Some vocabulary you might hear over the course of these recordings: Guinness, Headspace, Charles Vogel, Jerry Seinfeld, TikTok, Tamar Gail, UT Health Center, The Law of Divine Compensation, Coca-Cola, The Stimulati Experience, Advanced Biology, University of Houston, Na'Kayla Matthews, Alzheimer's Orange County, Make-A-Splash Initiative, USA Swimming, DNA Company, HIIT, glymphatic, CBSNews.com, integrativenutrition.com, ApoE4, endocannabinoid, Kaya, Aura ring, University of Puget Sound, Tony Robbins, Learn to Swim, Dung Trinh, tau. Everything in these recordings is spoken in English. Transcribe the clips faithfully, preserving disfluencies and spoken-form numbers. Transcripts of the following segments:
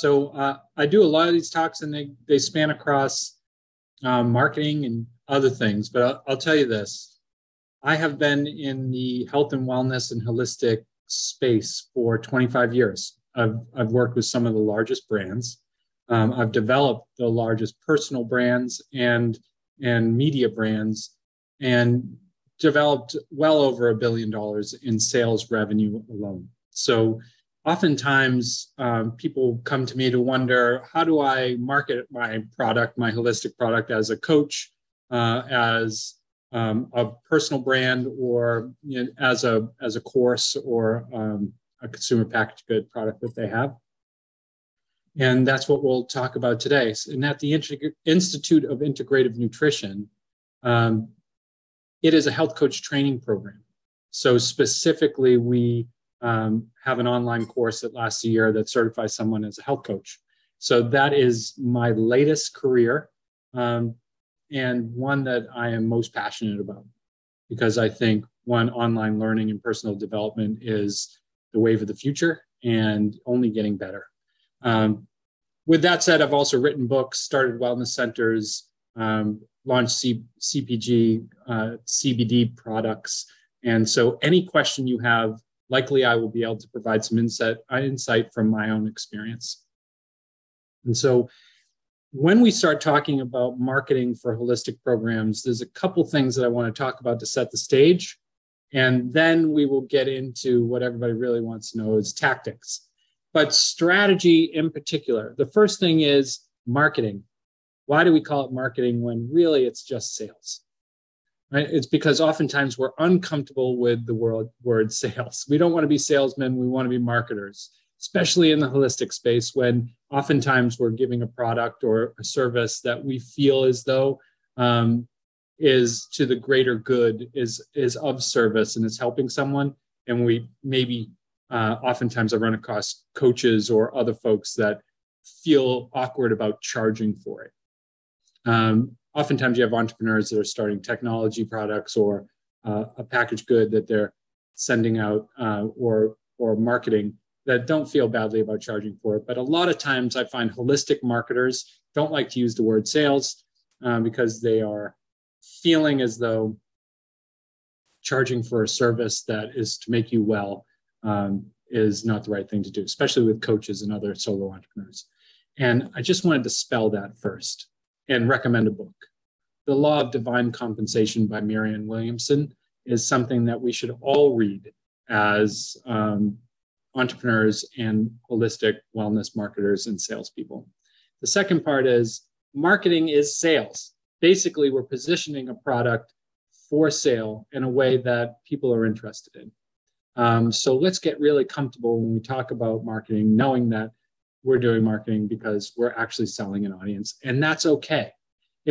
So uh, I do a lot of these talks, and they, they span across uh, marketing and other things. But I'll, I'll tell you this. I have been in the health and wellness and holistic space for twenty-five years. I've, I've worked with some of the largest brands. Um, I've developed the largest personal brands and, and media brands, and developed well over a billion dollars in sales revenue alone. So oftentimes um, people come to me to wonder, how do I market my product, my holistic product, as a coach, uh, as um, a personal brand, or you know, as a as a course, or um, a consumer packaged good product that they have. And that's what we'll talk about today. And at the Institute of Integrative Nutrition, um, it is a health coach training program. So specifically, we um, have an online course that lasts a year that certifies someone as a health coach. So that is my latest career, um, and one that I am most passionate about, because I think, one, online learning and personal development is the wave of the future and only getting better. Um, with that said, I've also written books, started wellness centers, um, launched C- CPG, uh, C B D products. And so any question you have, likely I will be able to provide some insight, insight from my own experience. And so when we start talking about marketing for holistic programs, there's a couple things that I want to talk about to set the stage. And then we will get into what everybody really wants to know, is tactics. But strategy in particular, the first thing is marketing. Why do we call it marketing when really it's just sales? Right? It's because oftentimes we're uncomfortable with the word, word sales. We don't want to be salesmen. We want to be marketers, especially in the holistic space, when oftentimes we're giving a product or a service that we feel as though um, is to the greater good, is, is of service, and is helping someone. And we maybe... Uh, oftentimes I run across coaches or other folks that feel awkward about charging for it. Um, oftentimes you have entrepreneurs that are starting technology products, or uh, a packaged good that they're sending out, uh, or, or marketing, that don't feel badly about charging for it. But a lot of times I find holistic marketers don't like to use the word sales uh, because they are feeling as though charging for a service that is to make you well Um, is not the right thing to do, especially with coaches and other solo entrepreneurs. And I just wanted to spell that first and recommend a book. The Law of Divine Compensation by Marianne Williamson is something that we should all read as um, entrepreneurs and holistic wellness marketers and salespeople. The second part is marketing is sales. Basically, we're positioning a product for sale in a way that people are interested in. Um, so let's get really comfortable when we talk about marketing, knowing that we're doing marketing because we're actually selling an audience, and that's okay.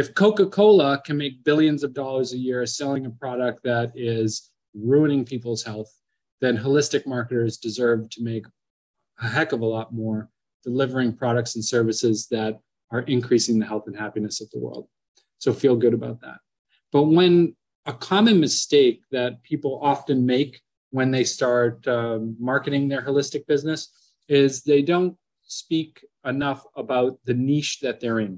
If Coca-Cola can make billions of dollars a year selling a product that is ruining people's health, then holistic marketers deserve to make a heck of a lot more, delivering products and services that are increasing the health and happiness of the world. So feel good about that. But when a common mistake that people often make when they start um, marketing their holistic business is they don't speak enough about the niche that they're in.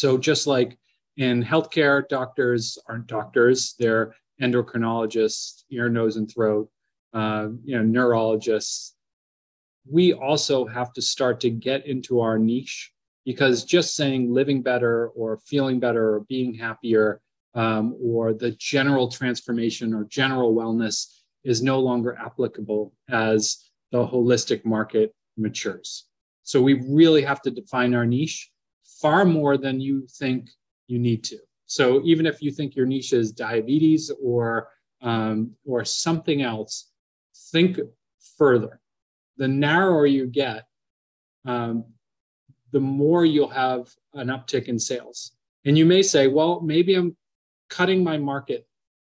So just like in healthcare, doctors aren't doctors, they're endocrinologists, ear, nose, and throat, uh, you know, neurologists. We also have to start to get into our niche, because just saying living better or feeling better or being happier um, or the general transformation or general wellness is no longer applicable as the holistic market matures. So we really have to define our niche far more than you think you need to. So even if you think your niche is diabetes or, um, or something else, think further. The narrower you get, um, the more you'll have an uptick in sales. And you may say, well, maybe I'm cutting my market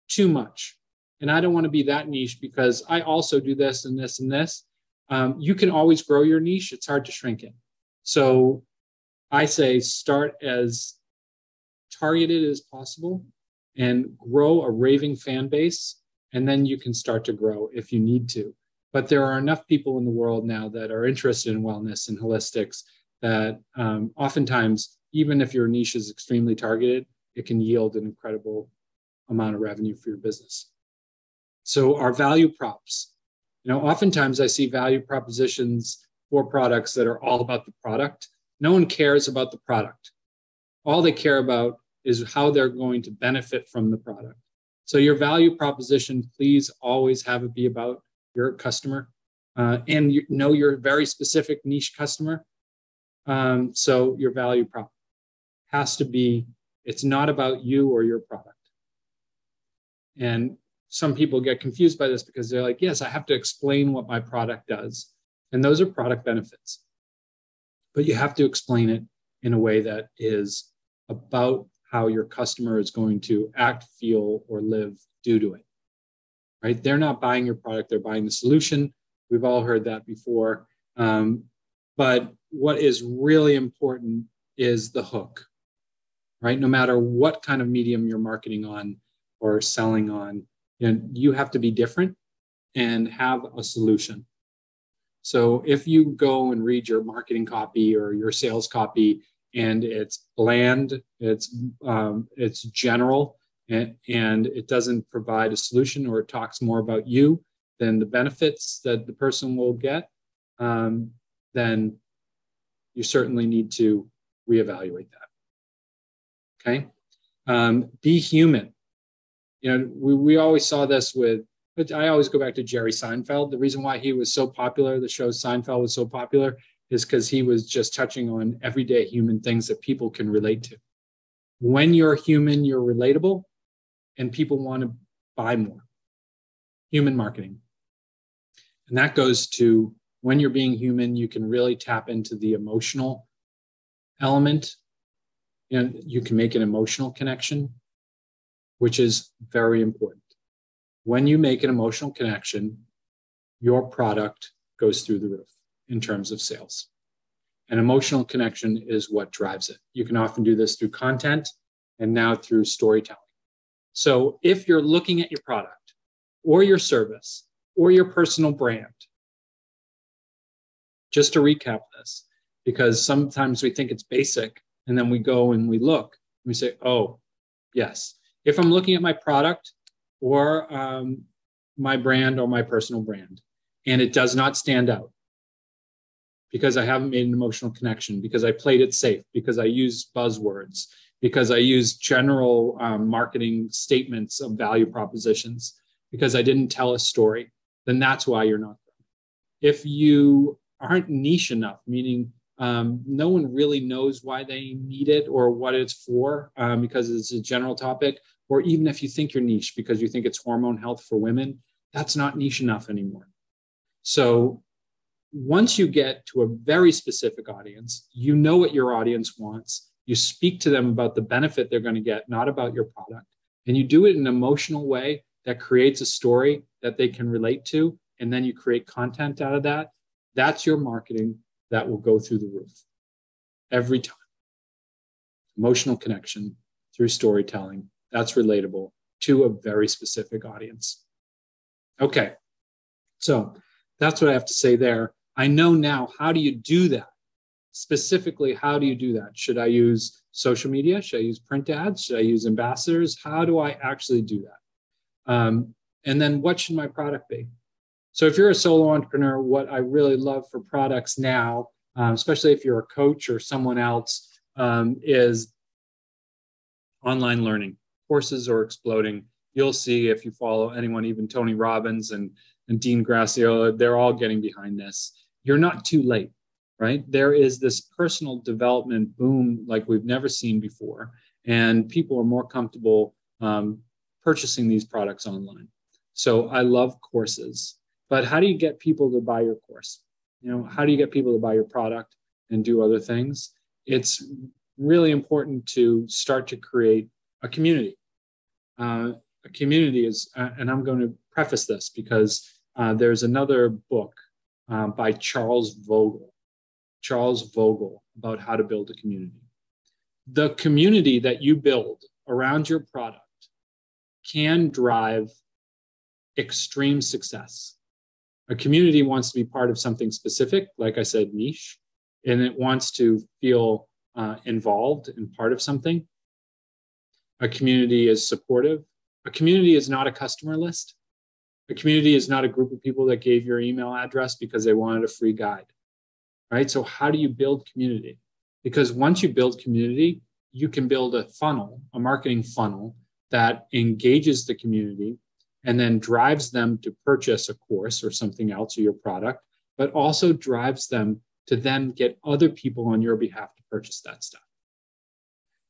too much, and I don't want to be that niche because I also do this and this and this. Um, you can always grow your niche. It's hard to shrink it. So I say start as targeted as possible and grow a raving fan base, and then you can start to grow if you need to. But there are enough people in the world now that are interested in wellness and holistics that um, oftentimes, even if your niche is extremely targeted, it can yield an incredible amount of revenue for your business. So our value props, you know, oftentimes I see value propositions for products that are all about the product. No one cares about the product. All they care about is how they're going to benefit from the product. So your value proposition, please always have it be about your customer, uh, and you know your very specific niche customer. Um, so your value prop has to be, it's not about you or your product. And some people get confused by this because they're like, yes, I have to explain what my product does. And those are product benefits. But you have to explain it in a way that is about how your customer is going to act, feel, or live due to it, right? They're not buying your product, they're buying the solution. We've all heard that before. Um, but what is really important is the hook, right? No matter what kind of medium you're marketing on or selling on, you know, you have to be different and have a solution. So if you go and read your marketing copy or your sales copy, and it's bland, it's um, it's general, and, and it doesn't provide a solution, or it talks more about you than the benefits that the person will get, um, then you certainly need to reevaluate that, okay? Um, be human. You know, we, we always saw this with, but I always go back to Jerry Seinfeld. The reason why he was so popular, the show Seinfeld was so popular, is because he was just touching on everyday human things that people can relate to. When you're human, you're relatable, and people want to buy more. Human marketing. And that goes to when you're being human, you can really tap into the emotional element. You know, you can make an emotional connection, which is very important. When you make an emotional connection, your product goes through the roof in terms of sales. An emotional connection is what drives it. You can often do this through content and now through storytelling. So if you're looking at your product or your service or your personal brand, just to recap this, because sometimes we think it's basic and then we go and we look and we say, oh, yes. If I'm looking at my product or um, my brand or my personal brand, and it does not stand out, because I haven't made an emotional connection, because I played it safe, because I use buzzwords, because I use general um, marketing statements of value propositions, because I didn't tell a story, then that's why you're not there. If you aren't niche enough, meaning um, no one really knows why they need it or what it's for, um, because it's a general topic, or even if you think you're niche because you think it's hormone health for women, that's not niche enough anymore. So once you get to a very specific audience, you know what your audience wants. You speak to them about the benefit they're going to get, not about your product. And you do it in an emotional way that creates a story that they can relate to. And then you create content out of that. That's your marketing that will go through the roof every time. Emotional connection through storytelling. That's relatable to a very specific audience. Okay. So that's what I have to say there. I know now, how do you do that? Specifically, how do you do that? Should I use social media? Should I use print ads? Should I use ambassadors? How do I actually do that? Um, and then what should my product be? So if you're a solo entrepreneur, what I really love for products now, um, especially if you're a coach or someone else, um, is online learning. Courses are exploding. You'll see if you follow anyone, even Tony Robbins and and Dean Graciola, they're all getting behind this. You're not too late, right? There is this personal development boom like we've never seen before, and people are more comfortable um, purchasing these products online. So I love courses, but how do you get people to buy your course? You know, how do you get people to buy your product and do other things? It's really important to start to create a community. Uh, a community is, uh, and I'm going to preface this because uh, there's another book uh, by Charles Vogel, Charles Vogel, about how to build a community. The community that you build around your product can drive extreme success. a community wants to be part of something specific, like I said, niche, and it wants to feel uh, involved and part of something. A community is supportive. A community is not a customer list. A community is not a group of people that gave your email address because they wanted a free guide, right? So how do you build community? Because once you build community, you can build a funnel, a marketing funnel that engages the community and then drives them to purchase a course or something else or your product, but also drives them to then get other people on your behalf to purchase that stuff.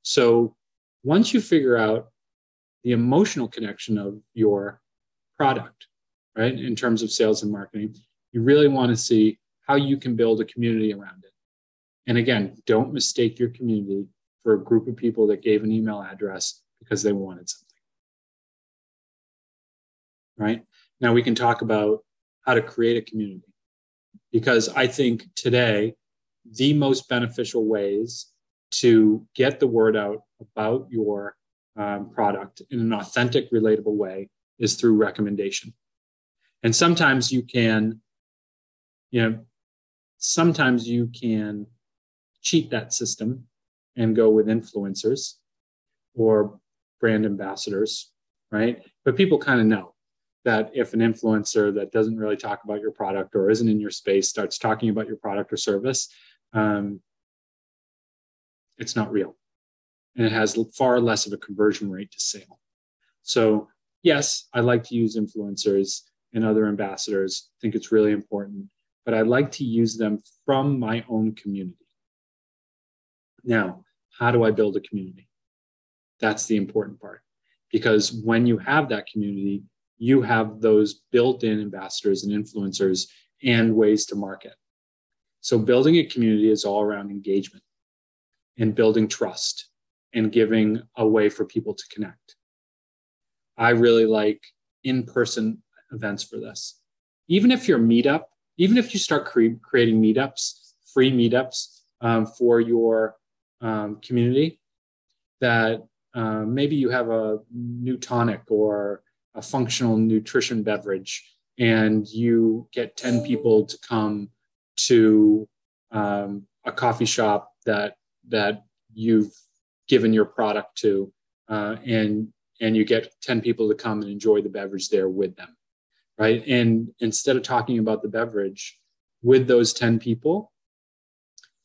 So once you figure out the emotional connection of your product, right, in terms of sales and marketing, you really want to see how you can build a community around it. And again, don't mistake your community for a group of people that gave an email address because they wanted something. Right? Now we can talk about how to create a community, because I think today the most beneficial ways to get the word out about your um, product in an authentic, relatable way is through recommendation. And sometimes you can, you know, sometimes you can cheat that system and go with influencers or brand ambassadors, right? But people kind of know that if an influencer that doesn't really talk about your product or isn't in your space starts talking about your product or service, um, it's not real. And it has far less of a conversion rate to sale. So yes, I like to use influencers and other ambassadors. I think it's really important, but I like to use them from my own community. Now, how do I build a community? That's the important part, because when you have that community, you have those built-in ambassadors and influencers and ways to market. So building a community is all around engagement and building trust and giving a way for people to connect. I really like in-person events for this. Even if you're meetup, even if you start cre- creating meetups, free meetups um, for your um, community, that uh, maybe you have a new tonic or a functional nutrition beverage, and you get ten people to come to um, a coffee shop that that you've given your product to, uh, and and you get ten people to come and enjoy the beverage there with them, right? And instead of talking about the beverage with those ten people,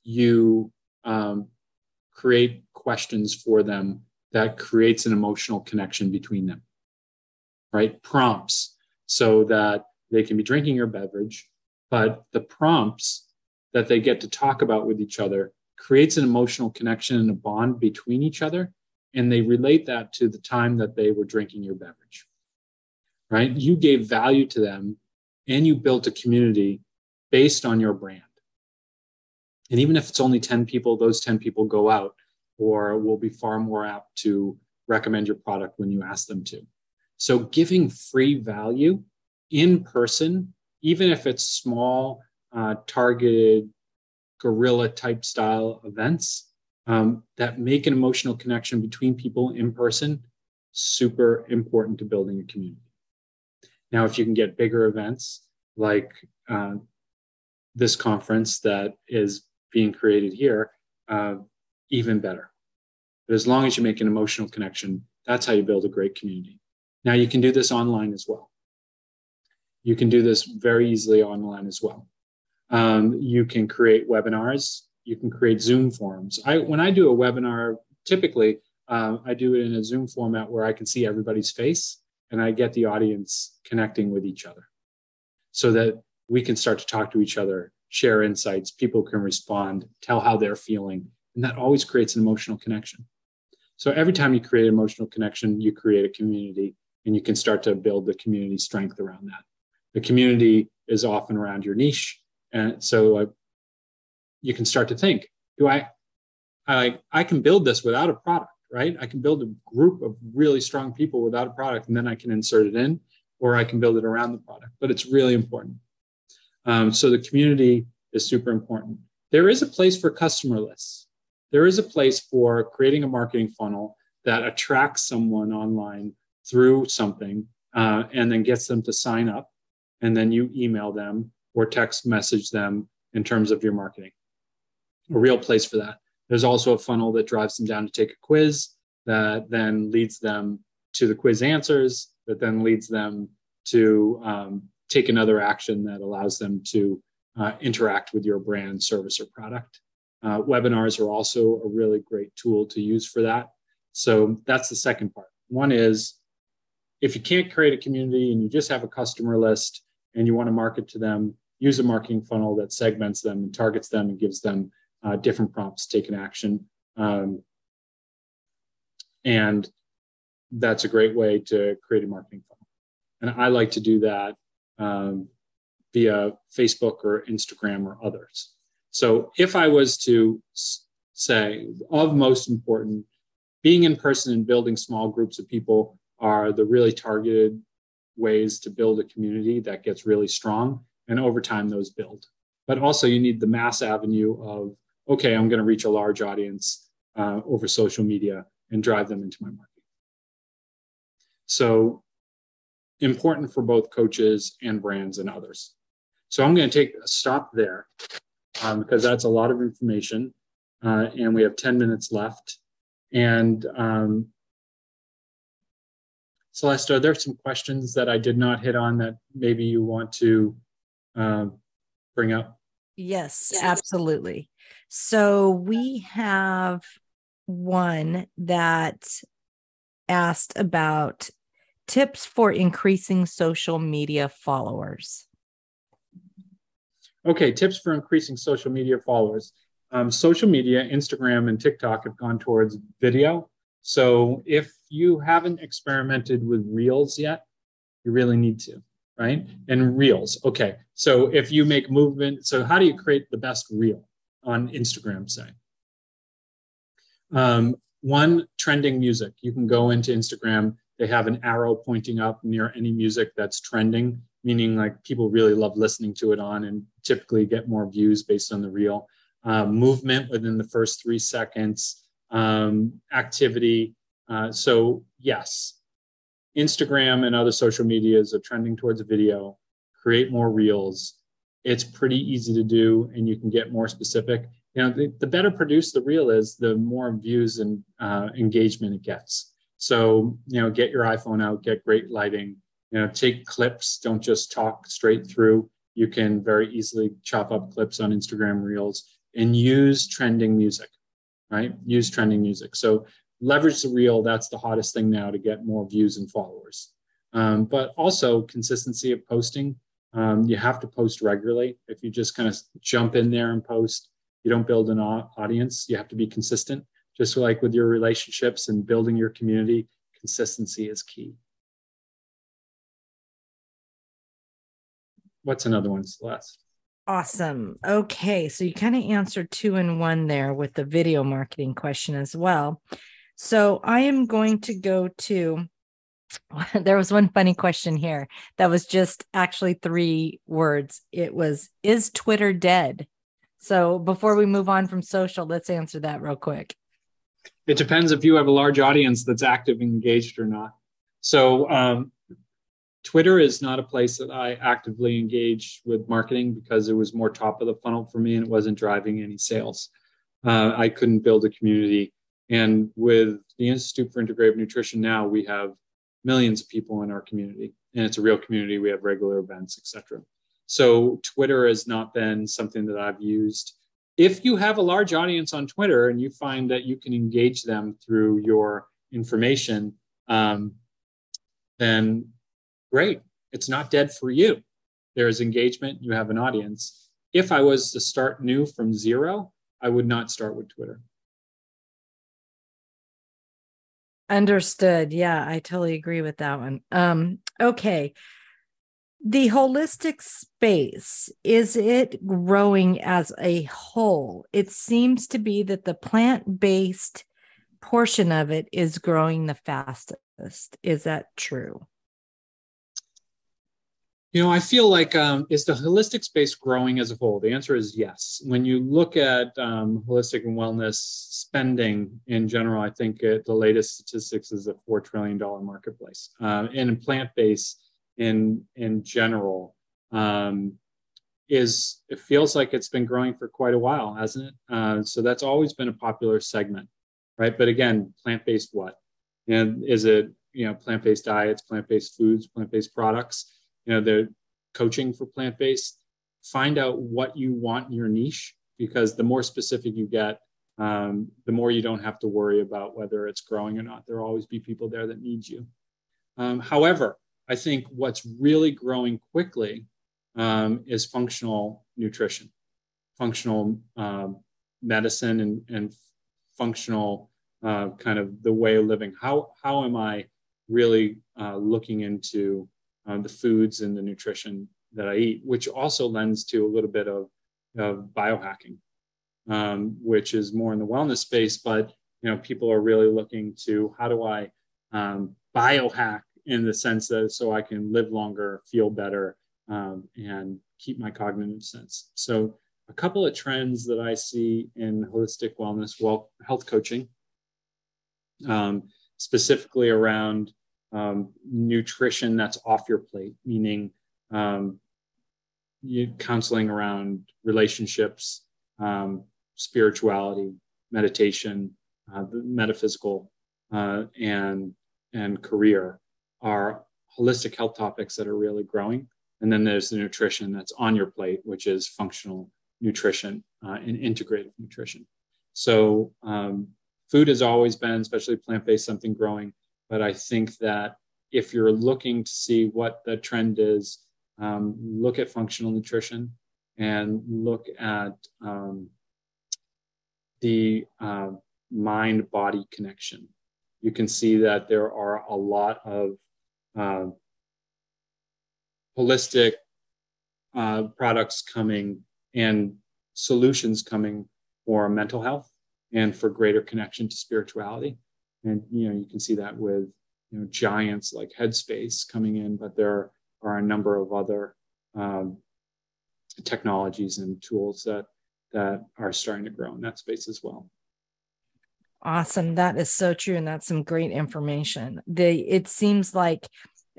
you um, create questions for them that creates an emotional connection between them. Right? Prompts so that they can be drinking your beverage, but the prompts that they get to talk about with each other creates an emotional connection and a bond between each other. And they relate that to the time that they were drinking your beverage, right? You gave value to them and you built a community based on your brand. And even if it's only ten people, those ten people go out or will be far more apt to recommend your product when you ask them to. So giving free value in person, even if it's small, uh, targeted, guerrilla type style events um, that make an emotional connection between people in person, super important to building a community. Now, if you can get bigger events like uh, this conference that is being created here, uh, even better. But as long as you make an emotional connection, that's how you build a great community. Now, you can do this online as well. You can do this very easily online as well. Um, you can create webinars. You can create Zoom forums. I, when I do a webinar, typically, uh, I do it in a Zoom format where I can see everybody's face and I get the audience connecting with each other so that we can start to talk to each other, share insights, people can respond, tell how they're feeling. And that always creates an emotional connection. So every time you create an emotional connection, you create a community. And you can start to build the community strength around that. The community is often around your niche. And so uh, you can start to think, do I, I, I can build this without a product, right? I can build a group of really strong people without a product, and then I can insert it in, or I can build it around the product, but it's really important. Um, so the community is super important. There is a place for customer lists. There is a place for creating a marketing funnel that attracts someone online through something uh, and then gets them to sign up and then you email them or text message them in terms of your marketing. A real place for that. There's also a funnel that drives them down to take a quiz that then leads them to the quiz answers that then leads them to um, take another action that allows them to uh, interact with your brand, service, or product. Uh, webinars are also a really great tool to use for that. So that's the second part. One is, if you can't create a community and you just have a customer list and you want to market to them, use a marketing funnel that segments them and targets them and gives them uh, different prompts, take an action. Um, and that's a great way to create a marketing funnel. And I like to do that um, via Facebook or Instagram or others. So if I was to say, of most important, being in person and building small groups of people are the really targeted ways to build a community that gets really strong. And over time, those build. But also you need the mass avenue of, okay, I'm going to reach a large audience uh, over social media and drive them into my marketing. So important for both coaches and brands and others. So I'm going to take a stop there um, because that's a lot of information. Uh, and we have ten minutes left. And um, Celeste, are there some questions that I did not hit on that maybe you want to uh, bring up? Yes, absolutely. So we have one that asked about tips for increasing social media followers. Okay, tips for increasing social media followers. Um, social media, Instagram and TikTok have gone towards video. So if you haven't experimented with Reels yet, you really need to, right? And Reels, okay. So if you make movement, so how do you create the best Reel on Instagram, say? Um, one, trending music. You can go into Instagram, they have an arrow pointing up near any music that's trending, meaning like people really love listening to it on and typically get more views based on the Reel. Uh, movement within the first three seconds. Um, activity. Uh, so yes, Instagram and other social medias are trending towards a video, create more reels. It's pretty easy to do and you can get more specific. You know, the, the better produced the reel is, the more views and uh, engagement it gets. So, you know, get your iPhone out, get great lighting, you know, take clips. Don't just talk straight through. You can very easily chop up clips on Instagram reels and use trending music. Right? Use trending music. So leverage the reel. That's the hottest thing now to get more views and followers. Um, but also consistency of posting. Um, you have to post regularly. If you just kind of jump in there and post, you don't build an audience. You have to be consistent. Just like with your relationships and building your community, consistency is key. What's another one, Celeste? Awesome. Okay. So you kind of answered two in one there with the video marketing question as well. So I am going to go to, there was one funny question here that was just actually three words. It was, is Twitter dead? So before we move on from social, let's answer that real quick. It depends if you have a large audience that's active and engaged or not. So, um, Twitter is not a place that I actively engage with marketing because it was more top of the funnel for me and it wasn't driving any sales. Uh, I couldn't build a community. And with the Institute for Integrative Nutrition now, we have millions of people in our community and it's a real community. We have regular events, et cetera. So Twitter has not been something that I've used. If you have a large audience on Twitter and you find that you can engage them through your information, um, then great. It's not dead for you. There is engagement. You have an audience. If I was to start new from zero, I would not start with Twitter. Understood. Yeah, I totally agree with that one. Um, okay. The holistic space, is it growing as a whole? It seems to be that the plant-based portion of it is growing the fastest. Is that true? You know, I feel like, um, is the holistic space growing as a whole? The answer is yes. When you look at um, holistic and wellness spending in general, I think it, the latest statistics is a four trillion dollar marketplace. Uh, and in plant-based in, in general, um, is, it feels like it's been growing for quite a while, hasn't it? Uh, so that's always been a popular segment, right? But again, plant-based what? And is it, you know, plant-based diets, plant-based foods, plant-based products, you know, they're coaching for plant-based. Find out what you want in your niche, because the more specific you get, um, the more you don't have to worry about whether it's growing or not. There'll always be people there that need you. Um, however, I think what's really growing quickly um, is functional nutrition, functional um, medicine, and, and functional uh, kind of the way of living. How, how am I really uh, looking into um, the foods and the nutrition that I eat, which also lends to a little bit of, of biohacking, um, which is more in the wellness space. But, you know, people are really looking to, how do I um, biohack in the sense that so I can live longer, feel better, um, and keep my cognitive sense. So a couple of trends that I see in holistic wellness, well, health coaching, um, specifically around um, nutrition that's off your plate, meaning um, you, counseling around relationships, um, spirituality, meditation, uh, the metaphysical, uh, and and career are holistic health topics that are really growing. And then there's the nutrition that's on your plate, which is functional nutrition uh, and integrative nutrition. So um, food has always been, especially plant-based, something growing. But I think that if you're looking to see what the trend is, um, look at functional nutrition and look at um, the uh, mind-body connection. You can see that there are a lot of uh, holistic uh, products coming and solutions coming for mental health and for greater connection to spirituality. And, you know, you can see that with, you know, giants like Headspace coming in, but there are a number of other um, technologies and tools that, that are starting to grow in that space as well. Awesome. That is so true. And that's some great information. The, it seems like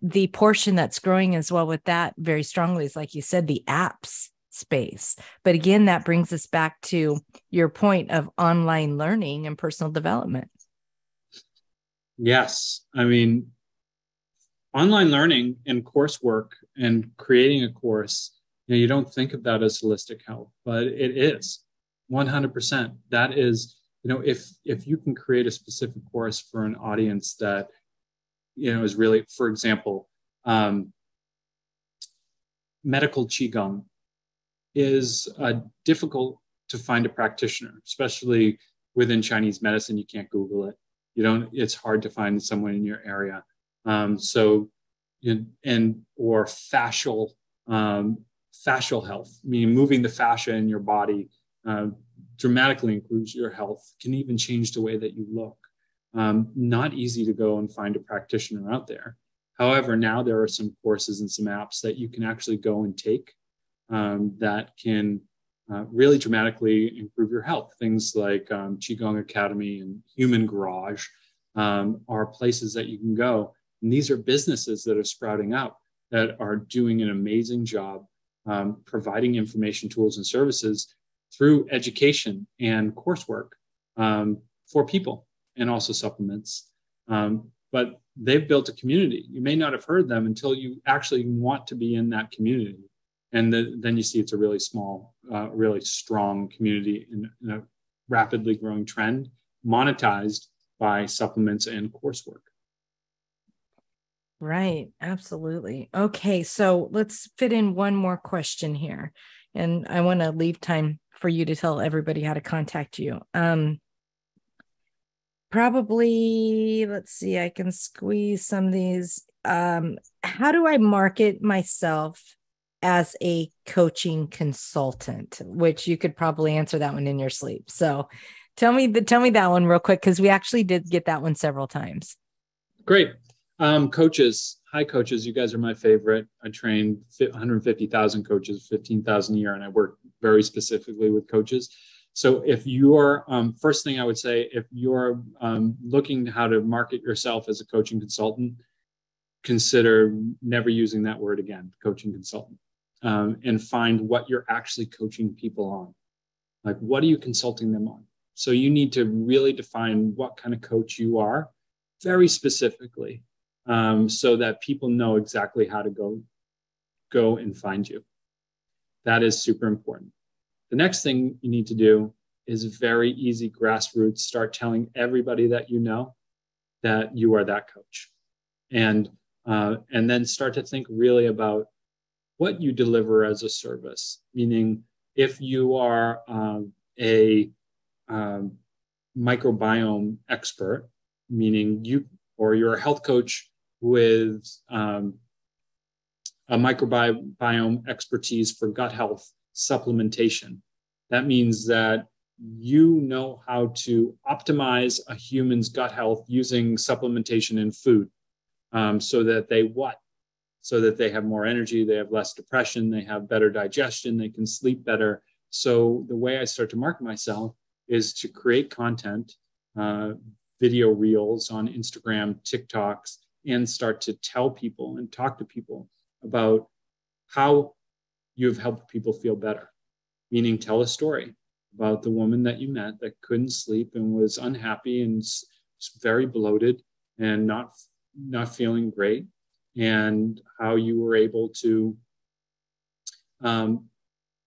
the portion that's growing as well with that very strongly is, like you said, the apps space. But again, that brings us back to your point of online learning and personal development. Yes. I mean, online learning and coursework and creating a course, you know, you don't think of that as holistic health, but it is one hundred percent. That is, you know, if if you can create a specific course for an audience that, you know, is really, for example, um, medical Qigong is uh, difficult to find a practitioner, especially within Chinese medicine. You can't Google it. You don't. It's hard to find someone in your area. Um, so, in, and or fascial um, fascial health, meaning moving the fascia in your body. Uh, dramatically improves your health, can even change the way that you look. Um, not easy to go and find a practitioner out there. However, now there are some courses and some apps that you can actually go and take um, that can uh, really dramatically improve your health. Things like um, Qigong Academy and Human Garage um, are places that you can go. And these are businesses that are sprouting up that are doing an amazing job um, providing information, tools, and services through education and coursework um, for people, and also supplements. Um, but they've built a community. You may not have heard them until you actually want to be in that community. And the, then you see it's a really small, uh, really strong community in, in a rapidly growing trend, monetized by supplements and coursework. Right. Absolutely. Okay. So let's fit in one more question here. And I want to leave time for you to tell everybody how to contact you. Um, probably, let's see, I can squeeze some of these. Um, how do I market myself as a coaching consultant? Which you could probably answer that one in your sleep. So tell me the, tell me that one real quick, because we actually did get that one several times. Great. Um, coaches. Hi, coaches. You guys are my favorite. I trained one hundred fifty thousand coaches, fifteen thousand a year, and I work very specifically with coaches. So if you're, um, first thing I would say, if you're um, looking how to market yourself as a coaching consultant, consider never using that word again, coaching consultant. um, and find what you're actually coaching people on. Like, what are you consulting them on? So you need to really define what kind of coach you are very specifically, um, so that people know exactly how to go, go and find you. That is super important. The next thing you need to do is very easy grassroots. Start telling everybody that you know that you are that coach. And, uh, and then start to think really about what you deliver as a service, meaning if you are um, a um, microbiome expert, meaning you, or you're a health coach with um, a microbiome expertise for gut health supplementation, that means that you know how to optimize a human's gut health using supplementation and food, um, so that they what? So that they have more energy, they have less depression, they have better digestion, they can sleep better. So the way I start to market myself is to create content, uh, video reels on Instagram, TikToks, and start to tell people and talk to people about how you've helped people feel better. Meaning, tell a story about the woman that you met that couldn't sleep and was unhappy and very bloated and not, not feeling great, and how you were able to um,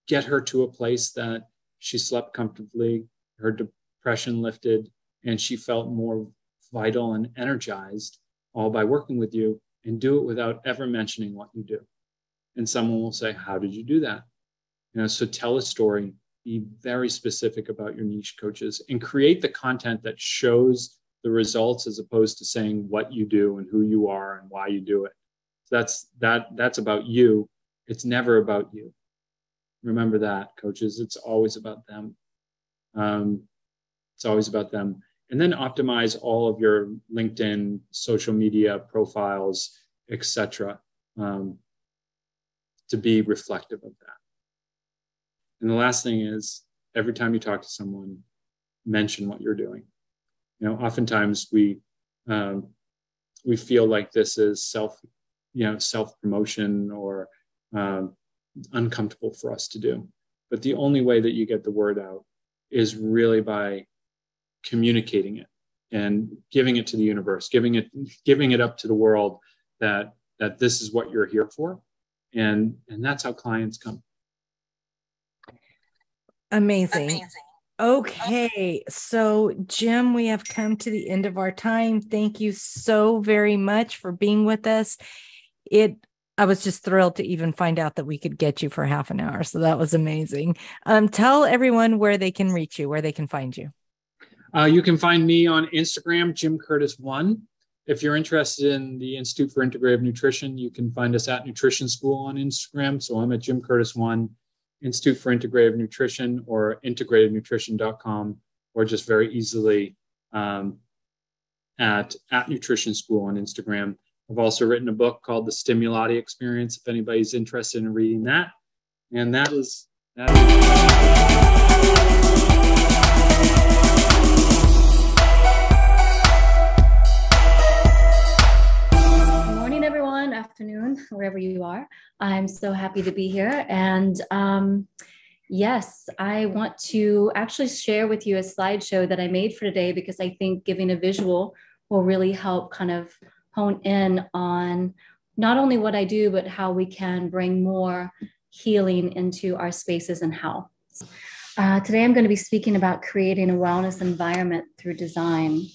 get her to a place that she slept comfortably, her depression lifted, and she felt more vital and energized, all by working with you. And do it without ever mentioning what you do. And someone will say, how did you do that? You know, so tell a story. Be very specific about your niche coaches and create the content that shows the results, as opposed to saying what you do and who you are and why you do it. So that's that. That's about you. It's never about you. Remember that, coaches. It's always about them. Um, it's always about them. And then optimize all of your LinkedIn, social media profiles, et cetera, um, to be reflective of that. And the last thing is, every time you talk to someone, mention what you're doing. You know, oftentimes we um, we feel like this is self, you know, self-promotion or um, uncomfortable for us to do. But the only way that you get the word out is really by communicating it and giving it to the universe, giving it, giving it up to the world that that this is what you're here for, and and that's how clients come. Amazing. Amazing. Okay. okay, so Jim, we have come to the end of our time. Thank you so very much for being with us. It. I was just thrilled to even find out that we could get you for half an hour. So that was amazing. Um, tell everyone where they can reach you, where they can find you. Uh, you can find me on Instagram, Jim Curtis One. If you're interested in the Institute for Integrative Nutrition, you can find us at Nutrition School on Instagram. So I'm at Jim Curtis One, Institute for Integrative Nutrition, or integrative nutrition dot com, or just very easily um, at, at Nutrition School on Instagram. I've also written a book called The Stimulati Experience, if anybody's interested in reading that. And that is... That is- afternoon, wherever you are. I'm so happy to be here. And um, yes, I want to actually share with you a slideshow that I made for today, because I think giving a visual will really help kind of hone in on not only what I do, but how we can bring more healing into our spaces and how. Uh, today, I'm going to be speaking about creating a wellness environment through design.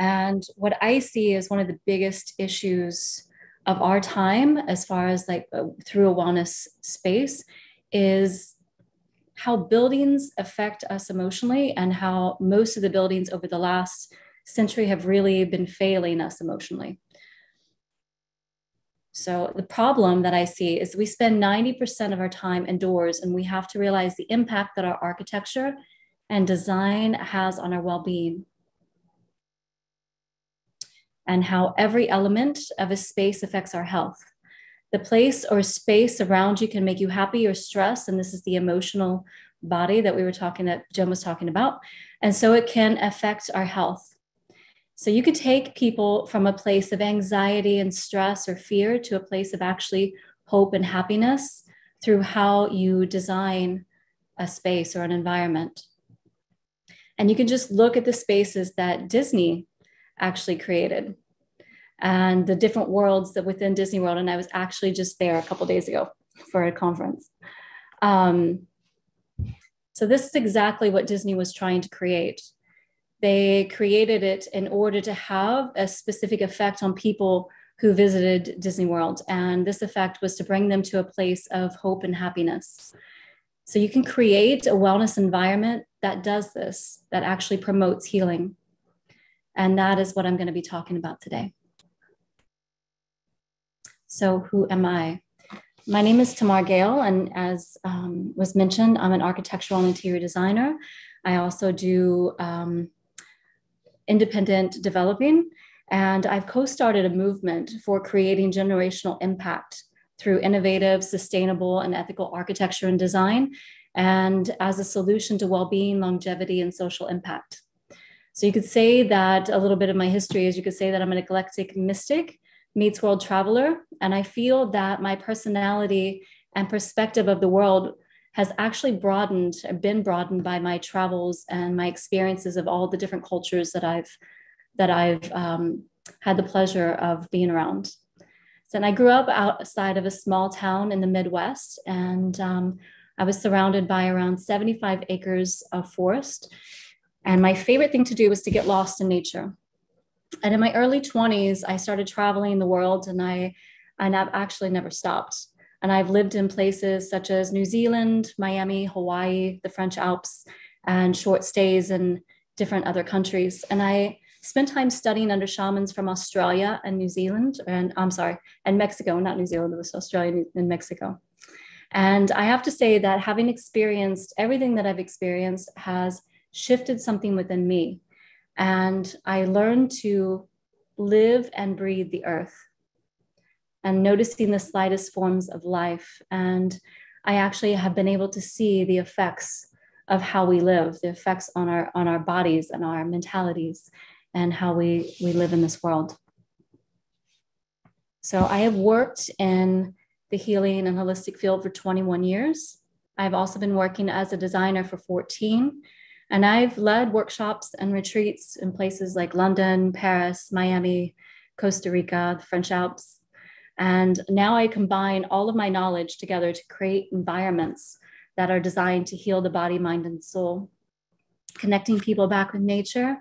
And what I see is one of the biggest issues of our time, as far as like uh, through a wellness space, is how buildings affect us emotionally, and how most of the buildings over the last century have really been failing us emotionally. So the problem that I see is we spend ninety percent of our time indoors, and we have to realize the impact that our architecture and design has on our well-being, and how every element of a space affects our health. The place or space around you can make you happy or stressed, and this is the emotional body that we were talking, that Jim was talking about, and so it can affect our health. So you could take people from a place of anxiety and stress or fear to a place of actually hope and happiness through how you design a space or an environment. And you can just look at the spaces that Disney actually created and the different worlds that within Disney World. And I was actually just there a couple of days ago for a conference. Um, so this is exactly what Disney was trying to create. They created it in order to have a specific effect on people who visited Disney World. And this effect was to bring them to a place of hope and happiness. So you can create a wellness environment that does this, that actually promotes healing. And that is what I'm going to be talking about today. So who am I? My name is Tamar Gail, and as um, was mentioned, I'm an architectural and interior designer. I also do um, independent developing, and I've co-started a movement for creating generational impact through innovative, sustainable, and ethical architecture and design, and as a solution to well-being, longevity, and social impact. So you could say that a little bit of my history is you could say that I'm an eclectic mystic meets world traveler, and I feel that my personality and perspective of the world has actually broadened, been broadened by my travels and my experiences of all the different cultures that I've, that I've um, had the pleasure of being around. So, and I grew up outside of a small town in the Midwest, and um, I was surrounded by around seventy-five acres of forest. And my favorite thing to do was to get lost in nature. And in my early twenties, I started traveling the world, and I, and I've actually never stopped. And I've lived in places such as New Zealand, Miami, Hawaii, the French Alps, and short stays in different other countries. And I spent time studying under shamans from Australia and New Zealand, and I'm sorry, and Mexico, not New Zealand, it was Australia and Mexico. And I have to say that having experienced everything that I've experienced has shifted something within me. And I learned to live and breathe the earth and noticing the slightest forms of life. And I actually have been able to see the effects of how we live, the effects on our, on our bodies and our mentalities and how we, we live in this world. So I have worked in the healing and holistic field for twenty-one years. I've also been working as a designer for fourteen, and I've led workshops and retreats in places like London, Paris, Miami, Costa Rica, the French Alps. And now I combine all of my knowledge together to create environments that are designed to heal the body, mind, and soul, connecting people back with nature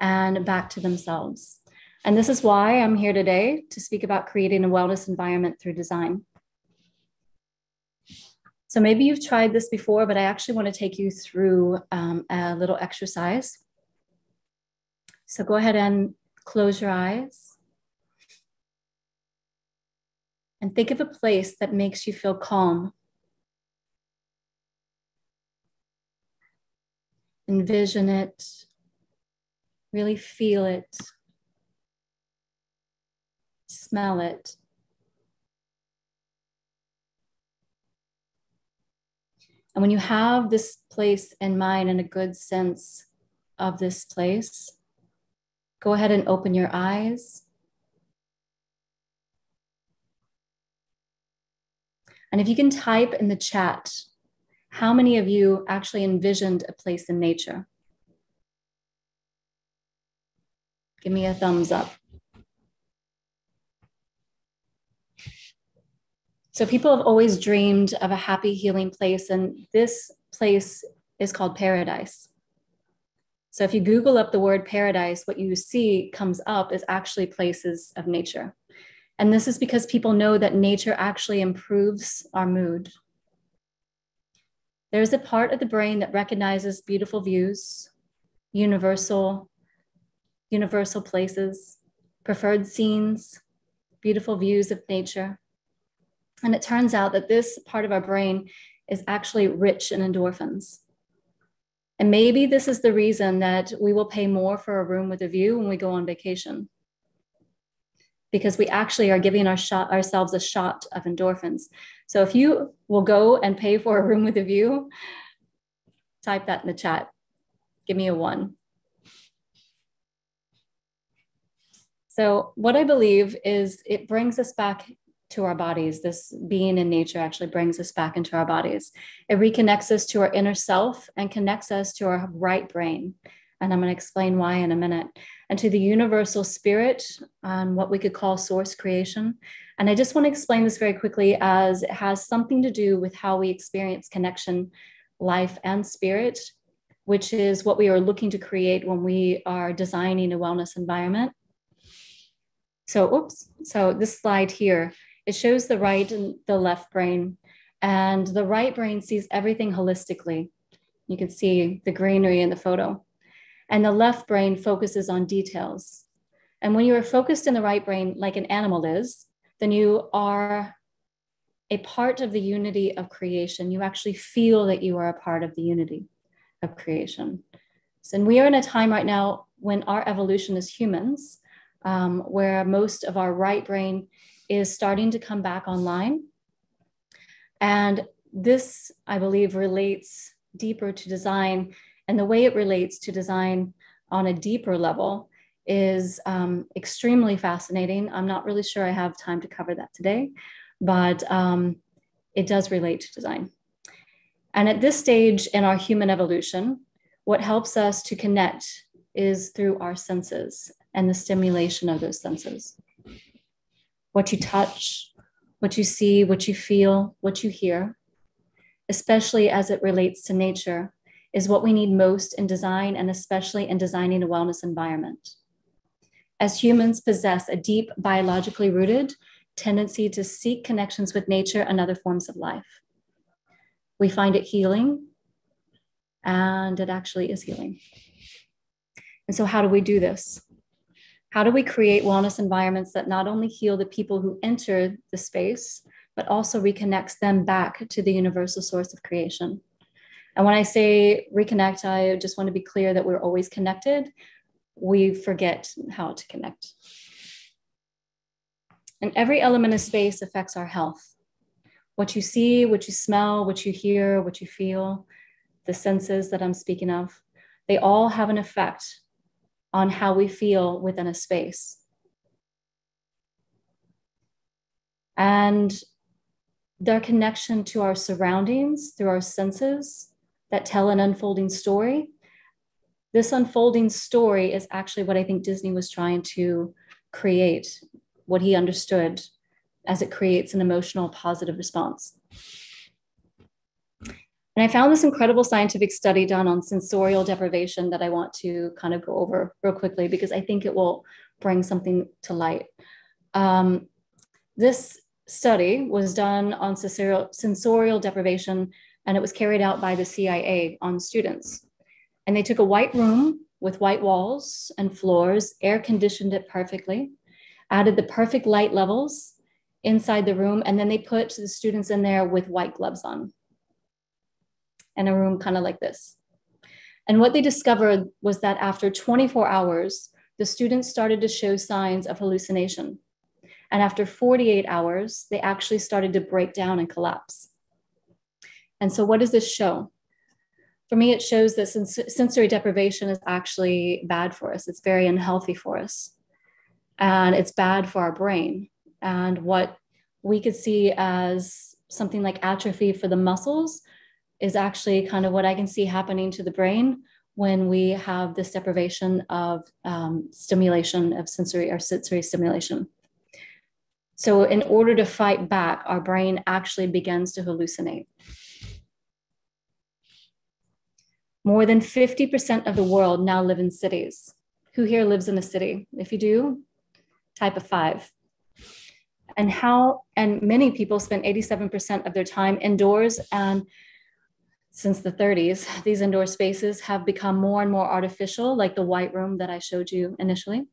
and back to themselves. And this is why I'm here today to speak about creating a wellness environment through design. So maybe you've tried this before, but I actually want to take you through um, a little exercise. So go ahead and close your eyes. And think of a place that makes you feel calm. Envision it, really feel it, smell it. And when you have this place in mind and a good sense of this place, go ahead and open your eyes. And if you can type in the chat, how many of you actually envisioned a place in nature? Give me a thumbs up. So people have always dreamed of a happy, healing place, and this place is called paradise. So if you Google up the word paradise, what you see comes up is actually places of nature. And this is because people know that nature actually improves our mood. There's a part of the brain that recognizes beautiful views, universal, universal places, preferred scenes, beautiful views of nature. And it turns out that this part of our brain is actually rich in endorphins. And maybe this is the reason that we will pay more for a room with a view when we go on vacation, because we actually are giving our shot, ourselves a shot of endorphins. So if you will go and pay for a room with a view, type that in the chat. Give me a one. So what I believe is it brings us back to our bodies. This being in nature actually brings us back into our bodies. It reconnects us to our inner self and connects us to our right brain. And I'm going to explain why in a minute, and to the universal spirit and um, what we could call source creation. And I just want to explain this very quickly, as it has something to do with how we experience connection, life, and spirit, which is what we are looking to create when we are designing a wellness environment. So, oops. So this slide here, it shows the right and the left brain, and the right brain sees everything holistically. You can see the greenery in the photo. And the left brain focuses on details. And when you are focused in the right brain, like an animal is, then you are a part of the unity of creation. You actually feel that you are a part of the unity of creation. So, and we are in a time right now when our evolution as humans, um, where most of our right brain is starting to come back online. And this, I believe, relates deeper to design. And the way it relates to design on a deeper level is um, extremely fascinating. I'm not really sure I have time to cover that today, but um, it does relate to design. And at this stage in our human evolution, what helps us to connect is through our senses and the stimulation of those senses. What you touch, what you see, what you feel, what you hear, especially as it relates to nature, is what we need most in design, and especially in designing a wellness environment. As humans possess a deep, biologically rooted tendency to seek connections with nature and other forms of life. We find it healing, and it actually is healing. And so how do we do this? How do we create wellness environments that not only heal the people who enter the space, but also reconnects them back to the universal source of creation? And when I say reconnect, I just want to be clear that we're always connected. We forget how to connect. And every element of space affects our health. What you see, what you smell, what you hear, what you feel, the senses that I'm speaking of, they all have an effect on how we feel within a space. And their connection to our surroundings through our senses that tell an unfolding story. This unfolding story is actually what I think Disney was trying to create, what he understood as it creates an emotional positive response. And I found this incredible scientific study done on sensorial deprivation that I want to kind of go over real quickly, because I think it will bring something to light. Um, this study was done on sensorial deprivation, and it was carried out by the C I A on students. And they took a white room with white walls and floors, air conditioned it perfectly, added the perfect light levels inside the room, and then they put the students in there with white gloves on, in a room kind of like this. And what they discovered was that after twenty-four hours, the students started to show signs of hallucination. And after forty-eight hours, they actually started to break down and collapse. And so what does this show? For me, it shows that sens sensory deprivation is actually bad for us. It's very unhealthy for us. And it's bad for our brain. And what we could see as something like atrophy for the muscles is actually kind of what I can see happening to the brain when we have this deprivation of um, stimulation of sensory or sensory stimulation. So in order to fight back, our brain actually begins to hallucinate. More than fifty percent of the world now live in cities. Who here lives in a city? If you do, type a five. And how, and many people spend eighty-seven percent of their time indoors, and since the thirties, these indoor spaces have become more and more artificial, like the white room that I showed you initially,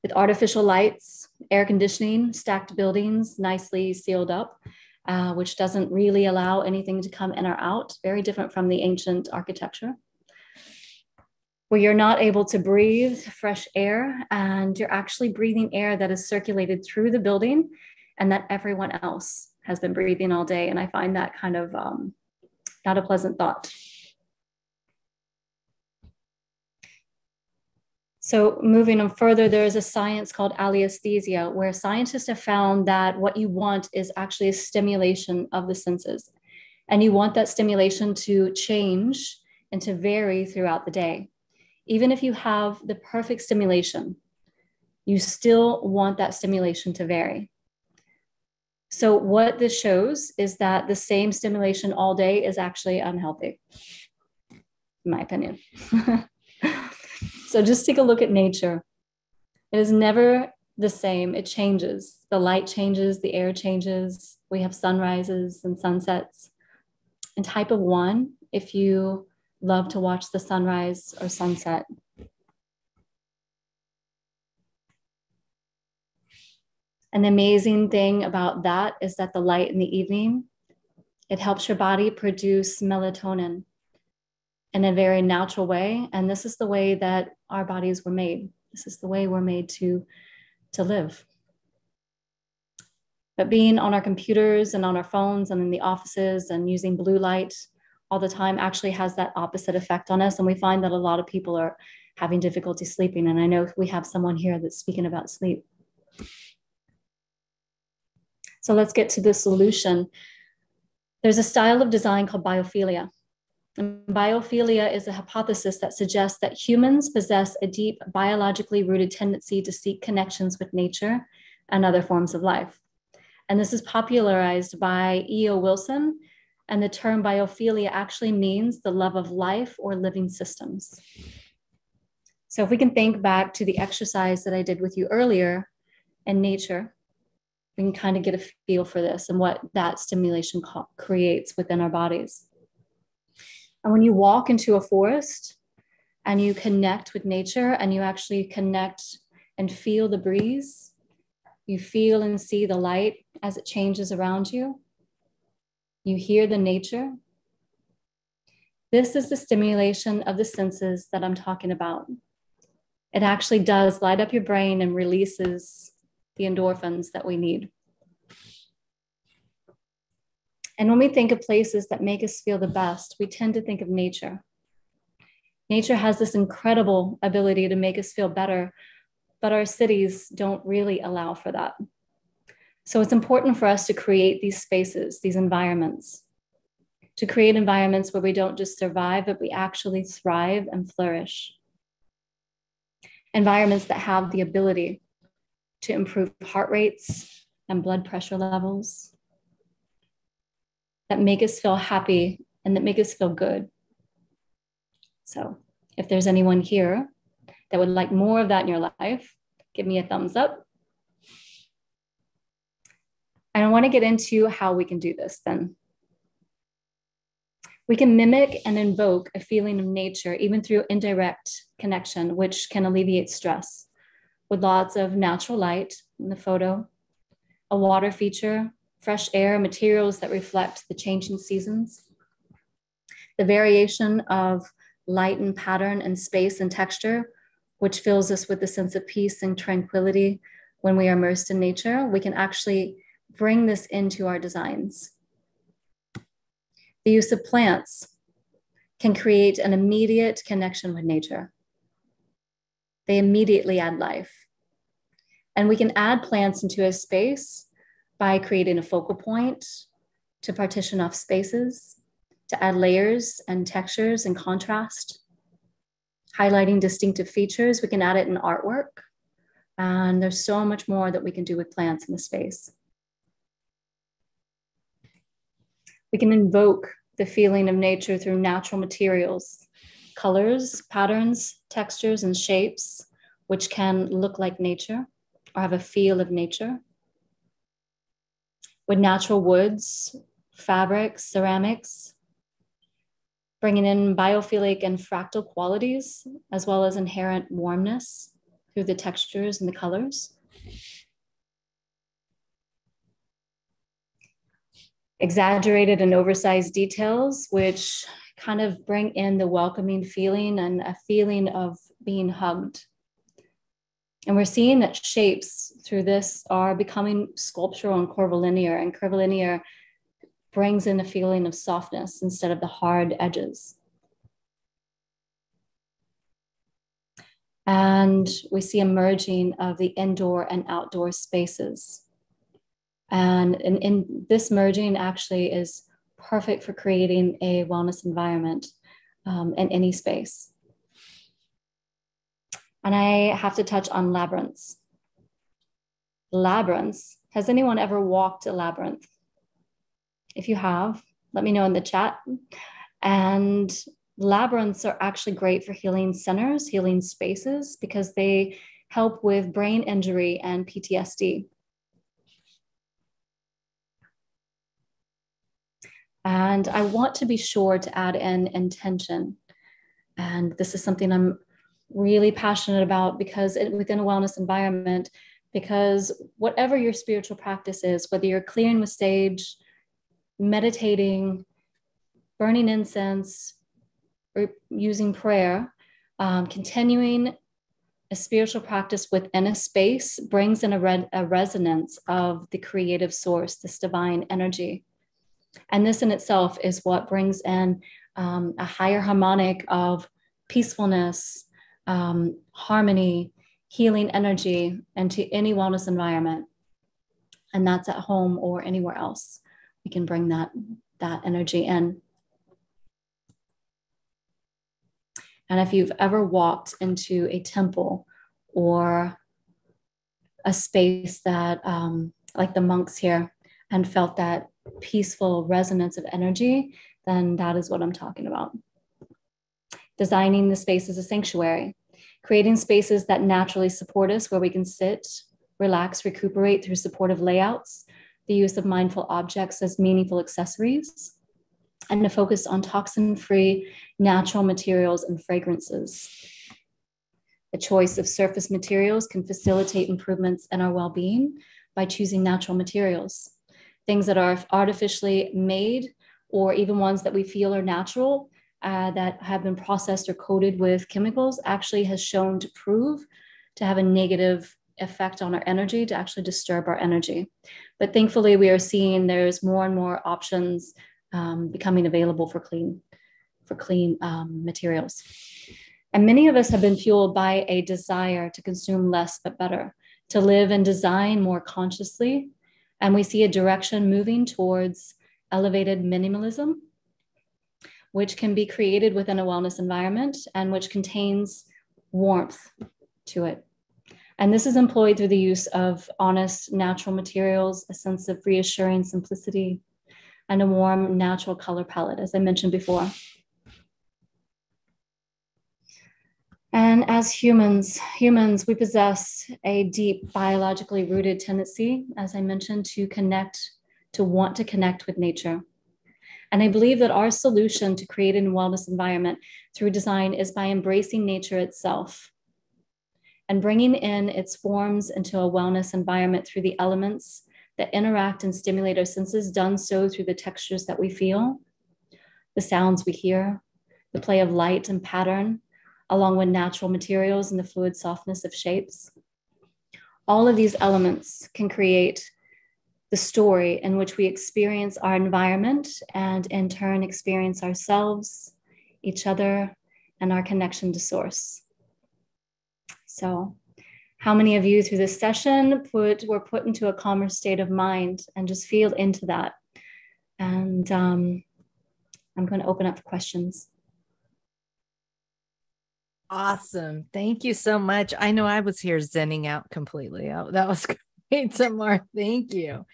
with artificial lights, air conditioning, stacked buildings, nicely sealed up, uh, which doesn't really allow anything to come in or out, very different from the ancient architecture, where you're not able to breathe fresh air, and you're actually breathing air that is circulated through the building and that everyone else has been breathing all day. And I find that kind of um, not a pleasant thought. So moving on further, there is a science called alliesthesia, where scientists have found that what you want is actually a stimulation of the senses. And you want that stimulation to change and to vary throughout the day. Even if you have the perfect stimulation, you still want that stimulation to vary. So what this shows is that the same stimulation all day is actually unhealthy, in my opinion. So just take a look at nature. It is never the same. It changes. The light changes, the air changes. We have sunrises and sunsets. In type of one, if you love to watch the sunrise or sunset. And the amazing thing about that is that the light in the evening, it helps your body produce melatonin in a very natural way. And this is the way that our bodies were made. This is the way we're made to, to live. But being on our computers and on our phones and in the offices and using blue light all the time actually has that opposite effect on us. And we find that a lot of people are having difficulty sleeping. And I know we have someone here that's speaking about sleep. So let's get to the solution. There's a style of design called biophilia. And biophilia is a hypothesis that suggests that humans possess a deep biologically rooted tendency to seek connections with nature and other forms of life. And this is popularized by E O Wilson. And the term biophilia actually means the love of life or living systems. So if we can think back to the exercise that I did with you earlier in nature, we can kind of get a feel for this and what that stimulation creates within our bodies. And when you walk into a forest and you connect with nature and you actually connect and feel the breeze, you feel and see the light as it changes around you. You hear the nature. This is the stimulation of the senses that I'm talking about. It actually does light up your brain and releases the endorphins that we need. And when we think of places that make us feel the best, we tend to think of nature. Nature has this incredible ability to make us feel better, but our cities don't really allow for that. So it's important for us to create these spaces, these environments, to create environments where we don't just survive, but we actually thrive and flourish. Environments that have the ability to improve heart rates and blood pressure levels, that make us feel happy and that make us feel good. So if there's anyone here that would like more of that in your life, give me a thumbs up. And I want to get into how we can do this then. We can mimic and invoke a feeling of nature, even through indirect connection, which can alleviate stress with lots of natural light in the photo, a water feature, fresh air, materials that reflect the changing seasons, the variation of light and pattern and space and texture, which fills us with a sense of peace and tranquility when we are immersed in nature. We can actually bring this into our designs. The use of plants can create an immediate connection with nature. They immediately add life. And we can add plants into a space by creating a focal point, to partition off spaces, to add layers and textures and contrast, highlighting distinctive features. We can add it in artwork. And there's so much more that we can do with plants in the space. We can invoke the feeling of nature through natural materials, colors, patterns, textures, and shapes, which can look like nature or have a feel of nature. With natural woods, fabrics, ceramics, bringing in biophilic and fractal qualities, as well as inherent warmness through the textures and the colors. Exaggerated and oversized details, which kind of bring in the welcoming feeling and a feeling of being hugged. And we're seeing that shapes through this are becoming sculptural and curvilinear, and curvilinear brings in a feeling of softness instead of the hard edges. And we see a merging of the indoor and outdoor spaces. And in, in this merging actually is perfect for creating a wellness environment um, in any space. And I have to touch on labyrinths. Labyrinths. Has anyone ever walked a labyrinth? If you have, let me know in the chat. And labyrinths are actually great for healing centers, healing spaces, because they help with brain injury and P T S D. And I want to be sure to add in intention. And this is something I'm really passionate about, because it, within a wellness environment, because whatever your spiritual practice is, whether you're clearing with sage, meditating, burning incense, or using prayer, um, continuing a spiritual practice within a space brings in a, re a resonance of the creative source, this divine energy. And this in itself is what brings in um, a higher harmonic of peacefulness, Um, harmony, healing energy into any wellness environment. And that's at home or anywhere else. We can bring that, that energy in. And if you've ever walked into a temple or a space that, um, like the monks here, and felt that peaceful resonance of energy, then that is what I'm talking about. Designing the space as a sanctuary, creating spaces that naturally support us, where we can sit, relax, recuperate through supportive layouts, the use of mindful objects as meaningful accessories, and a focus on toxin-free natural materials and fragrances. The choice of surface materials can facilitate improvements in our well-being by choosing natural materials. Things that are artificially made, or even ones that we feel are natural, Uh, that have been processed or coated with chemicals, actually has shown to prove to have a negative effect on our energy, to actually disturb our energy. But thankfully, we are seeing there's more and more options um, becoming available for clean, for clean um, materials. And many of us have been fueled by a desire to consume less but better, to live and design more consciously. And we see a direction moving towards elevated minimalism, which can be created within a wellness environment and which contains warmth to it. And this is employed through the use of honest, natural materials, a sense of reassuring simplicity, and a warm, natural color palette, as I mentioned before. And as humans, humans, we possess a deep biologically rooted tendency, as I mentioned, to connect, to want to connect with nature. And I believe that our solution to creating a wellness environment through design is by embracing nature itself and bringing in its forms into a wellness environment through the elements that interact and stimulate our senses, done so through the textures that we feel, the sounds we hear, the play of light and pattern, along with natural materials and the fluid softness of shapes. All of these elements can create the story in which we experience our environment and in turn experience ourselves, each other, and our connection to source. So how many of you through this session put, were put into a calmer state of mind and just feel into that? And um, I'm going to open up for questions. Awesome. Thank you so much. I know I was here zenning out completely. Oh, that was good. Hey, Tamar, thank you.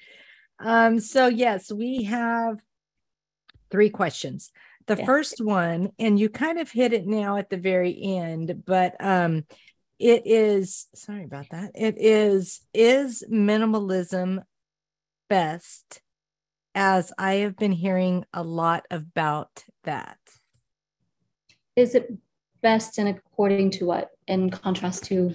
Um, so yes, we have three questions. The yes. first one, and you kind of hit it now at the very end, but um, it is, sorry about that. It is, is minimalism best? As I have been hearing a lot about that. Is it best, and according to what, in contrast to?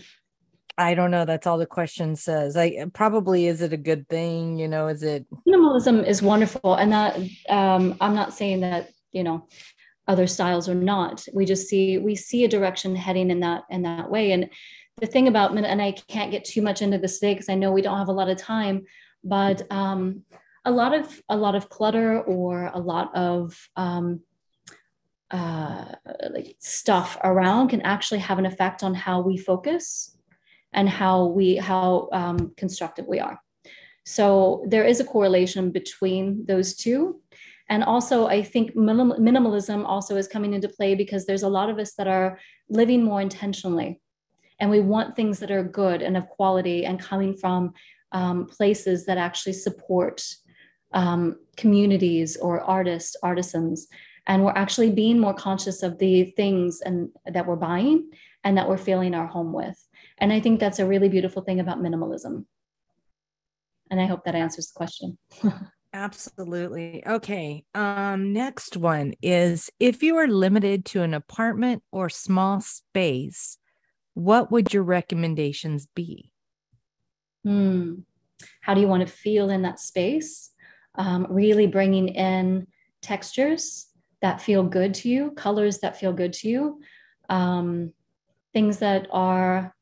I don't know. That's all the question says. I probably, is it a good thing? You know, is it? Minimalism is wonderful. And that, um, I'm not saying that, you know, other styles are not. We just see, we see a direction heading in that, in that way. And the thing about, and I can't get too much into this today because I know we don't have a lot of time, but, um, a lot of, a lot of clutter or a lot of, um, uh, like stuff around can actually have an effect on how we focus and how we, how um, constructive we are. So there is a correlation between those two. And also I think minim minimalism also is coming into play because there's a lot of us that are living more intentionally and we want things that are good and of quality and coming from um, places that actually support um, communities or artists, artisans. And we're actually being more conscious of the things and that we're buying and that we're filling our home with. And I think that's a really beautiful thing about minimalism. And I hope that answers the question. Absolutely. Okay. Um, next one is, if you are limited to an apartment or small space, what would your recommendations be? Hmm. How do you want to feel in that space? Um, really bringing in textures that feel good to you, colors that feel good to you, um, things that are,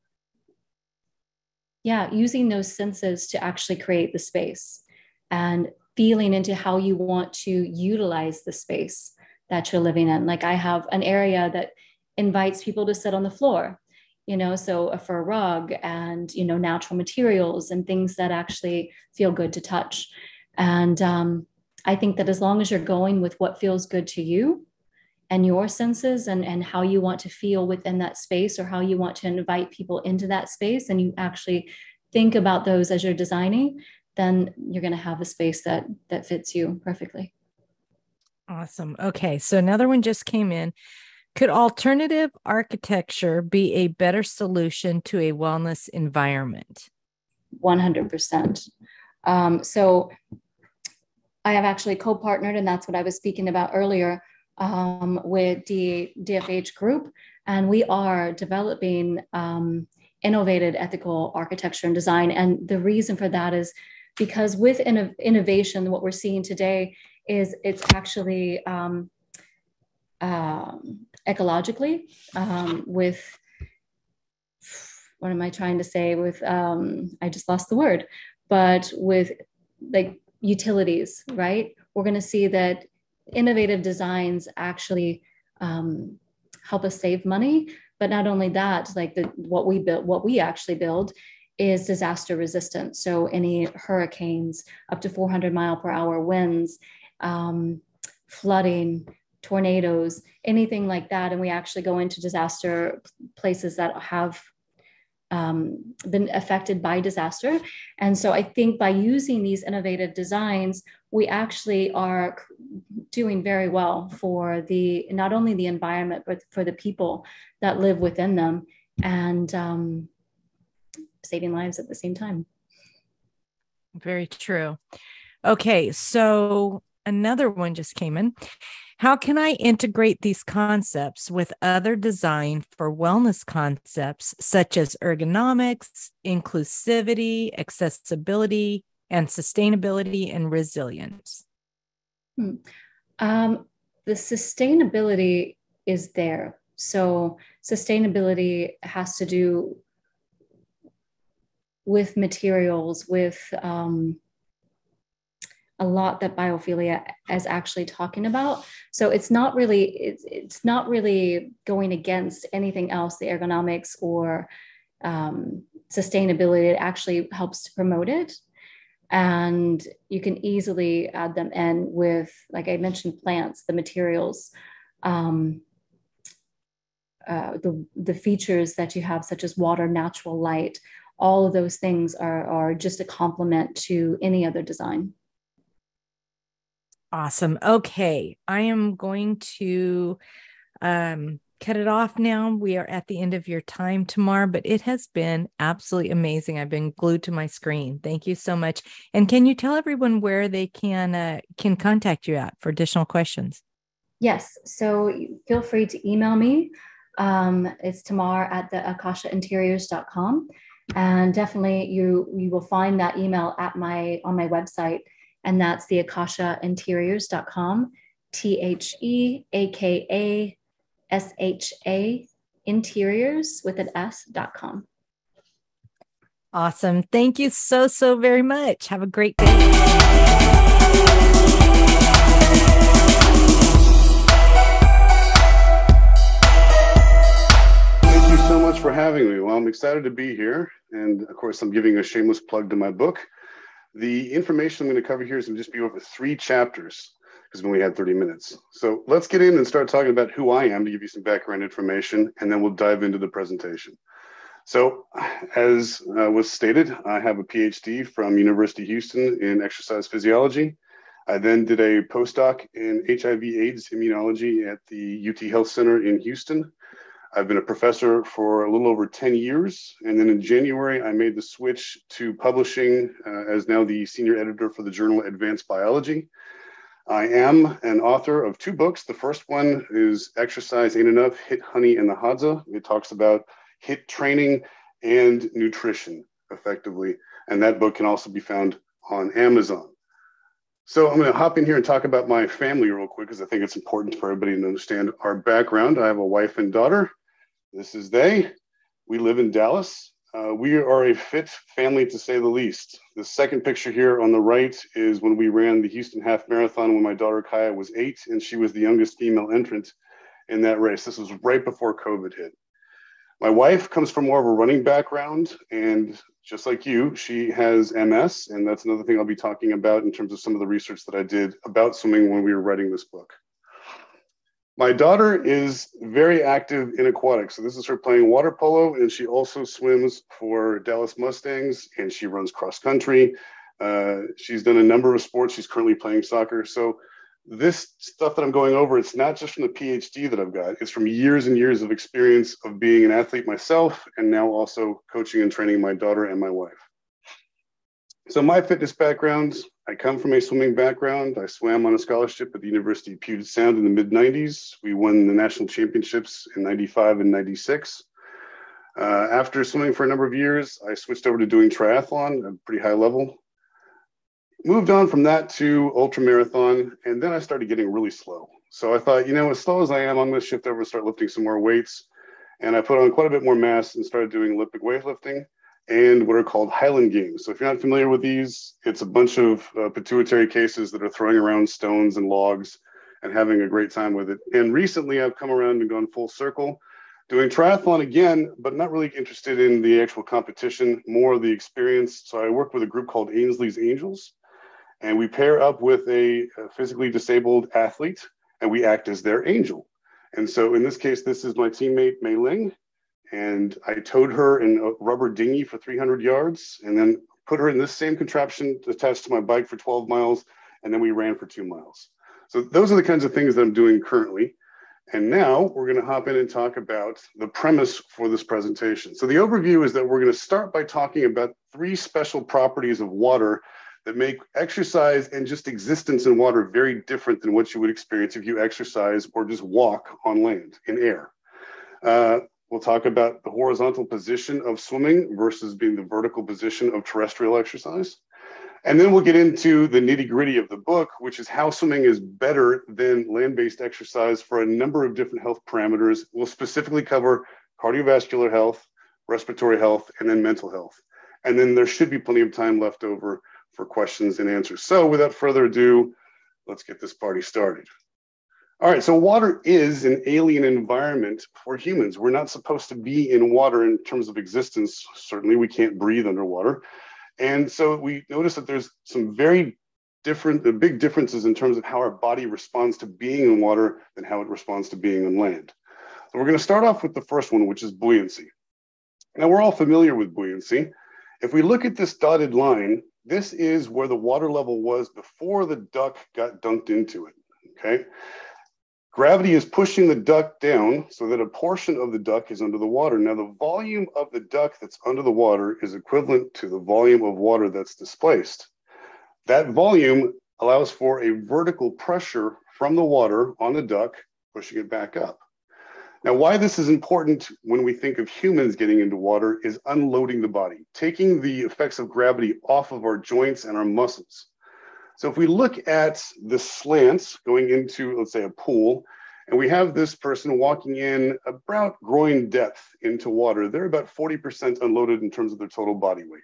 yeah, using those senses to actually create the space and feeling into how you want to utilize the space that you're living in. Like I have an area that invites people to sit on the floor, you know, so a fur rug and, you know, natural materials and things that actually feel good to touch. And um, I think that as long as you're going with what feels good to you and your senses and, and how you want to feel within that space or how you want to invite people into that space, and you actually think about those as you're designing, then you're going to have a space that, that fits you perfectly. Awesome. Okay. So another one just came in. Could alternative architecture be a better solution to a wellness environment? one hundred percent. Um, so I have actually co-partnered, and that's what I was speaking about earlier, um, with the D F H group. And we are developing um, innovative ethical architecture and design. And the reason for that is because with innovation, what we're seeing today is it's actually um, um, ecologically um, with, what am I trying to say with, um, I just lost the word, but with like utilities, right? We're going to see that innovative designs actually um, help us save money. But not only that, like the, what we build, what we actually build is disaster resistant. So any hurricanes, up to four hundred mile per hour winds, um, flooding, tornadoes, anything like that. And we actually go into disaster places that have um, been affected by disaster. And so I think by using these innovative designs, we actually are doing very well for the, not only the environment, but for the people that live within them, and um, saving lives at the same time. Very true. Okay. So another one just came in. How can I integrate these concepts with other design for wellness concepts, such as ergonomics, inclusivity, accessibility, and sustainability and resilience? Hmm. Um, the sustainability is there. So sustainability has to do with materials, with um, a lot that biophilia is actually talking about. So it's not really, it's, it's not really going against anything else, the ergonomics or um, sustainability. It actually helps to promote it. And you can easily add them in with, like I mentioned, plants, the materials, um, uh, the, the features that you have, such as water, natural light. All of those things are, are just a complement to any other design. Awesome. Okay. I am going to um, cut it off now. We are at the end of your time, Tamar, but it has been absolutely amazing. I've been glued to my screen. Thank you so much. And can you tell everyone where they can uh, can contact you at for additional questions? Yes. So feel free to email me. Um, it's Tamar at the akasha interiors dot com, and definitely you you will find that email at my on my website, and that's the akasha interiors dot com. T H E A K A S H A interiors with an S dot com. Awesome. Thank you so, so very much. Have a great day. for having me. Well, I'm excited to be here. And of course, I'm giving a shameless plug to my book. The information I'm going to cover here is going to just be over three chapters because we only had thirty minutes. So let's get in and start talking about who I am to give you some background information, and then we'll dive into the presentation. So as uh, was stated, I have a PhD from University of Houston in exercise physiology. I then did a postdoc in H I V AIDS immunology at the U T Health Center in Houston. I've been a professor for a little over ten years. And then in January, I made the switch to publishing uh, as now the senior editor for the journal Advanced Biology. I am an author of two books. The first one is Exercise Ain't Enough, Hit Honey in the Hadza. It talks about HIIT training and nutrition effectively. And that book can also be found on Amazon. So I'm going to hop in here and talk about my family real quick, because I think it's important for everybody to understand our background. I have a wife and daughter. This is they. We live in Dallas. Uh, we are a fit family, to say the least. The second picture here on the right is when we ran the Houston Half Marathon when my daughter Kaya was eight, and she was the youngest female entrant in that race. This was right before COVID hit. My wife comes from more of a running background, and just like you, she has M S, and that's another thing I'll be talking about in terms of some of the research that I did about swimming when we were writing this book. My daughter is very active in aquatics, so this is her playing water polo, and she also swims for Dallas Mustangs, and she runs cross country. Uh, she's done a number of sports. She's currently playing soccer. So this stuff that I'm going over, it's not just from the PhD that I've got, it's from years and years of experience of being an athlete myself, and now also coaching and training my daughter and my wife. So my fitness background, I come from a swimming background. I swam on a scholarship at the University of Puget Sound in the mid nineties. We won the national championships in ninety-five and ninety-six. Uh, after swimming for a number of years, I switched over to doing triathlon at a pretty high level. Moved on from that to ultramarathon, and then I started getting really slow. So I thought, you know, as slow as I am, I'm going to shift over and start lifting some more weights. And I put on quite a bit more mass and started doing Olympic weightlifting and what are called Highland Games. So if you're not familiar with these, it's a bunch of uh, pituitary cases that are throwing around stones and logs and having a great time with it. And recently I've come around and gone full circle, doing triathlon again, but not really interested in the actual competition, more of the experience. So I work with a group called Ainsley's Angels. And we pair up with a physically disabled athlete, and we act as their angel. And so in this case, this is my teammate, Mei Ling. And I towed her in a rubber dinghy for three hundred yards, and then put her in this same contraption attached to my bike for twelve miles. And then we ran for two miles. So those are the kinds of things that I'm doing currently. And now we're going to hop in and talk about the premise for this presentation. So the overview is that we're going to start by talking about three special properties of water that make exercise and just existence in water very different than what you would experience if you exercise or just walk on land, in air. Uh, we'll talk about the horizontal position of swimming versus being the vertical position of terrestrial exercise. And then we'll get into the nitty-gritty of the book, which is how swimming is better than land-based exercise for a number of different health parameters. We'll specifically cover cardiovascular health, respiratory health, and then mental health. And then there should be plenty of time left over for questions and answers. So without further ado, let's get this party started. All right, so water is an alien environment for humans. We're not supposed to be in water in terms of existence. Certainly we can't breathe underwater. And so we notice that there's some very different, the big differences in terms of how our body responds to being in water than how it responds to being on land. So we're gonna start off with the first one, which is buoyancy. Now we're all familiar with buoyancy. If we look at this dotted line, this is where the water level was before the duck got dunked into it, okay? Gravity is pushing the duck down so that a portion of the duck is under the water. Now, the volume of the duck that's under the water is equivalent to the volume of water that's displaced. That volume allows for a vertical pressure from the water on the duck, pushing it back up. Now, why this is important when we think of humans getting into water is unloading the body, taking the effects of gravity off of our joints and our muscles. So if we look at the slants going into, let's say, a pool, and we have this person walking in about groin depth into water, they're about forty percent unloaded in terms of their total body weight.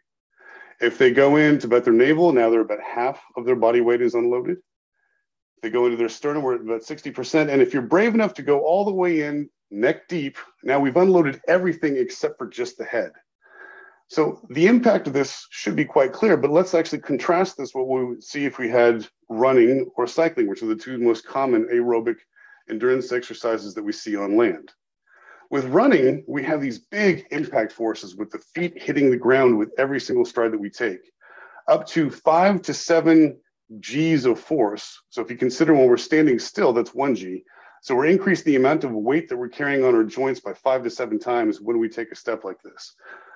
If they go into about their navel, now they're about half of their body weight is unloaded. They go into their sternum, we're at about sixty percent. And if you're brave enough to go all the way in neck deep. Now we've unloaded everything except for just the head. So the impact of this should be quite clear, but let's actually contrast this with what we would see if we had running or cycling, which are the two most common aerobic endurance exercises that we see on land. With running, we have these big impact forces with the feet hitting the ground with every single stride that we take, up to five to seven G's of force. So if you consider when we're standing still, that's one G. So we're increasing the amount of weight that we're carrying on our joints by five to seven times when we take a step like this.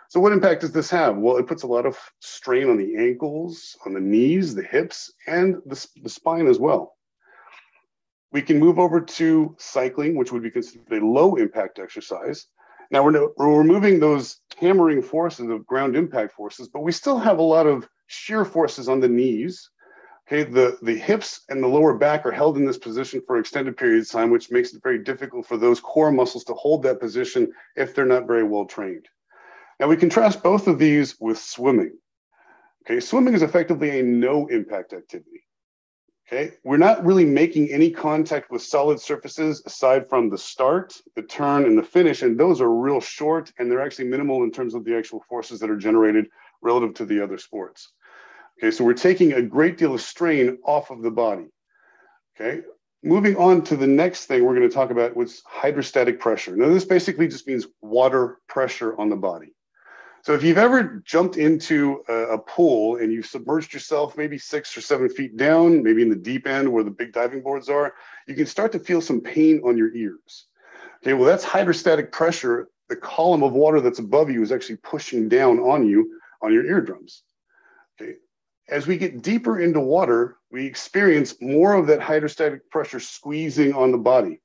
So what impact does this have? Well, it puts a lot of strain on the ankles, on the knees, the hips, and the, the spine as well. We can move over to cycling, which would be considered a low impact exercise. Now we're, no, we're removing those hammering forces of ground impact forces, but we still have a lot of shear forces on the knees. Okay, the, the hips and the lower back are held in this position for extended periods of time, which makes it very difficult for those core muscles to hold that position if they're not very well trained. Now we contrast both of these with swimming. Okay, swimming is effectively a no impact activity. Okay, we're not really making any contact with solid surfaces aside from the start, the turn, and the finish, and those are real short, and they're actually minimal in terms of the actual forces that are generated relative to the other sports. Okay, so we're taking a great deal of strain off of the body. Okay, moving on to the next thing we're going to talk about, what's hydrostatic pressure. Now, this basically just means water pressure on the body. So if you've ever jumped into a pool and you've submerged yourself maybe six or seven feet down, maybe in the deep end where the big diving boards are, you can start to feel some pain on your ears. Okay, well, that's hydrostatic pressure. The column of water that's above you is actually pushing down on you, on your eardrums. Okay, as we get deeper into water, we experience more of that hydrostatic pressure squeezing on the body.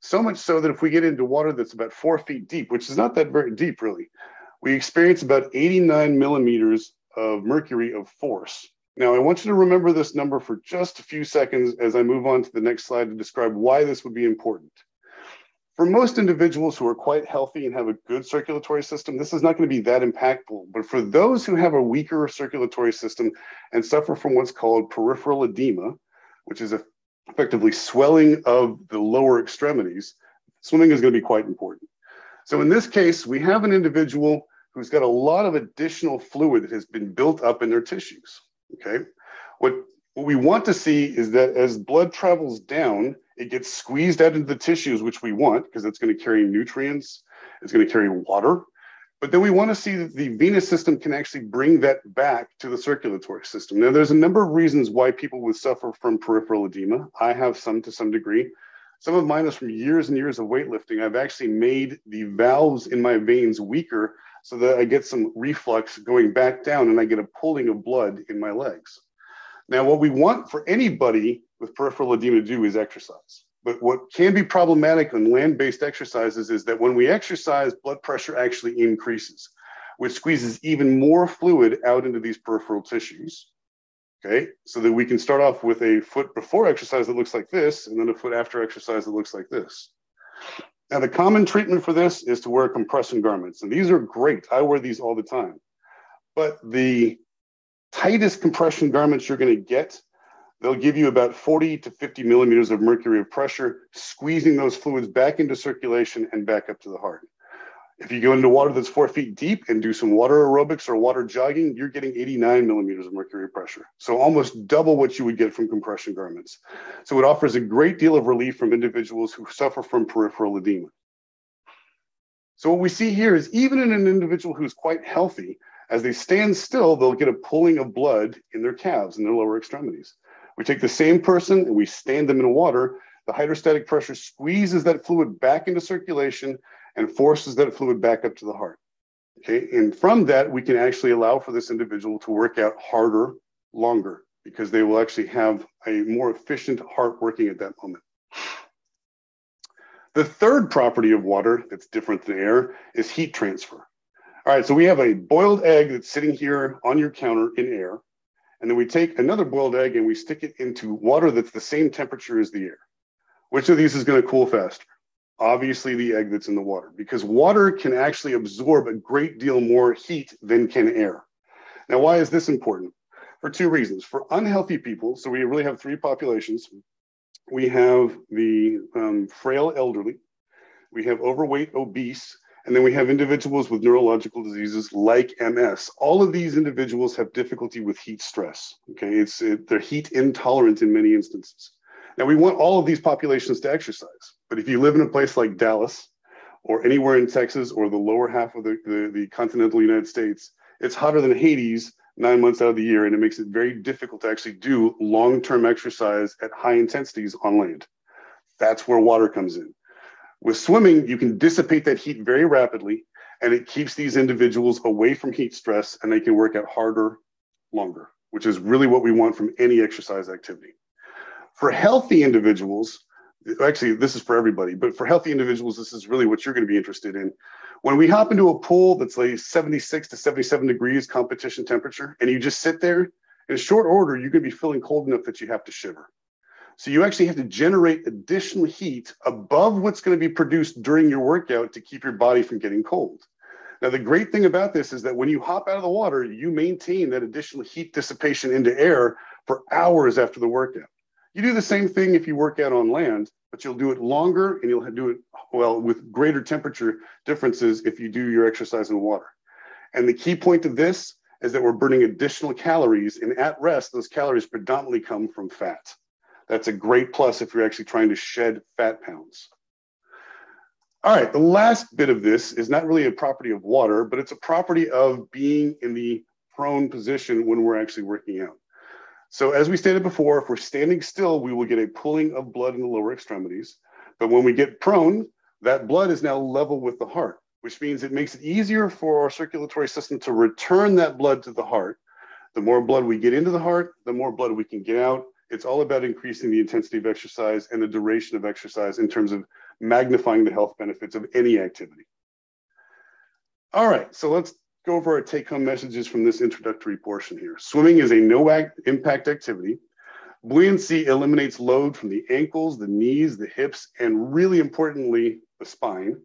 So much so that if we get into water that's about four feet deep, which is not that very deep really, we experience about eighty-nine millimeters of mercury of force. Now, I want you to remember this number for just a few seconds as I move on to the next slide to describe why this would be important. For most individuals who are quite healthy and have a good circulatory system, this is not going to be that impactful. But for those who have a weaker circulatory system and suffer from what's called peripheral edema, which is effectively swelling of the lower extremities, swimming is going to be quite important. So in this case, we have an individual who's got a lot of additional fluid that has been built up in their tissues, okay? What, what we want to see is that as blood travels down, it gets squeezed out into the tissues, which we want, because it's going to carry nutrients, it's going to carry water. But then we want to see that the venous system can actually bring that back to the circulatory system. Now, there's a number of reasons why people would suffer from peripheral edema. I have some to some degree. Some of mine is from years and years of weightlifting. I've actually made the valves in my veins weaker so that I get some reflux going back down and I get a pulling of blood in my legs. Now, what we want for anybody with peripheral edema to do is exercise. But what can be problematic on land-based exercises is that when we exercise, blood pressure actually increases, which squeezes even more fluid out into these peripheral tissues. Okay, so that we can start off with a foot before exercise that looks like this, and then a foot after exercise that looks like this. Now, the common treatment for this is to wear compression garments, and these are great. I wear these all the time. But the tightest compression garments you're going to get, they'll give you about forty to fifty millimeters of mercury of pressure, squeezing those fluids back into circulation and back up to the heart. If you go into water that's four feet deep and do some water aerobics or water jogging, you're getting eighty-nine millimeters of mercury pressure. So almost double what you would get from compression garments. So it offers a great deal of relief from individuals who suffer from peripheral edema. So what we see here is even in an individual who's quite healthy, as they stand still, they'll get a pulling of blood in their calves and their lower extremities. We take the same person and we stand them in water. The hydrostatic pressure squeezes that fluid back into circulation and forces that fluid back up to the heart, okay? And from that, we can actually allow for this individual to work out harder, longer, because they will actually have a more efficient heart working at that moment. The third property of water that's different than air is heat transfer. All right, so we have a boiled egg that's sitting here on your counter in air, and then we take another boiled egg and we stick it into water that's the same temperature as the air. Which of these is going to cool faster? Obviously the egg that's in the water, because water can actually absorb a great deal more heat than can air. Now, why is this important? For two reasons. For unhealthy people, so we really have three populations. We have the um, frail elderly, we have overweight, obese, and then we have individuals with neurological diseases like M S. All of these individuals have difficulty with heat stress, okay? It's, it, they're heat intolerant in many instances. Now, we want all of these populations to exercise, but if you live in a place like Dallas or anywhere in Texas or the lower half of the, the, the continental United States, it's hotter than Hades nine months out of the year, and it makes it very difficult to actually do long-term exercise at high intensities on land. That's where water comes in. With swimming, you can dissipate that heat very rapidly, and it keeps these individuals away from heat stress, and they can work out harder, longer, which is really what we want from any exercise activity. For healthy individuals, actually, this is for everybody, but for healthy individuals, this is really what you're going to be interested in. When we hop into a pool that's like seventy-six to seventy-seven degrees competition temperature, and you just sit there, in short order, you're going to be feeling cold enough that you have to shiver. So you actually have to generate additional heat above what's going to be produced during your workout to keep your body from getting cold. Now, the great thing about this is that when you hop out of the water, you maintain that additional heat dissipation into air for hours after the workout. You do the same thing if you work out on land, but you'll do it longer and you'll do it, well, with greater temperature differences if you do your exercise in water. And the key point of this is that we're burning additional calories, and at rest, those calories predominantly come from fat. That's a great plus if you're actually trying to shed fat pounds. All right, the last bit of this is not really a property of water, but it's a property of being in the prone position when we're actually working out. So as we stated before, if we're standing still, we will get a pooling of blood in the lower extremities. But when we get prone, that blood is now level with the heart, which means it makes it easier for our circulatory system to return that blood to the heart. The more blood we get into the heart, the more blood we can get out. It's all about increasing the intensity of exercise and the duration of exercise in terms of magnifying the health benefits of any activity. All right, so let's go over our take-home messages from this introductory portion here. Swimming is a no-impact activity. Buoyancy eliminates load from the ankles, the knees, the hips, and really importantly, the spine.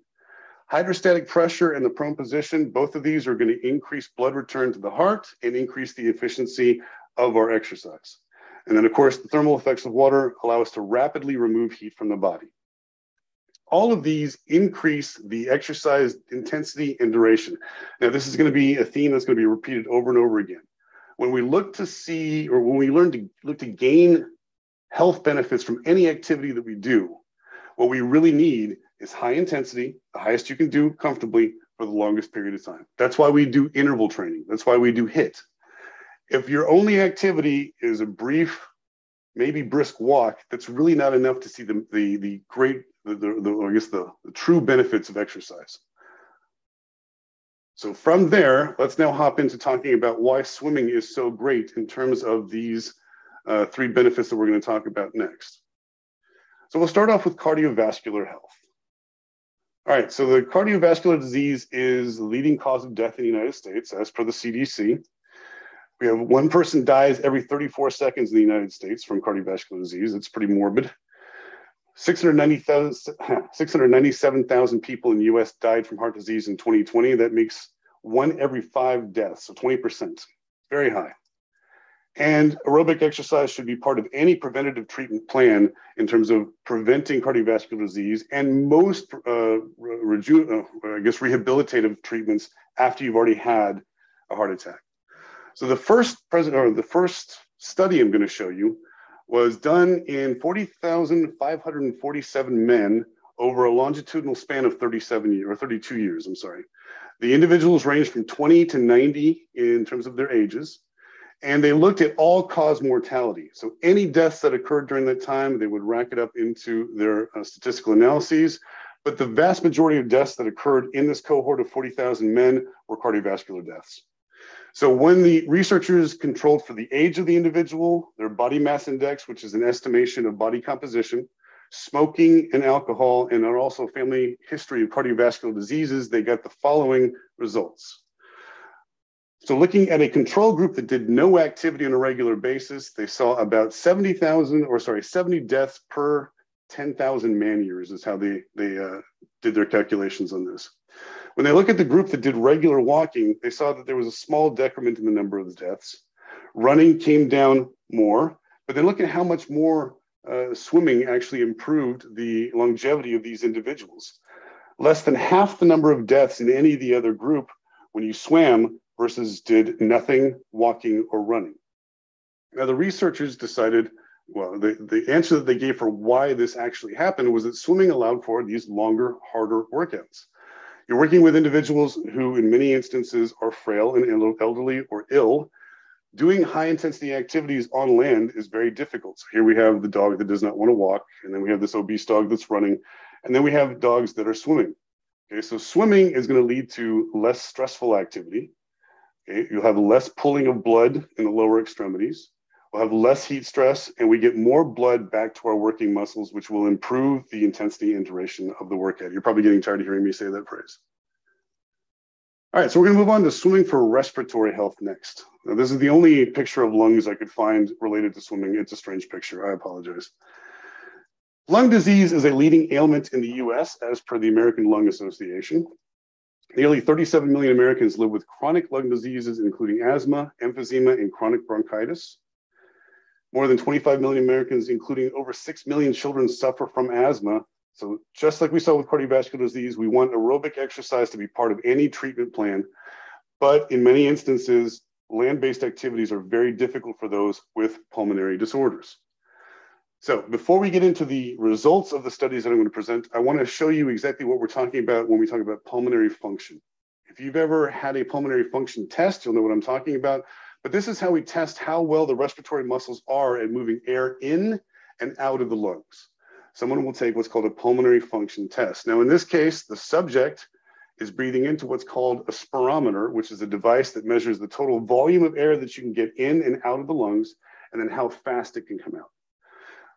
Hydrostatic pressure and the prone position, both of these are going to increase blood return to the heart and increase the efficiency of our exercise. And then, of course, the thermal effects of water allow us to rapidly remove heat from the body. All of these increase the exercise intensity and duration. Now, this is going to be a theme that's going to be repeated over and over again. When we look to see, or when we learn to look to gain health benefits from any activity that we do, what we really need is high intensity, the highest you can do comfortably for the longest period of time. That's why we do interval training. That's why we do HIIT. If your only activity is a brief, maybe brisk walk, that's really not enough to see the, the, the great, the, the, the, I guess, the, the true benefits of exercise. So from there, let's now hop into talking about why swimming is so great in terms of these uh, three benefits that we're going to talk about next. So we'll start off with cardiovascular health. All right, so the cardiovascular disease is the leading cause of death in the United States, as per the C D C. We have one person dies every thirty-four seconds in the United States from cardiovascular disease. It's pretty morbid. six hundred ninety-seven thousand people in the U S died from heart disease in twenty twenty. That makes one every five deaths, so twenty percent, very high. And aerobic exercise should be part of any preventative treatment plan in terms of preventing cardiovascular disease and most, uh, reju uh, I guess, rehabilitative treatments after you've already had a heart attack. So the first present, or the first study I'm going to show you was done in forty thousand five hundred forty-seven men over a longitudinal span of thirty-seven years, or thirty-two years, I'm sorry. The individuals ranged from twenty to ninety in terms of their ages, and they looked at all-cause mortality. So any deaths that occurred during that time, they would rack it up into their uh, statistical analyses, but the vast majority of deaths that occurred in this cohort of forty thousand men were cardiovascular deaths. So when the researchers controlled for the age of the individual, their body mass index, which is an estimation of body composition, smoking and alcohol, and also family history of cardiovascular diseases, they got the following results. So looking at a control group that did no activity on a regular basis, they saw about seventy thousand, or sorry, seventy deaths per ten thousand man years is how they, they uh, did their calculations on this. When they look at the group that did regular walking, they saw that there was a small decrement in the number of the deaths. Running came down more, but then look at how much more uh, swimming actually improved the longevity of these individuals. less than half the number of deaths in any of the other group when you swam versus did nothing, walking, or running. Now, the researchers decided, well, the, the answer that they gave for why this actually happened was that swimming allowed for these longer, harder workouts. You're working with individuals who, in many instances, are frail and elderly or ill. Doing high-intensity activities on land is very difficult. So here we have the dog that does not want to walk, and then we have this obese dog that's running, and then we have dogs that are swimming. Okay, so swimming is going to lead to less stressful activity. Okay, you'll have less pulling of blood in the lower extremities. We'll have less heat stress, and we get more blood back to our working muscles, which will improve the intensity and duration of the workout. You're probably getting tired of hearing me say that phrase. All right, so we're going to move on to swimming for respiratory health next. Now, this is the only picture of lungs I could find related to swimming. It's a strange picture. I apologize. Lung disease is a leading ailment in the U S as per the American Lung Association. Nearly thirty-seven million Americans live with chronic lung diseases, including asthma, emphysema, and chronic bronchitis. More than twenty-five million Americans, including over six million children, suffer from asthma. So just like we saw with cardiovascular disease, we want aerobic exercise to be part of any treatment plan. But in many instances, land-based activities are very difficult for those with pulmonary disorders. So before we get into the results of the studies that I'm going to present, I want to show you exactly what we're talking about when we talk about pulmonary function. If you've ever had a pulmonary function test, you'll know what I'm talking about. But this is how we test how well the respiratory muscles are at moving air in and out of the lungs. Someone will take what's called a pulmonary function test. Now, in this case, the subject is breathing into what's called a spirometer, which is a device that measures the total volume of air that you can get in and out of the lungs, and then how fast it can come out.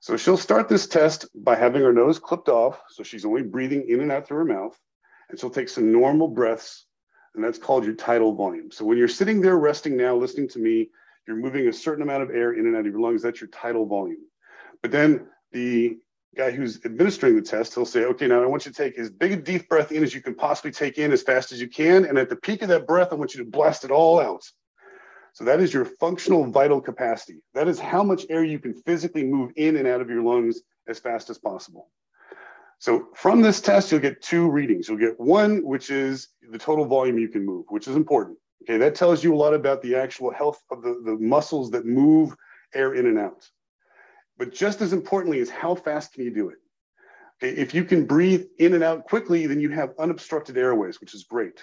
So she'll start this test by having her nose clipped off, so she's only breathing in and out through her mouth, and she'll take some normal breaths, and that's called your tidal volume. So when you're sitting there resting now, listening to me, you're moving a certain amount of air in and out of your lungs. That's your tidal volume. But then the guy who's administering the test, he'll say, okay, now I want you to take as big a deep breath in as you can possibly take in as fast as you can. And at the peak of that breath, I want you to blast it all out. So that is your functional vital capacity. That is how much air you can physically move in and out of your lungs as fast as possible. So from this test, you'll get two readings. You'll get one, which is the total volume you can move, which is important. Okay, that tells you a lot about the actual health of the, the muscles that move air in and out. But just as importantly is how fast can you do it? Okay, if you can breathe in and out quickly, then you have unobstructed airways, which is great.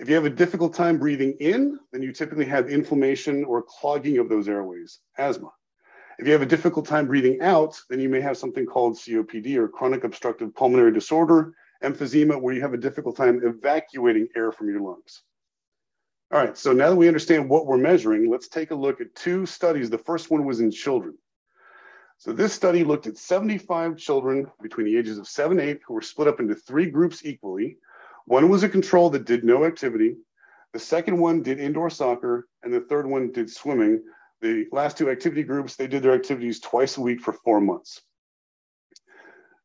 If you have a difficult time breathing in, then you typically have inflammation or clogging of those airways, asthma. If you have a difficult time breathing out, then you may have something called C O P D or chronic obstructive pulmonary disorder, emphysema, where you have a difficult time evacuating air from your lungs. All right, so now that we understand what we're measuring, let's take a look at two studies. The first one was in children. So this study looked at seventy-five children between the ages of seven and eight who were split up into three groups equally. One was a control that did no activity. The second one did indoor soccer, and the third one did swimming. The last two activity groups, they did their activities twice a week for four months.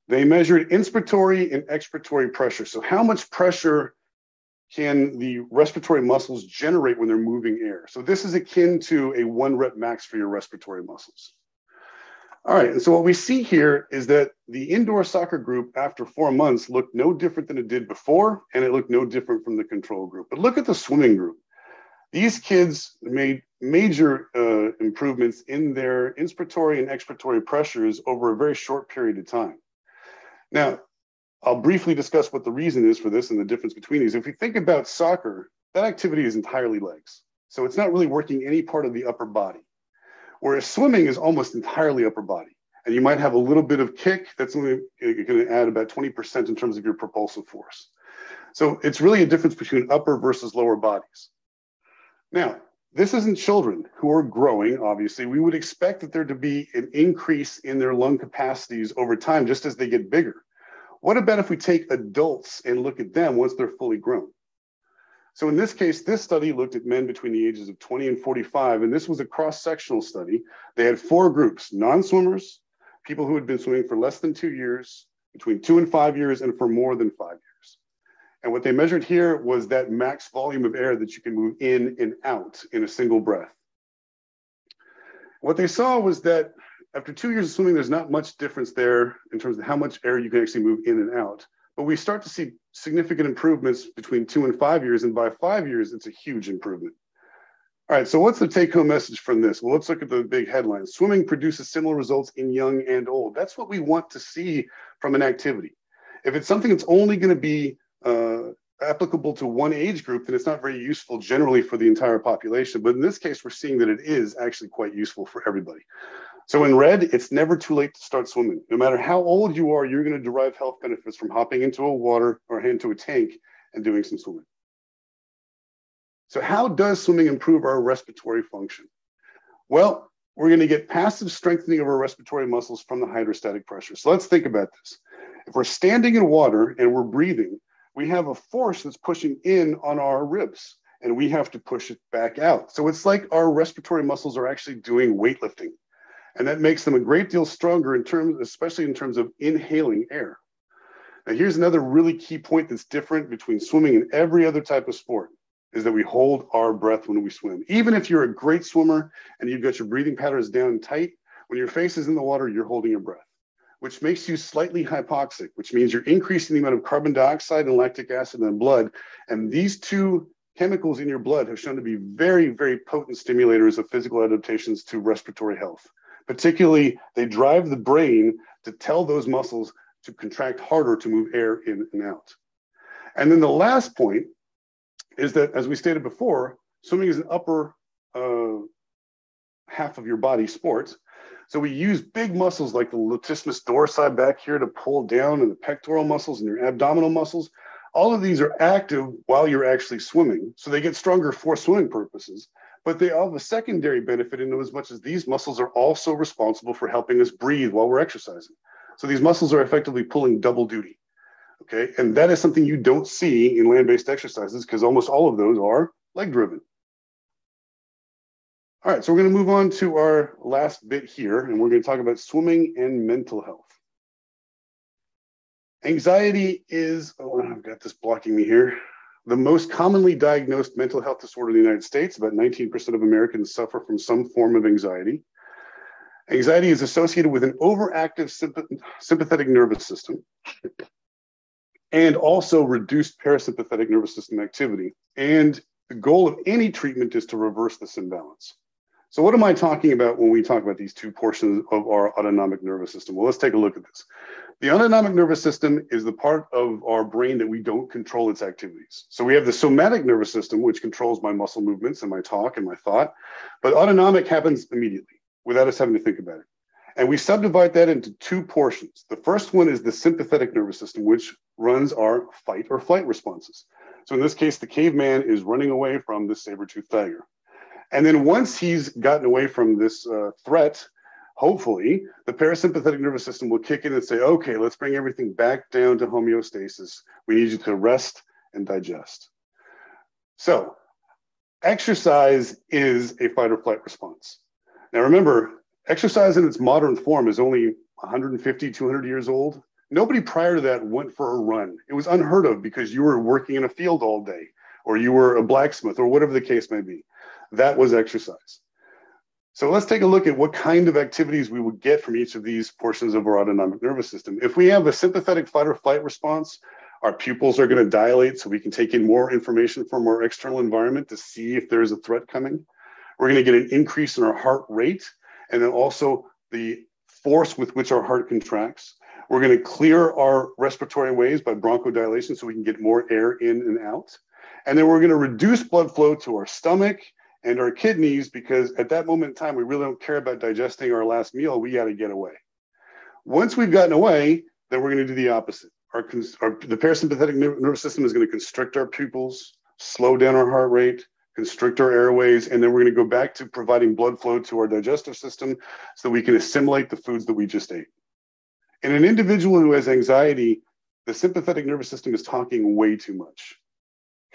They measured inspiratory and expiratory pressure. So how much pressure can the respiratory muscles generate when they're moving air? So this is akin to a one rep max for your respiratory muscles. All right, and so what we see here is that the indoor soccer group after four months looked no different than it did before, and it looked no different from the control group. But look at the swimming group. These kids made major uh, improvements in their inspiratory and expiratory pressures over a very short period of time. Now, I'll briefly discuss what the reason is for this and the difference between these. If we think about soccer, that activity is entirely legs. So it's not really working any part of the upper body. Whereas swimming is almost entirely upper body. And you might have a little bit of kick. That's only going to add about twenty percent in terms of your propulsive force. So it's really a difference between upper versus lower bodies. Now, this is in children who are growing, obviously. We would expect that there to be an increase in their lung capacities over time, just as they get bigger. What about if we take adults and look at them once they're fully grown? So in this case, this study looked at men between the ages of twenty and forty-five, and this was a cross-sectional study. They had four groups: non-swimmers, people who had been swimming for less than two years, between two and five years, and for more than five years. And what they measured here was that max volume of air that you can move in and out in a single breath. What they saw was that after two years of swimming, there's not much difference there in terms of how much air you can actually move in and out. But we start to see significant improvements between two and five years. And by five years, it's a huge improvement. All right, so what's the take-home message from this? Well, let's look at the big headline. Swimming produces similar results in young and old. That's what we want to see from an activity. If it's something that's only going to be uh, applicable to one age group, then it's not very useful generally for the entire population. But in this case, we're seeing that it is actually quite useful for everybody. So in red, it's never too late to start swimming. No matter how old you are, you're going to derive health benefits from hopping into a water or into a tank and doing some swimming. So how does swimming improve our respiratory function? Well, we're gonna get passive strengthening of our respiratory muscles from the hydrostatic pressure. So let's think about this. If we're standing in water and we're breathing, we have a force that's pushing in on our ribs and we have to push it back out. So it's like our respiratory muscles are actually doing weightlifting. And that makes them a great deal stronger in terms, especially in terms of inhaling air. Now here's another really key point that's different between swimming and every other type of sport, is that we hold our breath when we swim. Even if you're a great swimmer and you've got your breathing patterns down tight, when your face is in the water, you're holding your breath, which makes you slightly hypoxic, which means you're increasing the amount of carbon dioxide and lactic acid in the blood. And these two chemicals in your blood have shown to be very, very potent stimulators of physical adaptations to respiratory health. Particularly, they drive the brain to tell those muscles to contract harder to move air in and out. And then the last point is that, as we stated before, swimming is an upper uh, half of your body sport. So we use big muscles like the latissimus dorsi back here to pull down, and the pectoral muscles and your abdominal muscles. All of these are active while you're actually swimming. So they get stronger for swimming purposes, but they all have a secondary benefit in as much as these muscles are also responsible for helping us breathe while we're exercising. So these muscles are effectively pulling double duty. Okay, and that is something you don't see in land-based exercises because almost all of those are leg-driven. All right, so we're going to move on to our last bit here, and we're going to talk about swimming and mental health. Anxiety is, oh, I've got this blocking me here, the most commonly diagnosed mental health disorder in the United States. About nineteen percent of Americans suffer from some form of anxiety. Anxiety is associated with an overactive sympath- sympathetic nervous system, and also reduced parasympathetic nervous system activity. And the goal of any treatment is to reverse this imbalance. So what am I talking about when we talk about these two portions of our autonomic nervous system? Well, let's take a look at this. The autonomic nervous system is the part of our brain that we don't control its activities. So we have the somatic nervous system, which controls my muscle movements and my talk and my thought, but autonomic happens immediately without us having to think about it. And we subdivide that into two portions. The first one is the sympathetic nervous system, which runs our fight or flight responses. So in this case, the caveman is running away from the saber-toothed tiger. And then once he's gotten away from this uh, threat, hopefully, the parasympathetic nervous system will kick in and say, okay, let's bring everything back down to homeostasis. We need you to rest and digest. So exercise is a fight or flight response. Now remember, exercise in its modern form is only one hundred fifty, two hundred years old. Nobody prior to that went for a run. It was unheard of because you were working in a field all day, or you were a blacksmith, or whatever the case may be. That was exercise. So let's take a look at what kind of activities we would get from each of these portions of our autonomic nervous system. If we have a sympathetic fight or flight response, our pupils are going to dilate so we can take in more information from our external environment to see if there's a threat coming. We're going to get an increase in our heart rate, and then also the force with which our heart contracts. We're going to clear our respiratory waves by bronchodilation so we can get more air in and out. And then we're going to reduce blood flow to our stomach and our kidneys, because at that moment in time, we really don't care about digesting our last meal. We got to get away. Once we've gotten away, then we're going to do the opposite. Our, our, the parasympathetic nervous system is going to constrict our pupils, slow down our heart rate, constrict our airways, and then we're going to go back to providing blood flow to our digestive system so that we can assimilate the foods that we just ate. In an individual who has anxiety, the sympathetic nervous system is talking way too much,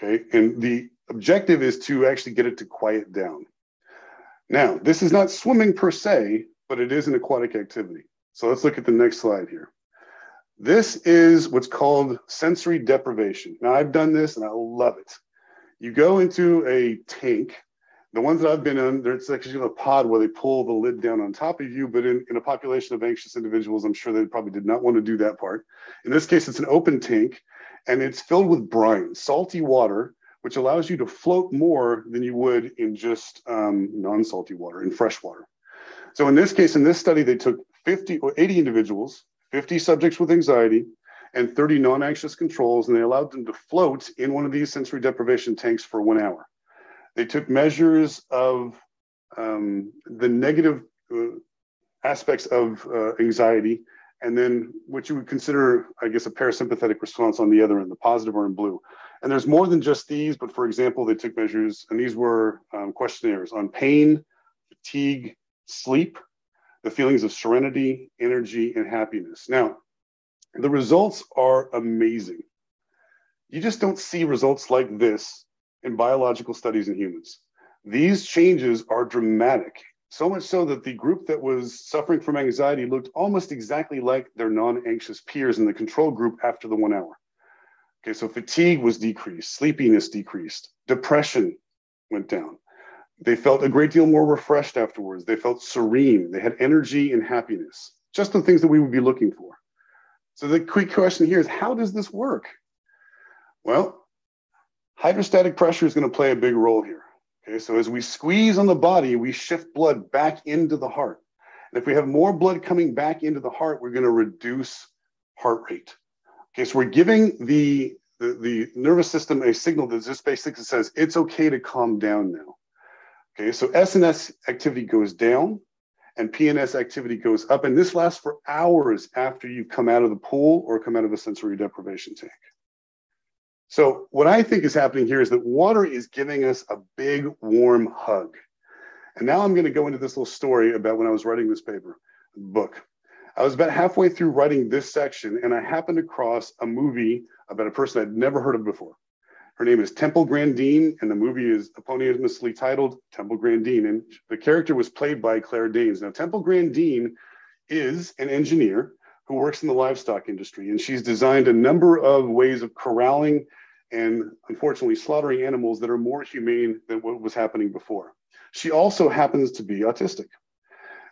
okay? And the objective is to actually get it to quiet down. Now, this is not swimming per se, but it is an aquatic activity. So let's look at the next slide here. This is what's called sensory deprivation. Now, I've done this and I love it. You go into a tank The ones that I've been on, they're it's actually a pod where they pull the lid down on top of you. But in, in a population of anxious individuals, I'm sure they probably did not want to do that part. In this case, it's an open tank, and it's filled with brine, salty water, which allows you to float more than you would in just um, non-salty water, in fresh water. So in this case, in this study, they took fifty or eighty individuals, fifty subjects with anxiety, and thirty non-anxious controls, and they allowed them to float in one of these sensory deprivation tanks for one hour. They took measures of um, the negative uh, aspects of uh, anxiety, and then what you would consider, I guess, a parasympathetic response on the other end, the positive or in blue. And there's more than just these, but for example, they took measures, and these were um, questionnaires on pain, fatigue, sleep, the feelings of serenity, energy, and happiness. Now, the results are amazing. You just don't see results like this in biological studies in humans. These changes are dramatic, so much so that the group that was suffering from anxiety looked almost exactly like their non-anxious peers in the control group after the one hour. Okay, so fatigue was decreased, sleepiness decreased, depression went down. They felt a great deal more refreshed afterwards. They felt serene. They had energy and happiness, just the things that we would be looking for. So the quick question here is, how does this work? Well, hydrostatic pressure is going to play a big role here. Okay, so as we squeeze on the body, we shift blood back into the heart. And if we have more blood coming back into the heart, we're going to reduce heart rate. Okay, so we're giving the, the, the nervous system a signal that just basically says, it's okay to calm down now. Okay, so S and S activity goes down and P and S activity goes up. And this lasts for hours after you come out of the pool or come out of a sensory deprivation tank. So what I think is happening here is that water is giving us a big warm hug. And now I'm going to go into this little story about when I was writing this paper, book. I was about halfway through writing this section, and I happened across a movie about a person I'd never heard of before. Her name is Temple Grandin, and the movie is eponymously titled Temple Grandin, and the character was played by Claire Danes. Now, Temple Grandin is an engineer who works in the livestock industry, and she's designed a number of ways of corralling and, unfortunately, slaughtering animals that are more humane than what was happening before. She also happens to be autistic.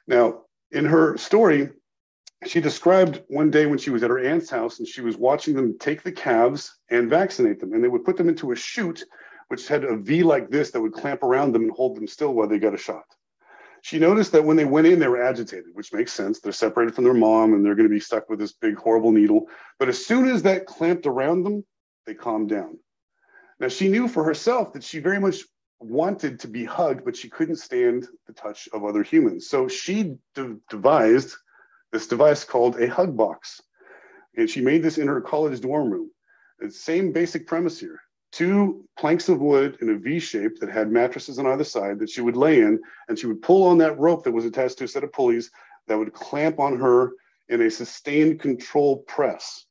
Now, in her story, she described one day when she was at her aunt's house and she was watching them take the calves and vaccinate them. And they would put them into a chute, which had a V like this that would clamp around them and hold them still while they got a shot. She noticed that when they went in, they were agitated, which makes sense. They're separated from their mom and they're going to be stuck with this big, horrible needle. But as soon as that clamped around them, they calmed down. Now, she knew for herself that she very much wanted to be hugged, but she couldn't stand the touch of other humans. So she de- devised... this device called a hug box. And she made this in her college dorm room. It's same basic premise here. Two planks of wood in a V shape that had mattresses on either side that she would lay in, and she would pull on that rope that was attached to a set of pulleys that would clamp on her in a sustained control press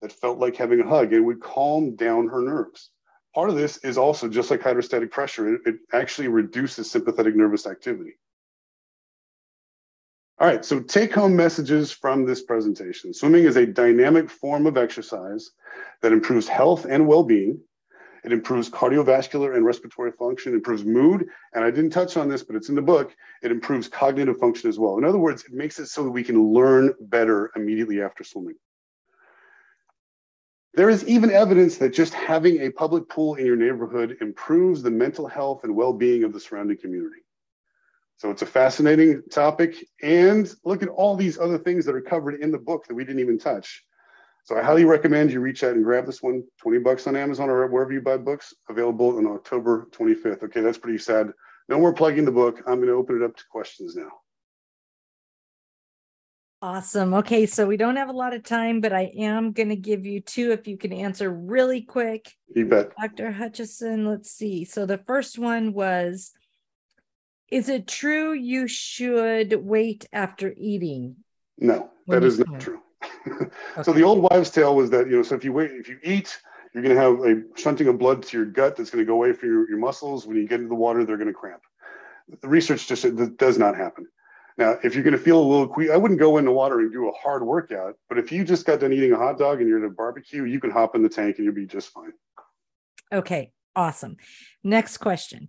that felt like having a hug. It would calm down her nerves. Part of this is also just like hydrostatic pressure. It, it actually reduces sympathetic nervous activity. All right, so take-home messages from this presentation. Swimming is a dynamic form of exercise that improves health and well-being. It improves cardiovascular and respiratory function, improves mood, and I didn't touch on this, but it's in the book, it improves cognitive function as well. In other words, it makes it so that we can learn better immediately after swimming. There is even evidence that just having a public pool in your neighborhood improves the mental health and well-being of the surrounding community. So it's a fascinating topic, and look at all these other things that are covered in the book that we didn't even touch. So I highly recommend you reach out and grab this one, twenty bucks on Amazon or wherever you buy books, available on October twenty-fifth. Okay, that's pretty sad. No more plugging the book. I'm going to open it up to questions now. Awesome. Okay, so we don't have a lot of time, but I am going to give you two if you can answer really quick. You bet. Doctor Hutchison, let's see. So the first one was, is it true you should wait after eating? No, that is not true. Okay. So the old wives' tale was that, you know, so if you wait, if you eat, you're going to have a shunting of blood to your gut that's going to go away from your, your muscles. When you get into the water, they're going to cramp. The research just that does not happen. Now, if you're going to feel a little que- I wouldn't go in the water and do a hard workout, but if you just got done eating a hot dog and you're at a barbecue, you can hop in the tank and you'll be just fine. Okay, awesome. Next question.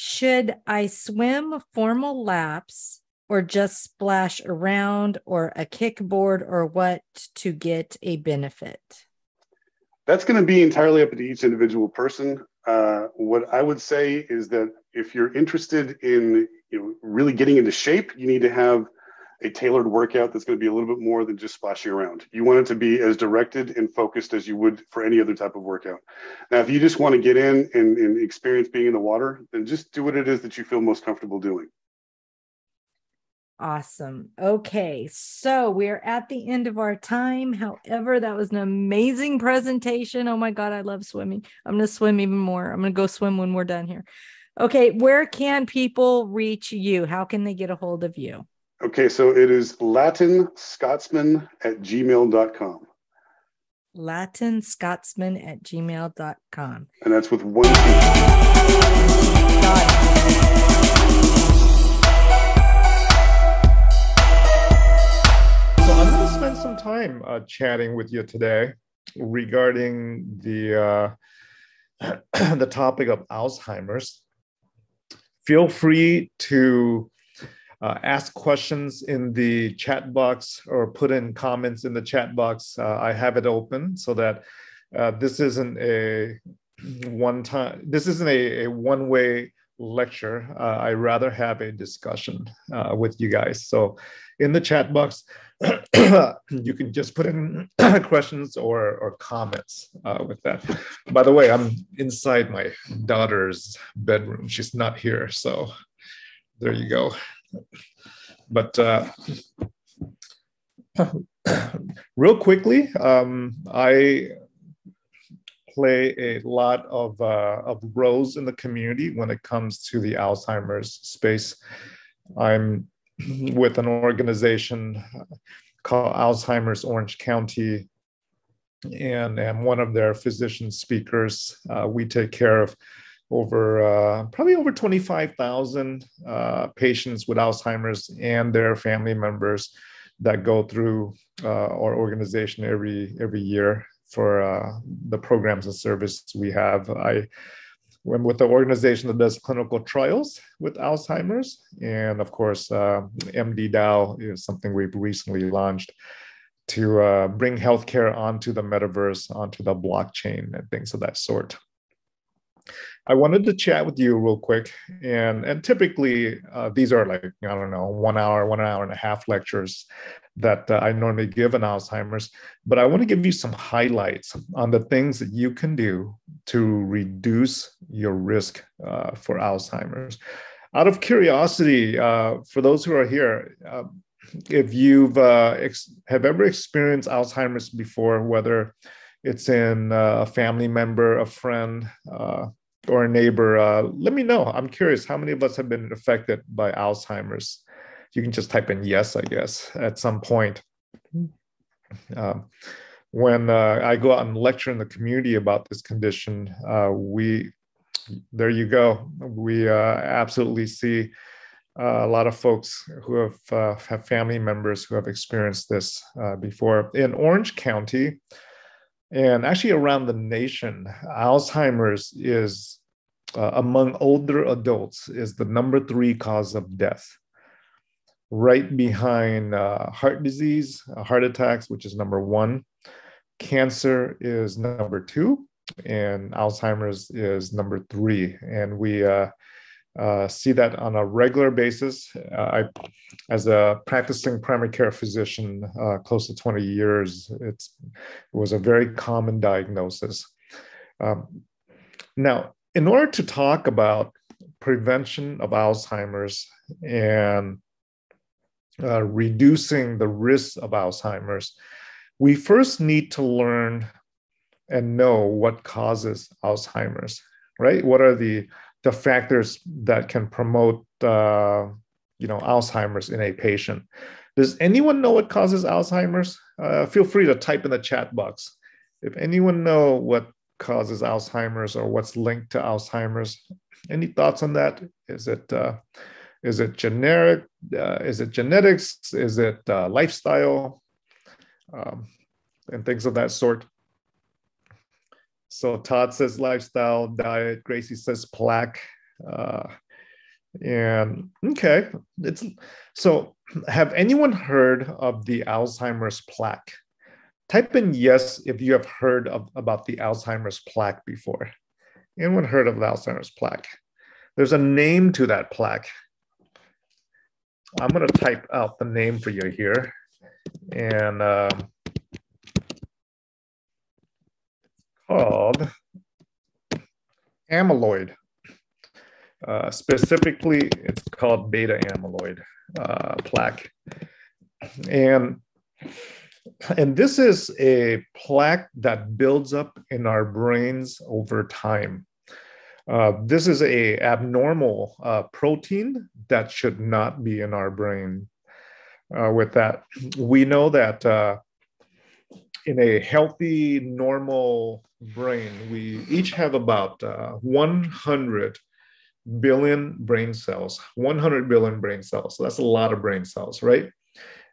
Should I swim formal laps or just splash around or a kickboard or what to get a benefit? That's going to be entirely up to each individual person. Uh, what I would say is that if you're interested in you know, really getting into shape, you need to have a tailored workout that's going to be a little bit more than just splashing around. You want it to be as directed and focused as you would for any other type of workout. Now, if you just want to get in and, and experience being in the water, then just do what it is that you feel most comfortable doing. Awesome. Okay. So we're at the end of our time. However, that was an amazing presentation. Oh my God, I love swimming. I'm going to swim even more. I'm going to go swim when we're done here. Okay. Where can people reach you? How can they get a hold of you? Okay. So it is latinscotsman at gmail dot com. latinscotsman at gmail dot com. And that's with one. Spend some time uh, chatting with you today regarding the uh, the topic of Alzheimer's. Feel free to uh, ask questions in the chat box or put in comments in the chat box. Uh, I have it open so that uh, this isn't a one time. This isn't a, a one way lecture. Uh, I rather have a discussion uh, with you guys. So, in the chat box. You can just put in questions or, or comments uh, with that. By the way, I'm inside my daughter's bedroom. She's not here, so there you go. But uh, real quickly, um, I play a lot of, uh, of roles in the community when it comes to the Alzheimer's space. I'm with an organization called Alzheimer's Orange County, and I'm one of their physician speakers. Uh, we take care of over uh, probably over twenty-five thousand uh, patients with Alzheimer's and their family members that go through uh, our organization every every year for uh, the programs and service we have. I I'm with the organization that does clinical trials with Alzheimer's. And of course, uh, M D Dow is something we've recently launched to uh, bring healthcare onto the metaverse, onto the blockchain and things of that sort. I wanted to chat with you real quick. And, and typically, uh, these are like, I don't know, one hour, one hour and a half lectures that uh, I normally give on Alzheimer's. But I want to give you some highlights on the things that you can do to reduce your risk uh, for Alzheimer's. Out of curiosity, uh, for those who are here, uh, if you've uh, ex- have ever experienced Alzheimer's before, whether it's in a family member, a friend, uh, or a neighbor, uh, let me know. I'm curious how many of us have been affected by Alzheimer's. You can just type in yes, I guess, at some point. Um, when uh, I go out and lecture in the community about this condition, uh, we, there you go. We uh, absolutely see uh, a lot of folks who have, uh, have family members who have experienced this uh, before. In Orange County, and actually around the nation, Alzheimer's is, uh, among older adults, is the number three cause of death, right behind uh, heart disease, uh, heart attacks, which is number one. Cancer is number two, and Alzheimer's is number three. And we uh, uh, see that on a regular basis. Uh, I, as a practicing primary care physician, uh, close to twenty years, it's, it was a very common diagnosis. Um, now, in order to talk about prevention of Alzheimer's and Uh, reducing the risks of Alzheimer's, we first need to learn and know what causes Alzheimer's, right? What are the, the factors that can promote uh, you know, Alzheimer's in a patient? Does anyone know what causes Alzheimer's? Uh, feel free to type in the chat box. If anyone know what causes Alzheimer's or what's linked to Alzheimer's, any thoughts on that? Is it... Uh, Is it generic? Uh, is it genetics? Is it uh, lifestyle? Um, and things of that sort. So Todd says lifestyle, diet. Gracie says plaque. Uh, Yeah. Okay. It's so. Have anyone heard of the Alzheimer's plaque? Type in yes if you have heard of about the Alzheimer's plaque before. Anyone heard of the Alzheimer's plaque? There's a name to that plaque. I'm going to type out the name for you here, and uh, called amyloid. Uh, specifically, it's called beta amyloid uh, plaque, and and this is a plaque that builds up in our brains over time. Uh, this is a abnormal uh, protein that should not be in our brain. Uh, with that, we know that uh, in a healthy, normal brain, we each have about uh, one hundred billion brain cells, one hundred billion brain cells. So that's a lot of brain cells, right?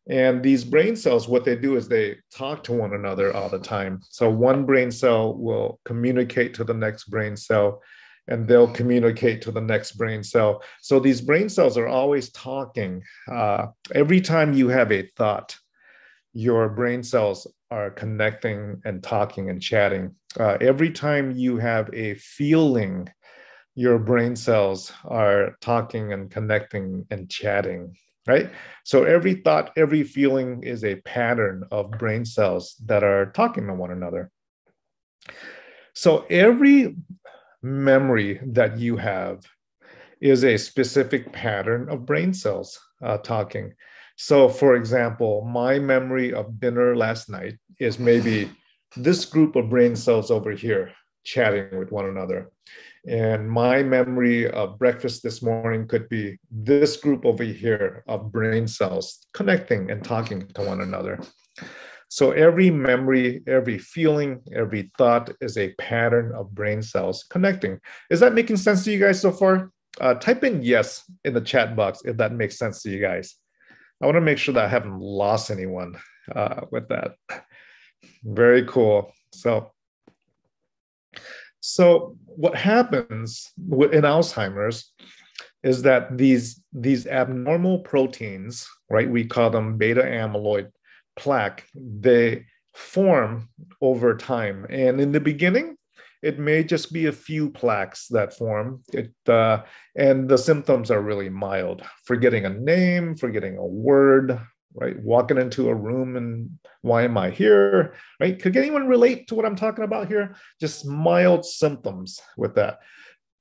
And these brain cells, what they do is they talk to one another all the time. So one brain cell will communicate to the next brain cell, and they'll communicate to the next brain cell. So these brain cells are always talking. Uh, every time you have a thought, your brain cells are connecting and talking and chatting. Uh, every time you have a feeling, your brain cells are talking and connecting and chatting, right? So every thought, every feeling is a pattern of brain cells that are talking to one another. So every memory that you have is a specific pattern of brain cells uh, talking. So for example, my memory of dinner last night is maybe this group of brain cells over here chatting with one another. And my memory of breakfast this morning could be this group over here of brain cells connecting and talking to one another. So every memory, every feeling, every thought is a pattern of brain cells connecting. Is that making sense to you guys so far? Uh, type in yes in the chat box if that makes sense to you guys. I want to make sure that I haven't lost anyone uh, with that. Very cool. So, so what happens in Alzheimer's is that these, these abnormal proteins, right, we call them beta amyloid plaque, they form over time. And in the beginning, it may just be a few plaques that form, it, uh, and the symptoms are really mild. Forgetting a name, forgetting a word, right? Walking into a room and why am I here, right? Could anyone relate to what I'm talking about here? Just mild symptoms with that.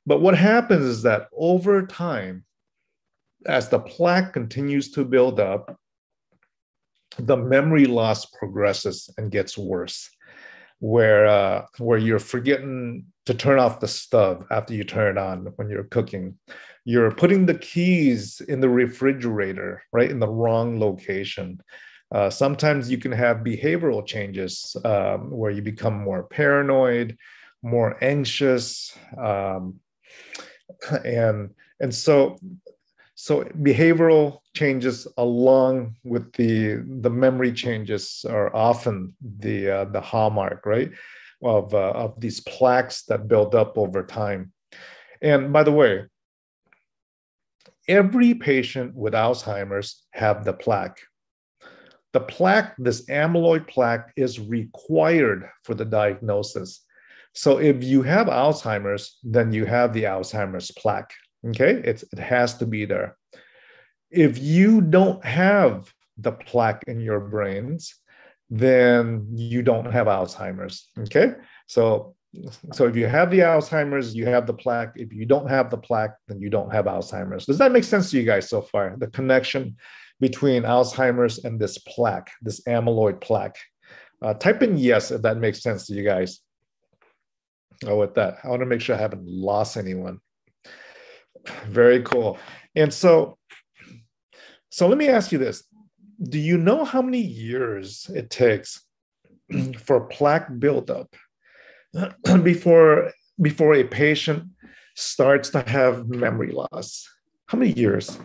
But what happens is that over time, as the plaque continues to build up, the memory loss progresses and gets worse, where uh, where you're forgetting to turn off the stove after you turn it on when you're cooking. You're putting the keys in the refrigerator, right, in the wrong location. Uh, sometimes you can have behavioral changes um, where you become more paranoid, more anxious, um, and and so. So behavioral changes along with the, the memory changes are often the, uh, the hallmark, right, of, uh, of these plaques that build up over time. And by the way, every patient with Alzheimer's have the plaque. The plaque, this amyloid plaque, is required for the diagnosis. So if you have Alzheimer's, then you have the Alzheimer's plaque. Okay, it's, it has to be there. If you don't have the plaque in your brains, then you don't have Alzheimer's. Okay, so, so if you have the Alzheimer's, you have the plaque. If you don't have the plaque, then you don't have Alzheimer's. Does that make sense to you guys so far? The connection between Alzheimer's and this plaque, this amyloid plaque. Uh, type in yes if that makes sense to you guys. Oh, with that, I want to make sure I haven't lost anyone. Very cool. And so, so let me ask you this. Do you know how many years it takes for plaque buildup before, before a patient starts to have memory loss? How many years?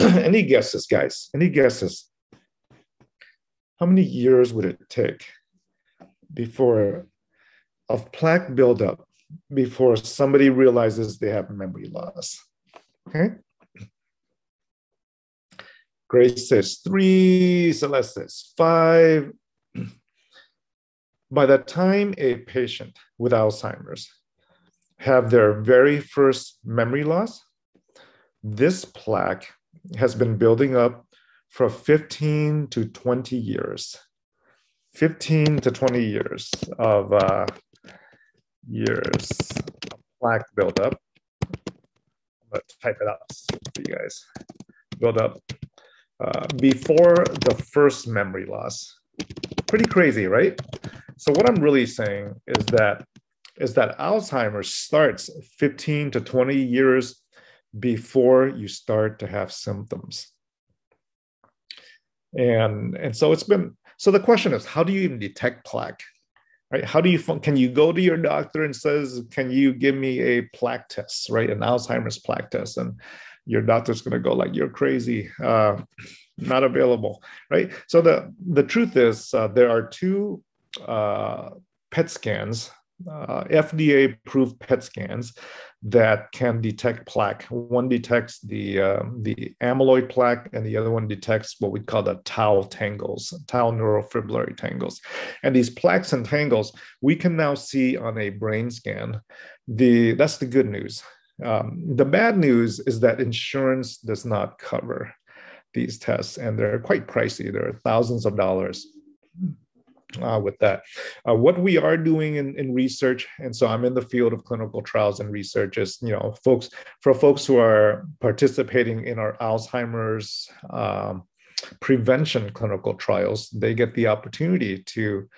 Any guesses, guys? Any guesses? How many years would it take before of plaque buildup before somebody realizes they have memory loss? Okay. Grace says three, Celeste says five. By the time a patient with Alzheimer's have their very first memory loss, this plaque has been building up for fifteen to twenty years. fifteen to twenty years of uh, years of plaque buildup. I'm going to type it out for you guys. Build up uh, before the first memory loss. Pretty crazy, right? So what I'm really saying is that is that Alzheimer's starts fifteen to twenty years before you start to have symptoms. And, and so it's been, so the question is, how do you even detect plaque, right? How do you, can you go to your doctor and says, can you give me a plaque test, right? An Alzheimer's plaque test. And your doctor's going to go like, you're crazy, uh, not available, right? So the, the truth is uh, there are two uh, PET scans, uh, F D A approved PET scans that can detect plaque. One detects the uh, the amyloid plaque, and the other one detects what we call the tau tangles, tau neurofibrillary tangles. And these plaques and tangles, we can now see on a brain scan. The, that's the good news. Um, the bad news is that insurance does not cover these tests, and they're quite pricey. There are thousands of dollars. Uh, with that. Uh, what we are doing in, in research, and so I'm in the field of clinical trials and research, is, you know, folks, for folks who are participating in our Alzheimer's um, prevention clinical trials, they get the opportunity to,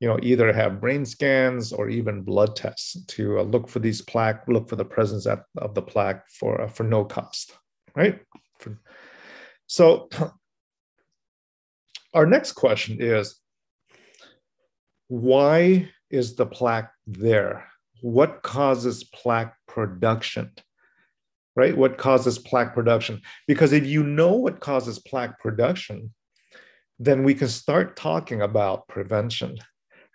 you know, either have brain scans or even blood tests to uh, look for these plaque, look for the presence at, of the plaque for, uh, for no cost, right? For, so our next question is, why is the plaque there? What causes plaque production, right? What causes plaque production? Because if you know what causes plaque production, then we can start talking about prevention,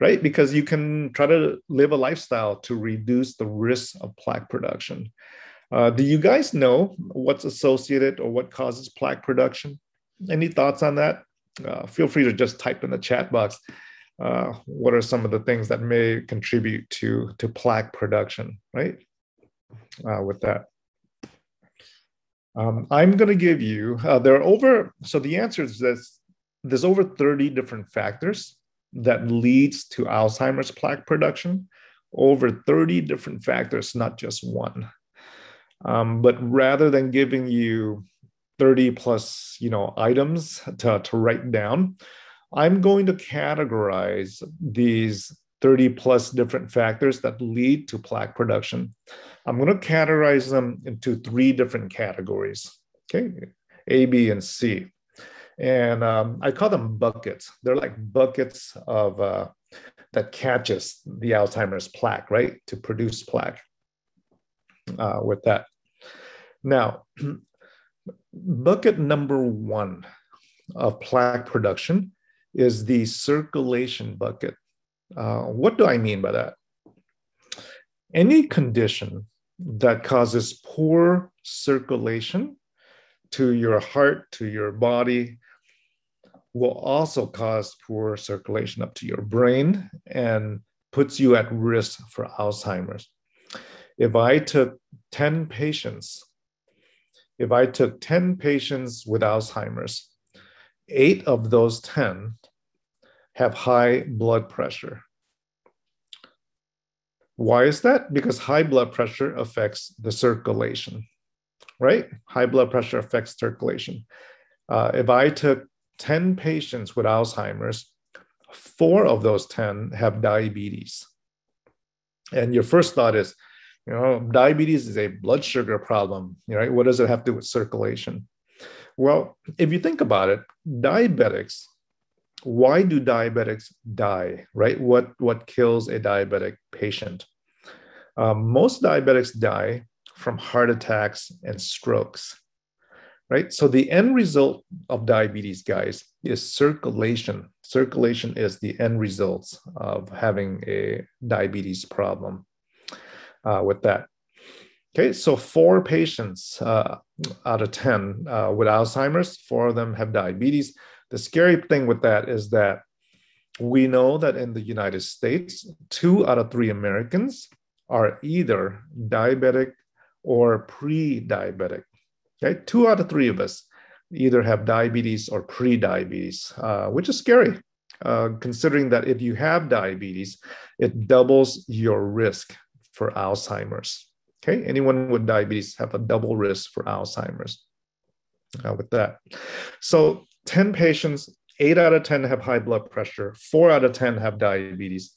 right? Because you can try to live a lifestyle to reduce the risk of plaque production. Uh, do you guys know what's associated or what causes plaque production? Any thoughts on that? Uh, feel free to just type in the chat box. Uh, what are some of the things that may contribute to, to plaque production, right? Uh, with that. Um, I'm going to give you, uh, there are over, so the answer is this, there's over thirty different factors that leads to Alzheimer's plaque production, over thirty different factors, not just one. Um, but rather than giving you thirty plus, you know, items to, to write down, I'm going to categorize these thirty plus different factors that lead to plaque production. I'm going to categorize them into three different categories, okay? A, B, and C. And um, I call them buckets. They're like buckets of uh, that catches the Alzheimer's plaque, right? To produce plaque uh, with that. Now, bucket number one of plaque production is the circulation bucket. Uh, what do I mean by that? Any condition that causes poor circulation to your heart, to your body, will also cause poor circulation up to your brain and puts you at risk for Alzheimer's. If I took ten patients, if I took ten patients with Alzheimer's, eight of those ten have high blood pressure. Why is that? Because high blood pressure affects the circulation, right? High blood pressure affects circulation. Uh, if I took ten patients with Alzheimer's, four of those ten have diabetes. And your first thought is, you know, diabetes is a blood sugar problem, right? What does it have to do with circulation? Well, if you think about it, diabetics, why do diabetics die, right? What, what kills a diabetic patient? Um, most diabetics die from heart attacks and strokes, right? So the end result of diabetes, guys, is circulation. Circulation is the end result of having a diabetes problem uh, with that. Okay, so four patients uh, out of ten uh, with Alzheimer's, four of them have diabetes. The scary thing with that is that we know that in the United States, two out of three Americans are either diabetic or pre-diabetic. Okay, two out of three of us either have diabetes or pre-diabetes, uh, which is scary, uh, considering that if you have diabetes, it doubles your risk for Alzheimer's. Okay, anyone with diabetes have a double risk for Alzheimer's uh, with that. So ten patients, eight out of ten have high blood pressure, four out of ten have diabetes,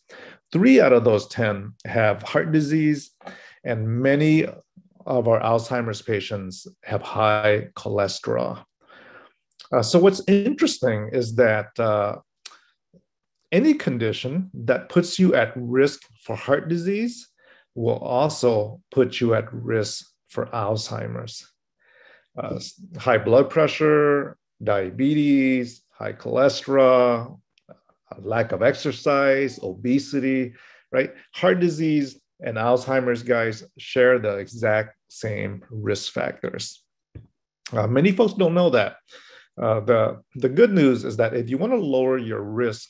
three out of those ten have heart disease, and many of our Alzheimer's patients have high cholesterol. Uh, so what's interesting is that uh, any condition that puts you at risk for heart disease will also put you at risk for Alzheimer's. Uh, high blood pressure, diabetes, high cholesterol, lack of exercise, obesity, right? Heart disease and Alzheimer's, guys, share the exact same risk factors. Uh, many folks don't know that. Uh, the, the good news is that if you want to lower your risk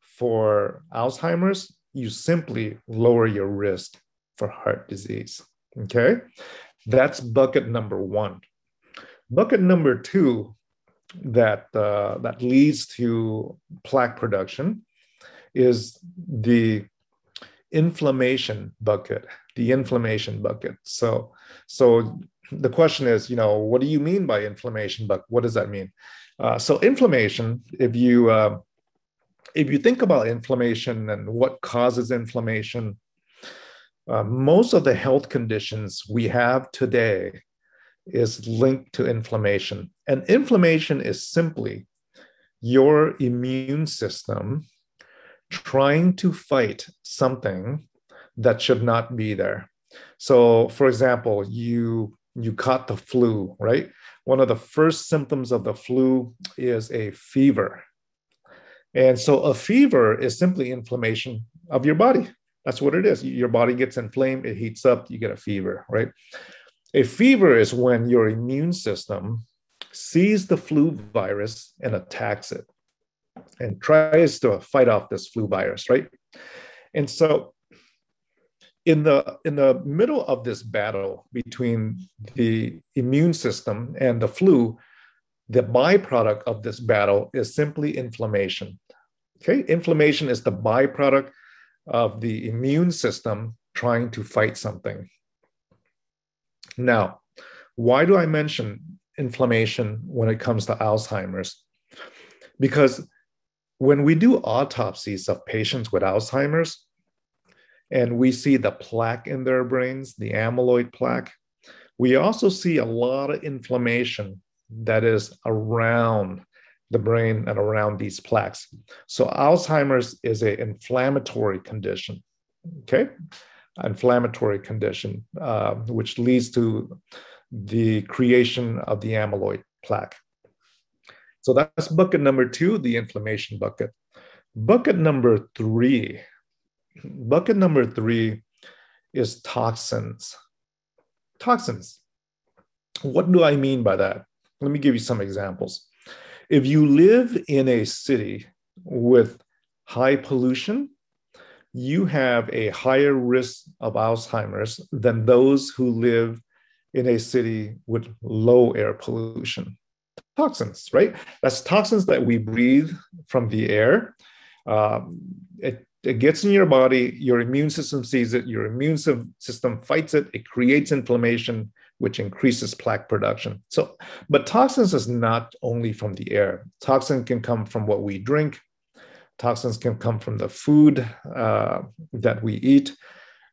for Alzheimer's, you simply lower your risk for heart disease, okay? That's bucket number one. Bucket number two that, uh, that leads to plaque production is the inflammation bucket, the inflammation bucket. So, so the question is, you know, what do you mean by inflammation bucket? What does that mean? Uh, so inflammation, if you... Uh, If you think about inflammation and what causes inflammation, uh, most of the health conditions we have today is linked to inflammation. And inflammation is simply your immune system trying to fight something that should not be there. So, for example, you, you caught the flu, right? One of the first symptoms of the flu is a fever. And so a fever is simply inflammation of your body. That's what it is. Your body gets inflamed, it heats up, you get a fever, right? A fever is when your immune system sees the flu virus and attacks it and tries to fight off this flu virus, right? And so in the, in the middle of this battle between the immune system and the flu, the byproduct of this battle is simply inflammation, okay? Inflammation is the byproduct of the immune system trying to fight something. Now, why do I mention inflammation when it comes to Alzheimer's? Because when we do autopsies of patients with Alzheimer's and we see the plaque in their brains, the amyloid plaque, we also see a lot of inflammation that is around the brain and around these plaques. So Alzheimer's is an inflammatory condition, okay? Inflammatory condition, uh, which leads to the creation of the amyloid plaque. So that's bucket number two, the inflammation bucket. Bucket number three, bucket number three is toxins. Toxins. What do I mean by that? Let me give you some examples. If you live in a city with high pollution, you have a higher risk of Alzheimer's than those who live in a city with low air pollution. Toxins, right? That's toxins that we breathe from the air. Um, it, it gets in your body, your immune system sees it, your immune system fights it, it creates inflammation, which increases plaque production. So, but toxins is not only from the air. Toxin can come from what we drink. Toxins can come from the food uh, that we eat.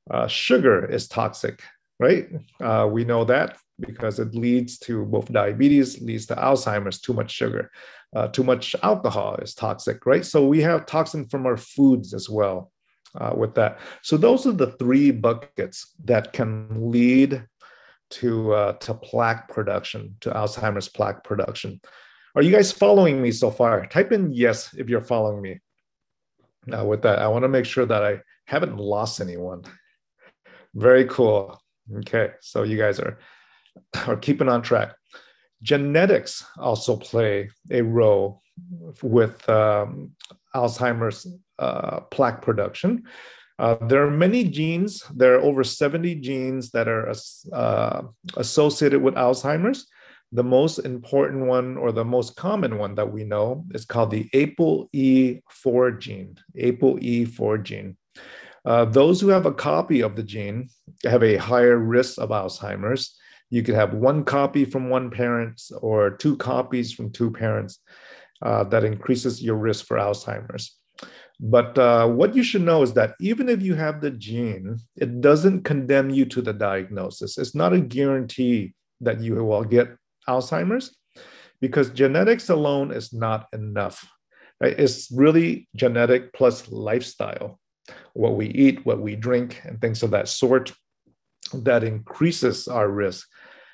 Uh, sugar is toxic, right? Uh, we know that because it leads to both diabetes, leads to Alzheimer's, too much sugar. Uh, too much alcohol is toxic, right? So we have toxin from our foods as well uh, with that. So those are the three buckets that can lead to uh, to plaque production, to Alzheimer's plaque production. Are you guys following me so far? Type in yes if you're following me. Now with that, I want to make sure that I haven't lost anyone. Very cool. Okay, so you guys are, are keeping on track. Genetics also play a role with um, Alzheimer's uh, plaque production. Uh, there are many genes, there are over seventy genes that are uh, associated with Alzheimer's. The most important one, or the most common one that we know, is called the ApoE four gene, ApoE four gene. Uh, those who have a copy of the gene have a higher risk of Alzheimer's. You could have one copy from one parent or two copies from two parents. Uh, that increases your risk for Alzheimer's. But uh, what you should know is that even if you have the gene, it doesn't condemn you to the diagnosis. It's not a guarantee that you will get Alzheimer's, because genetics alone is not enough. Right? It's really genetic plus lifestyle, what we eat, what we drink, and things of that sort, that increases our risk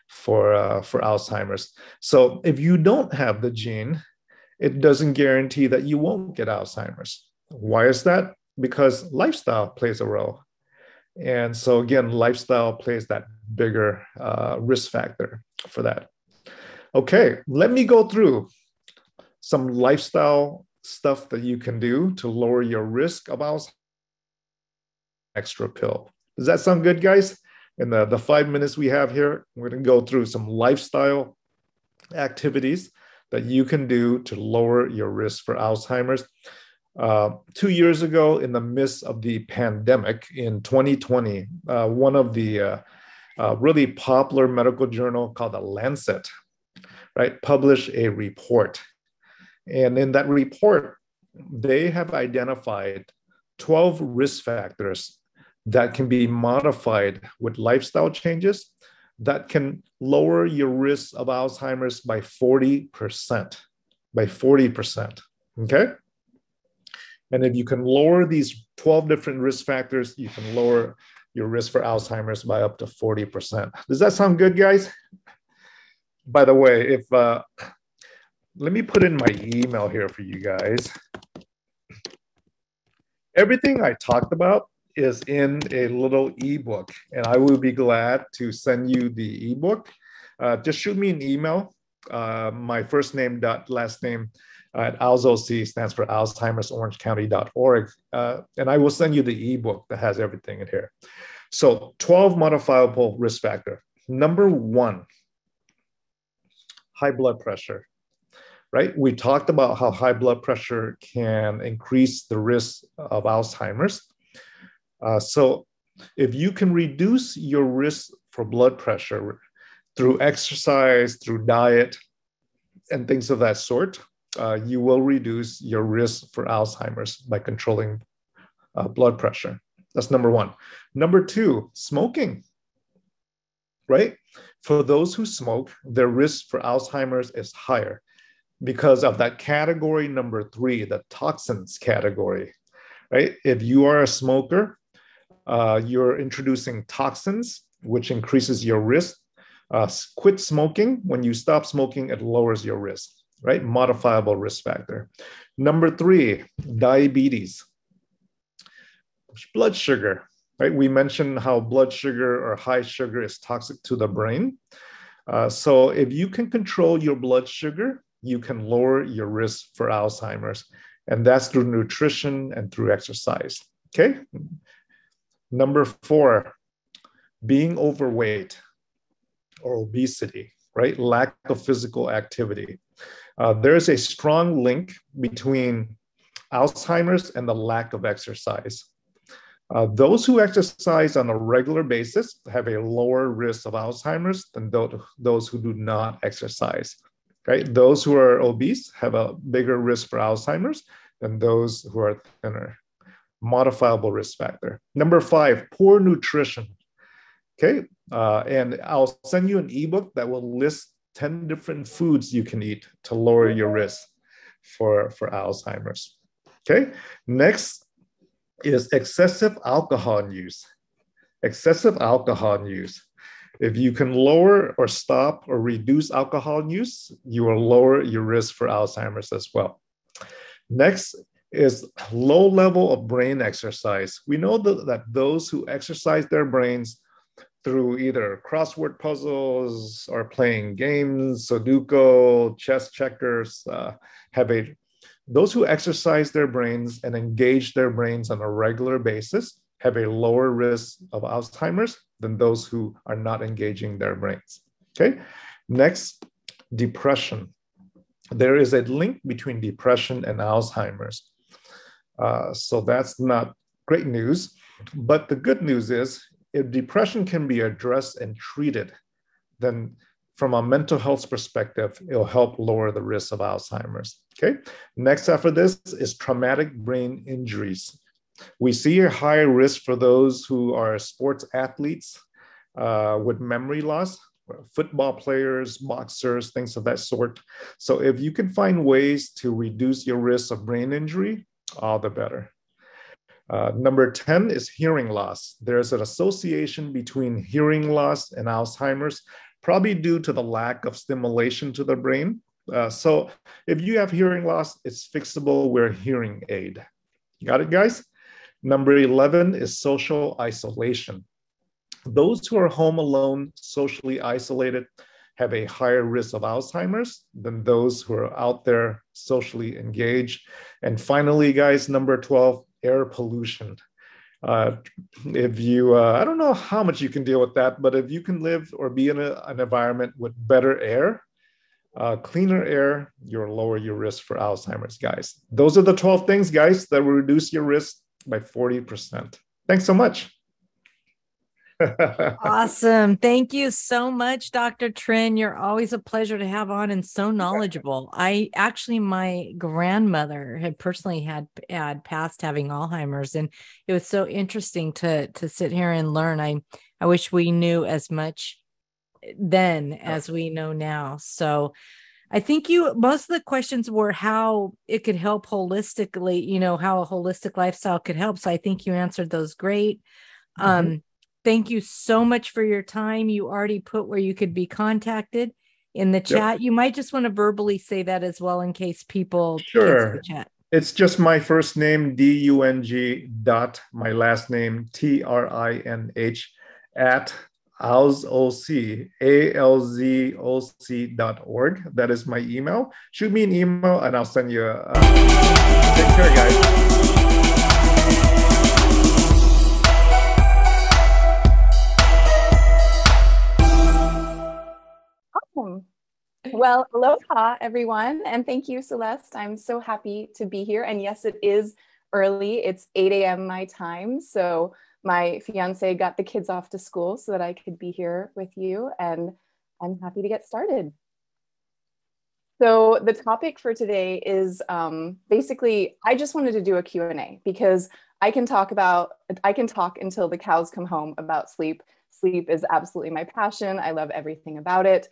for, uh, for Alzheimer's. So if you don't have the gene, it doesn't guarantee that you won't get Alzheimer's. Why is that? Because lifestyle plays a role. And so again, lifestyle plays that bigger uh, risk factor for that. Okay, let me go through some lifestyle stuff that you can do to lower your risk of Alzheimer's. Extra pill. Does that sound good, guys? In the, the five minutes we have here, we're gonna go through some lifestyle activities that you can do to lower your risk for Alzheimer's. Uh, two years ago, in the midst of the pandemic in twenty twenty, uh, one of the uh, uh, really popular medical journal called The Lancet, right, published a report. And in that report, they have identified twelve risk factors that can be modified with lifestyle changes that can lower your risk of Alzheimer's by forty percent, by forty percent, okay? And if you can lower these twelve different risk factors, you can lower your risk for Alzheimer's by up to forty percent. Does that sound good, guys? By the way, if uh, let me put in my email here for you guys. Everything I talked about is in a little ebook, and I will be glad to send you the ebook. Uh, just shoot me an email. Uh, my first name dot last name at A L Z O C stands for Alzheimer's Orange County dot org, uh, and I will send you the ebook that has everything in here. So, twelve modifiable risk factor. Number one, high blood pressure. Right? We talked about how high blood pressure can increase the risk of Alzheimer's. Uh, so if you can reduce your risk for blood pressure through exercise, through diet, and things of that sort, uh, you will reduce your risk for Alzheimer's by controlling uh, blood pressure. That's number one. Number two, smoking, right? For those who smoke, their risk for Alzheimer's is higher because of that category number three, the toxins category, right? If you are a smoker, Uh, you're introducing toxins, which increases your risk. Uh, quit smoking. When you stop smoking, it lowers your risk, right? Modifiable risk factor. Number three, diabetes. Blood sugar, right? We mentioned how blood sugar or high sugar is toxic to the brain. Uh, so if you can control your blood sugar, you can lower your risk for Alzheimer's. And that's through nutrition and through exercise, okay? Number four, being overweight or obesity, right? Lack of physical activity. Uh, there's a strong link between Alzheimer's and the lack of exercise. Uh, those who exercise on a regular basis have a lower risk of Alzheimer's than those who do not exercise, right? Those who are obese have a bigger risk for Alzheimer's than those who are thinner. Modifiable risk factor. Number five, poor nutrition. Okay, uh, and I'll send you an ebook that will list ten different foods you can eat to lower your risk for, for Alzheimer's. Okay, next is excessive alcohol use. Excessive alcohol use. If you can lower or stop or reduce alcohol use, you will lower your risk for Alzheimer's as well. Next is low level of brain exercise. We know that, that those who exercise their brains through either crossword puzzles or playing games, Sudoku, chess checkers, uh, have a, those who exercise their brains and engage their brains on a regular basis have a lower risk of Alzheimer's than those who are not engaging their brains, okay? Next, depression. There is a link between depression and Alzheimer's. Uh, so that's not great news, but the good news is if depression can be addressed and treated, then from a mental health perspective, it'll help lower the risk of Alzheimer's, okay? Next after this is traumatic brain injuries. We see a higher risk for those who are sports athletes uh, with memory loss, football players, boxers, things of that sort. So if you can find ways to reduce your risk of brain injury, all the better. Uh, number ten is hearing loss. There's an association between hearing loss and Alzheimer's, probably due to the lack of stimulation to the brain. Uh, so if you have hearing loss, it's fixable with a hearing aid. Got it, guys? Number eleven is social isolation. Those who are home alone, socially isolated, have a higher risk of Alzheimer's than those who are out there socially engaged. And finally, guys, number twelve, air pollution. Uh, if you, uh, I don't know how much you can deal with that, but if you can live or be in a, an environment with better air, Uh, cleaner air, you'll lower your risk for Alzheimer's, guys. Those are the twelve things, guys, that will reduce your risk by forty percent. Thanks so much. Awesome. Thank you so much, Doctor Trin. You're always a pleasure to have on and so knowledgeable. I actually, my grandmother had personally had, had passed having Alzheimer's, and it was so interesting to, to sit here and learn. I, I wish we knew as much then as we know now. So I think you, most of the questions were how it could help holistically, you know, how a holistic lifestyle could help. So I think you answered those great. Mm-hmm. Um, thank you so much for your time. You already put where you could be contacted in the chat. Yep. You might just want to verbally say that as well in case people sure. The chat. It's just my first name, D U N G dot, my last name, T R I N H at alzoc, A L Z O C dot org. That is my email. Shoot me an email and I'll send you a... Uh, take care, guys. Awesome. Well, aloha, everyone. And thank you, Celeste. I'm so happy to be here. And yes, it is early. It's eight A M my time. So... my fiance got the kids off to school so that I could be here with you, and I'm happy to get started. So the topic for today is um, basically, I just wanted to do a Q and A because I can talk about, I can talk until the cows come home about sleep. Sleep is absolutely my passion. I love everything about it.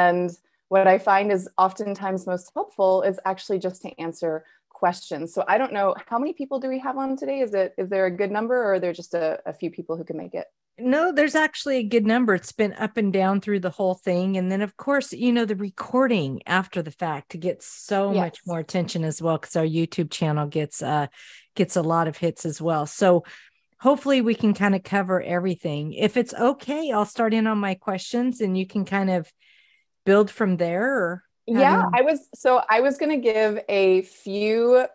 And what I find is oftentimes most helpful is actually just to answer questions. So I don't know, how many people do we have on today? Is it, is there a good number, or are there just a, a few people who can make it? No, there's actually a good number. It's been up and down through the whole thing. And then of course, you know, the recording after the fact to get so yes. much more attention as well, because our YouTube channel gets, uh, gets a lot of hits as well. So hopefully we can kind of cover everything. If it's okay, I'll start in on my questions and you can kind of build from there. Or yeah, I was, so I was going to give a few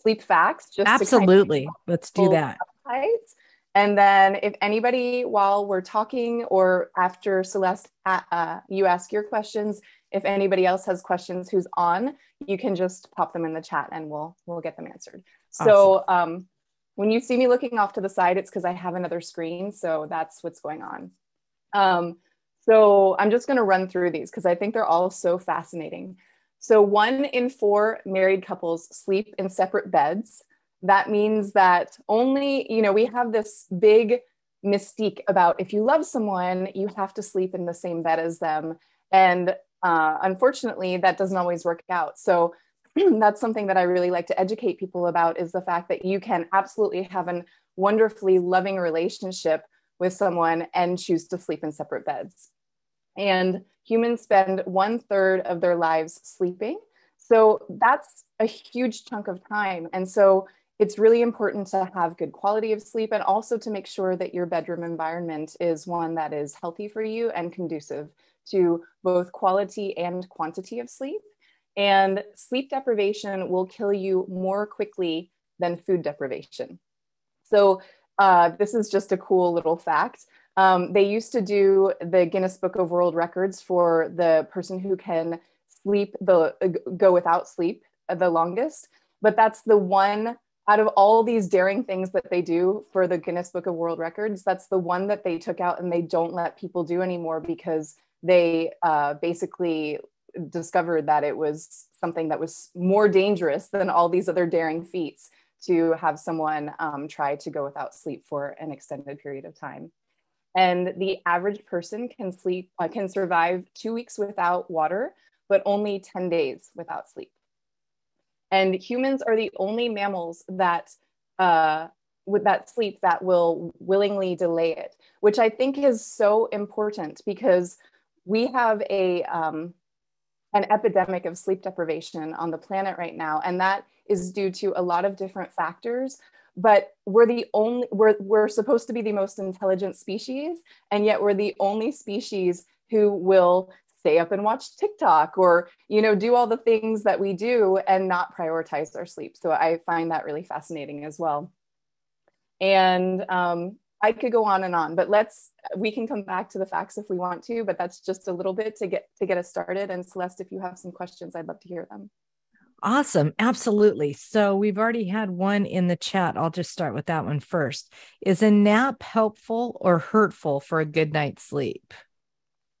sleep facts. Just absolutely. To kind of let's do that. And then if anybody, while we're talking or after Celeste, uh, you ask your questions, if anybody else has questions who's on, you can just pop them in the chat and we'll, we'll get them answered. Awesome. So um, when you see me looking off to the side, it's because I have another screen. So that's what's going on. Um, So I'm just going to run through these because I think they're all so fascinating. So one in four married couples sleep in separate beds. That means that only, you know, we have this big mystique about if you love someone, you have to sleep in the same bed as them. And uh, unfortunately, that doesn't always work out. So that's something that I really like to educate people about, is the fact that you can absolutely have a wonderfully loving relationship with someone and choose to sleep in separate beds. And humans spend one third of their lives sleeping. So that's a huge chunk of time. And so it's really important to have good quality of sleep and also to make sure that your bedroom environment is one that is healthy for you and conducive to both quality and quantity of sleep. And sleep deprivation will kill you more quickly than food deprivation. So uh, this is just a cool little fact. Um, they used to do the Guinness Book of World Records for the person who can sleep, the uh, go without sleep the longest, but that's the one out of all these daring things that they do for the Guinness Book of World Records, that's the one that they took out and they don't let people do anymore because they uh, basically discovered that it was something that was more dangerous than all these other daring feats to have someone um, try to go without sleep for an extended period of time. And the average person can sleep, uh, can survive two weeks without water, but only ten days without sleep. And humans are the only mammals that, uh, with that sleep that will willingly delay it, which I think is so important because we have a, um, an epidemic of sleep deprivation on the planet right now. And that is due to a lot of different factors, but we're the only, we're, we're supposed to be the most intelligent species. And yet we're the only species who will stay up and watch TikTok or, you know, do all the things that we do and not prioritize our sleep. So I find that really fascinating as well. And um, I could go on and on, but let's, we can come back to the facts if we want to, but that's just a little bit to get, to get us started. And Celeste, if you have some questions, I'd love to hear them. Awesome. Absolutely. So we've already had one in the chat. I'll just start with that one first. Is a nap helpful or hurtful for a good night's sleep?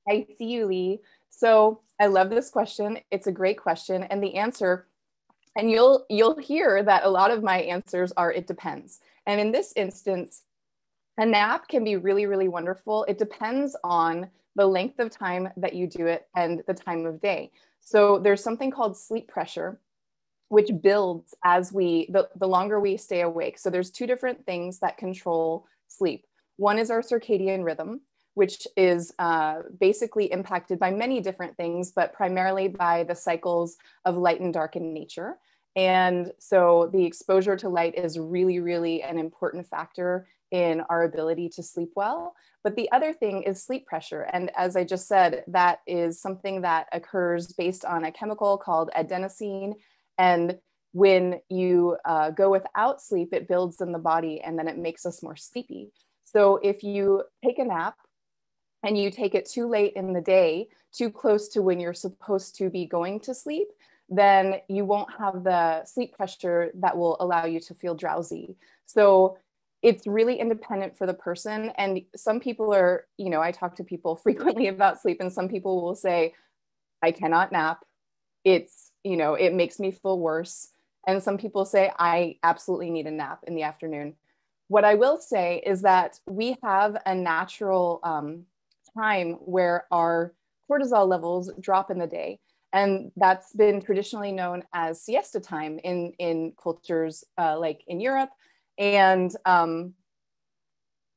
I see you, Lee. So I love this question. It's a great question. And the answer, and you'll, you'll hear that a lot of my answers are, it depends. And in this instance, a nap can be really, really wonderful. It depends on the length of time that you do it and the time of day. So there's something called sleep pressure, which builds as we, the, the longer we stay awake. So there's two different things that control sleep. One is our circadian rhythm, which is uh, basically impacted by many different things, but primarily by the cycles of light and dark in nature. And so the exposure to light is really, really an important factor in our ability to sleep well. But the other thing is sleep pressure. And as I just said, that is something that occurs based on a chemical called adenosine. And when you uh, go without sleep, it builds in the body and then it makes us more sleepy. So if you take a nap, and you take it too late in the day, too close to when you're supposed to be going to sleep, then you won't have the sleep pressure that will allow you to feel drowsy. So it's really independent for the person. And some people are, you know, I talk to people frequently about sleep and some people will say, I cannot nap. It's, you know, it makes me feel worse. And some people say, I absolutely need a nap in the afternoon. What I will say is that we have a natural, um, time where our cortisol levels drop in the day. And that's been traditionally known as siesta time in, in cultures uh, like in Europe. And, um,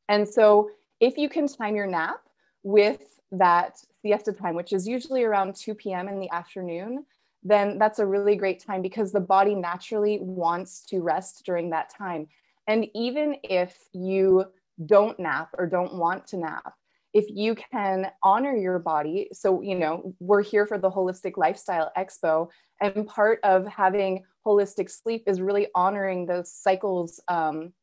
and so if you can time your nap with that siesta time, which is usually around two p m in the afternoon, then that's a really great time because the body naturally wants to rest during that time. And even if you don't nap or don't want to nap, if you can honor your body, so, you know, we're here for the Holistic Lifestyle Expo, and part of having holistic sleep is really honoring the cycles um,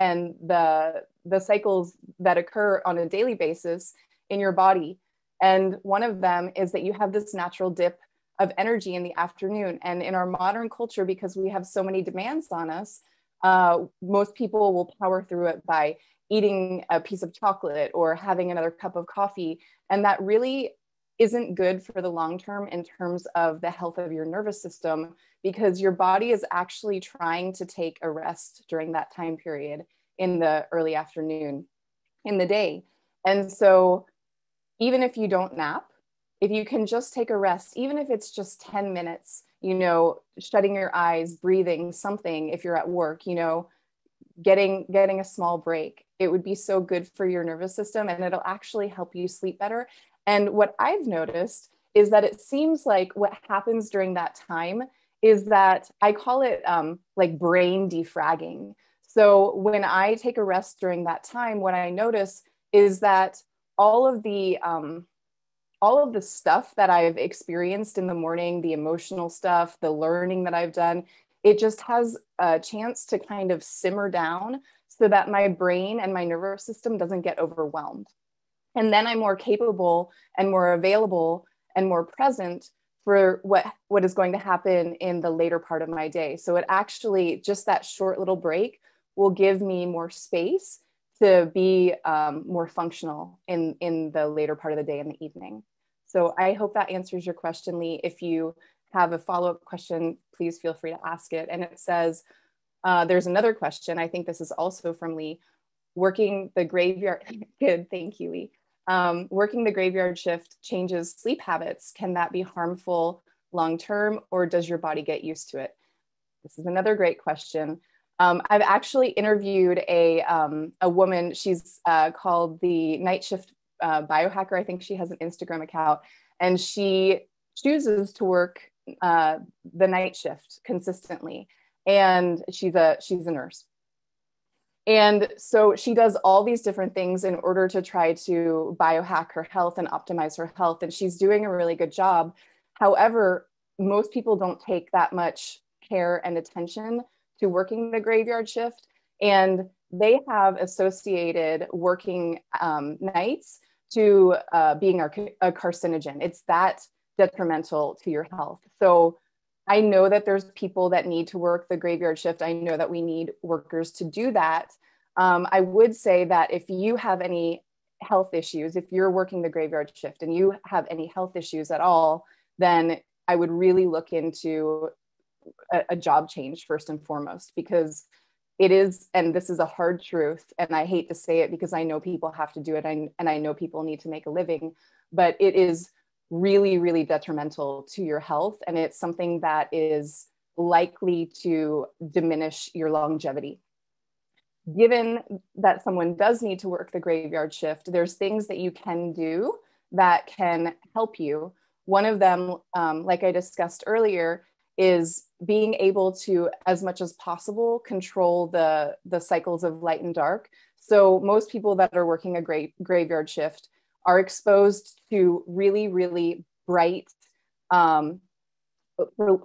and the, the cycles that occur on a daily basis in your body. And one of them is that you have this natural dip of energy in the afternoon. And in our modern culture, because we have so many demands on us, uh, most people will power through it by eating a piece of chocolate or having another cup of coffee. And that really isn't good for the long term in terms of the health of your nervous system, because your body is actually trying to take a rest during that time period in the early afternoon, in the day. And so even if you don't nap, if you can just take a rest, even if it's just ten minutes, you know, shutting your eyes, breathing, something, if you're at work, you know, Getting, getting a small break, it would be so good for your nervous system and it'll actually help you sleep better. And what I've noticed is that it seems like what happens during that time is that I call it um, like brain defragging. So when I take a rest during that time, what I notice is that all of the um, all of the stuff that I've experienced in the morning, the emotional stuff, the learning that I've done, it just has a chance to kind of simmer down so that my brain and my nervous system doesn't get overwhelmed. And then I'm more capable and more available and more present for what, what is going to happen in the later part of my day. So it actually, just that short little break will give me more space to be um, more functional in, in the later part of the day in the evening. So I hope that answers your question, Lee. If you have a follow-up question, please feel free to ask it. And it says, uh, there's another question. I think this is also from Lee. Working the graveyard, good, thank you, Lee. Um, working the graveyard shift changes sleep habits. Can that be harmful long-term, or does your body get used to it? This is another great question. Um, I've actually interviewed a, um, a woman, she's uh, called the Night Shift uh, Biohacker. I think she has an Instagram account, and she chooses to work uh, the night shift consistently. And she's a, she's a nurse. And so she does all these different things in order to try to biohack her health and optimize her health. And she's doing a really good job. However, most people don't take that much care and attention to working the graveyard shift. And they have associated working um, nights to uh, being a, a carcinogen. It's that detrimental to your health. So I know that there's people that need to work the graveyard shift. I know that we need workers to do that. Um, I would say that if you have any health issues, if you're working the graveyard shift and you have any health issues at all, then I would really look into a, a job change first and foremost, because it is, and this is a hard truth, and I hate to say it because I know people have to do it, and, and I know people need to make a living, but it is really, really detrimental to your health. And it's something that is likely to diminish your longevity. Given that someone does need to work the graveyard shift, there's things that you can do that can help you. One of them, um, like I discussed earlier, is being able to, as much as possible, control the, the cycles of light and dark. So most people that are working a gra- graveyard shift are exposed to really, really bright um,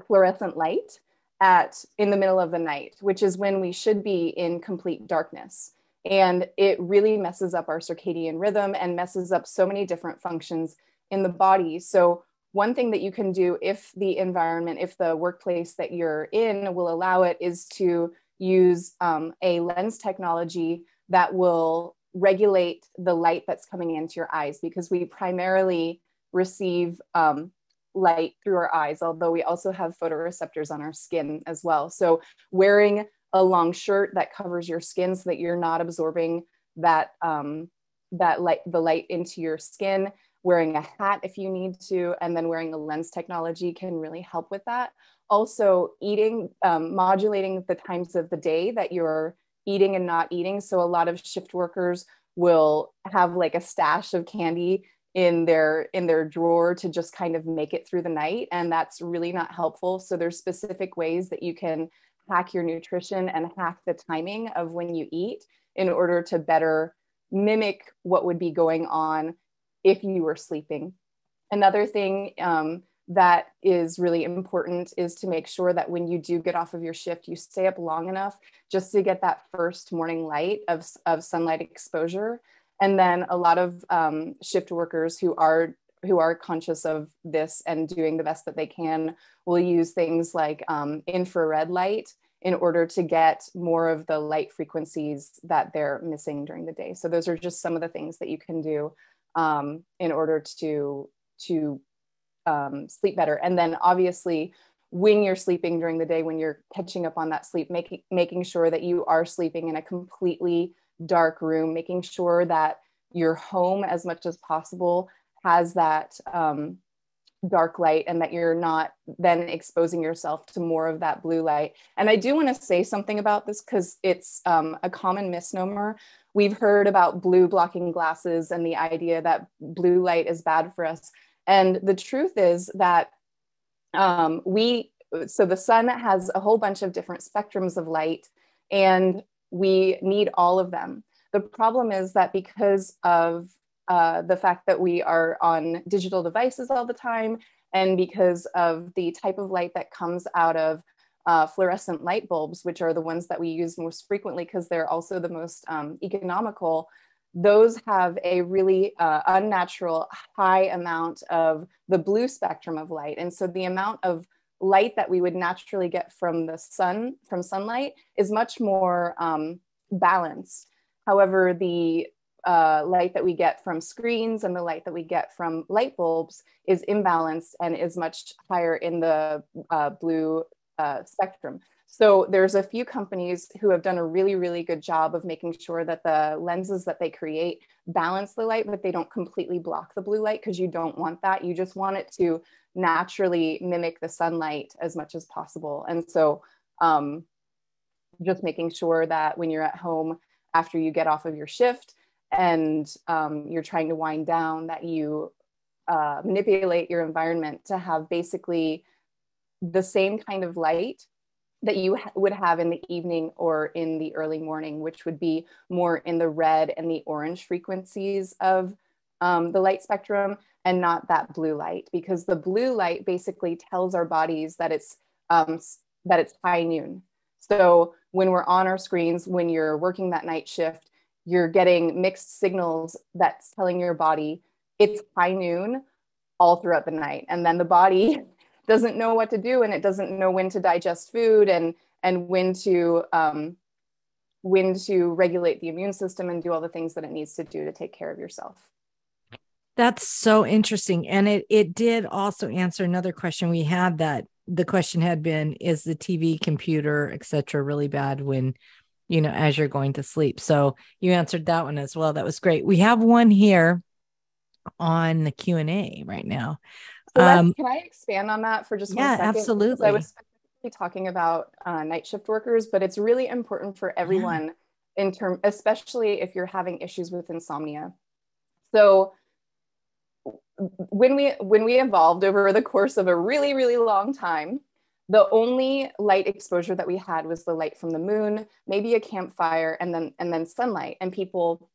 fluorescent light at in the middle of the night, which is when we should be in complete darkness. And it really messes up our circadian rhythm and messes up so many different functions in the body. So one thing that you can do if the environment, if the workplace that you're in will allow it, is to use um, a lens technology that will regulate the light that's coming into your eyes, because we primarily receive um, light through our eyes, although we also have photoreceptors on our skin as well. So wearing a long shirt that covers your skin so that you're not absorbing that, um, that light, the light into your skin, wearing a hat if you need to, and then wearing a lens technology can really help with that. Also eating, um, modulating the times of the day that you're eating and not eating. So a lot of shift workers will have like a stash of candy in their in their drawer to just kind of make it through the night. And that's really not helpful. So there's specific ways that you can hack your nutrition and hack the timing of when you eat in order to better mimic what would be going on if you were sleeping. Another thing um, that is really important is to make sure that when you do get off of your shift, you stay up long enough just to get that first morning light of, of sunlight exposure. And then a lot of um, shift workers who are who are conscious of this and doing the best that they can will use things like um, infrared light in order to get more of the light frequencies that they're missing during the day. So those are just some of the things that you can do um, in order to to Um, sleep better. And then obviously when you're sleeping during the day, when you're catching up on that sleep, making making sure that you are sleeping in a completely dark room, making sure that your home as much as possible has that um, dark light, and that you're not then exposing yourself to more of that blue light. And I do want to say something about this, because it's um, a common misnomer. We've heard about blue blocking glasses and the idea that blue light is bad for us. And the truth is that um, we so the sun has a whole bunch of different spectrums of light, and we need all of them. The problem is that because of uh, the fact that we are on digital devices all the time, and because of the type of light that comes out of uh, fluorescent light bulbs, which are the ones that we use most frequently because they're also the most um, economical, those have a really uh, unnatural high amount of the blue spectrum of light. And so the amount of light that we would naturally get from the sun, from sunlight, is much more um, balanced. However, the uh, light that we get from screens and the light that we get from light bulbs is imbalanced and is much higher in the uh, blue uh, spectrum. So there's a few companies who have done a really, really good job of making sure that the lenses that they create balance the light, but they don't completely block the blue light, because you don't want that. You just want it to naturally mimic the sunlight as much as possible. And so um, just making sure that when you're at home after you get off of your shift and um, you're trying to wind down, that you uh, manipulate your environment to have basically the same kind of light that you ha- would have in the evening or in the early morning, which would be more in the red and the orange frequencies of um, the light spectrum, and not that blue light, because the blue light basically tells our bodies that it's um, that it's high noon. So when we're on our screens, when you're working that night shift, you're getting mixed signals that's telling your body it's high noon all throughout the night, and then the body doesn't know what to do, and it doesn't know when to digest food and and when to um, when to regulate the immune system and do all the things that it needs to do to take care of yourself. That's so interesting, and it it did also answer another question we had. That the question had been, is the T V, computer, et cetera, really bad when, you know, as you're going to sleep? So you answered that one as well. That was great. We have one here on the Q and A right now. So um, can I expand on that for just yeah, one second? Yeah, absolutely. I was specifically talking about uh, night shift workers, but it's really important for everyone, yeah. in term, especially if you're having issues with insomnia. So when we when we evolved over the course of a really, really long time, the only light exposure that we had was the light from the moon, maybe a campfire, and then and then sunlight. And people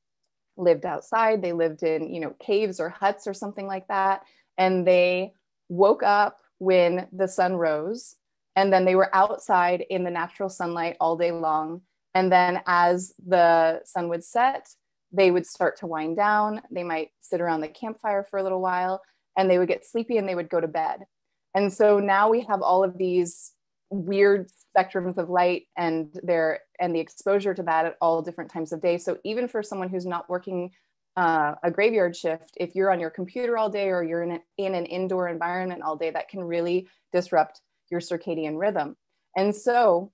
lived outside. They lived in, you know, caves or huts or something like that. And they woke up when the sun rose, and then they were outside in the natural sunlight all day long. And then as the sun would set, they would start to wind down. They might sit around the campfire for a little while, and they would get sleepy and they would go to bed. And so now we have all of these weird spectrums of light and their and the exposure to that at all different times of day. So even for someone who's not working Uh, a graveyard shift, if you're on your computer all day or you're in, a, in an indoor environment all day, that can really disrupt your circadian rhythm. And so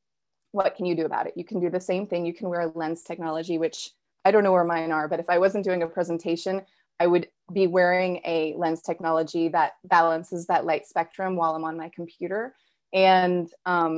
what can you do about it? You can do the same thing. You can wear lens technology, which I don't know where mine are, but if I wasn't doing a presentation, I would be wearing a lens technology that balances that light spectrum while I'm on my computer. And um,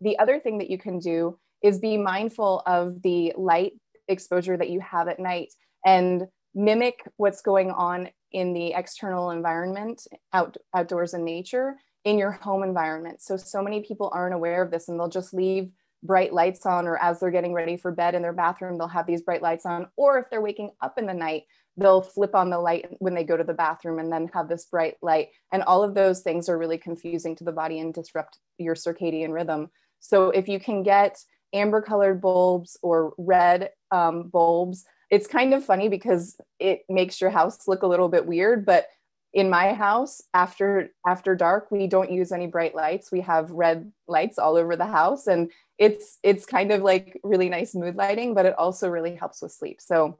the other thing that you can do is be mindful of the light exposure that you have at night and mimic what's going on in the external environment, out, outdoors in nature, in your home environment. So, so many people aren't aware of this, and they'll just leave bright lights on, or as they're getting ready for bed in their bathroom, they'll have these bright lights on. Or if they're waking up in the night, they'll flip on the light when they go to the bathroom and then have this bright light. And all of those things are really confusing to the body and disrupt your circadian rhythm. So if you can get amber colored bulbs or red um, bulbs, it's kind of funny because it makes your house look a little bit weird, but in my house, after after dark, we don't use any bright lights. We have red lights all over the house, and it's it's kind of like really nice mood lighting, but it also really helps with sleep. So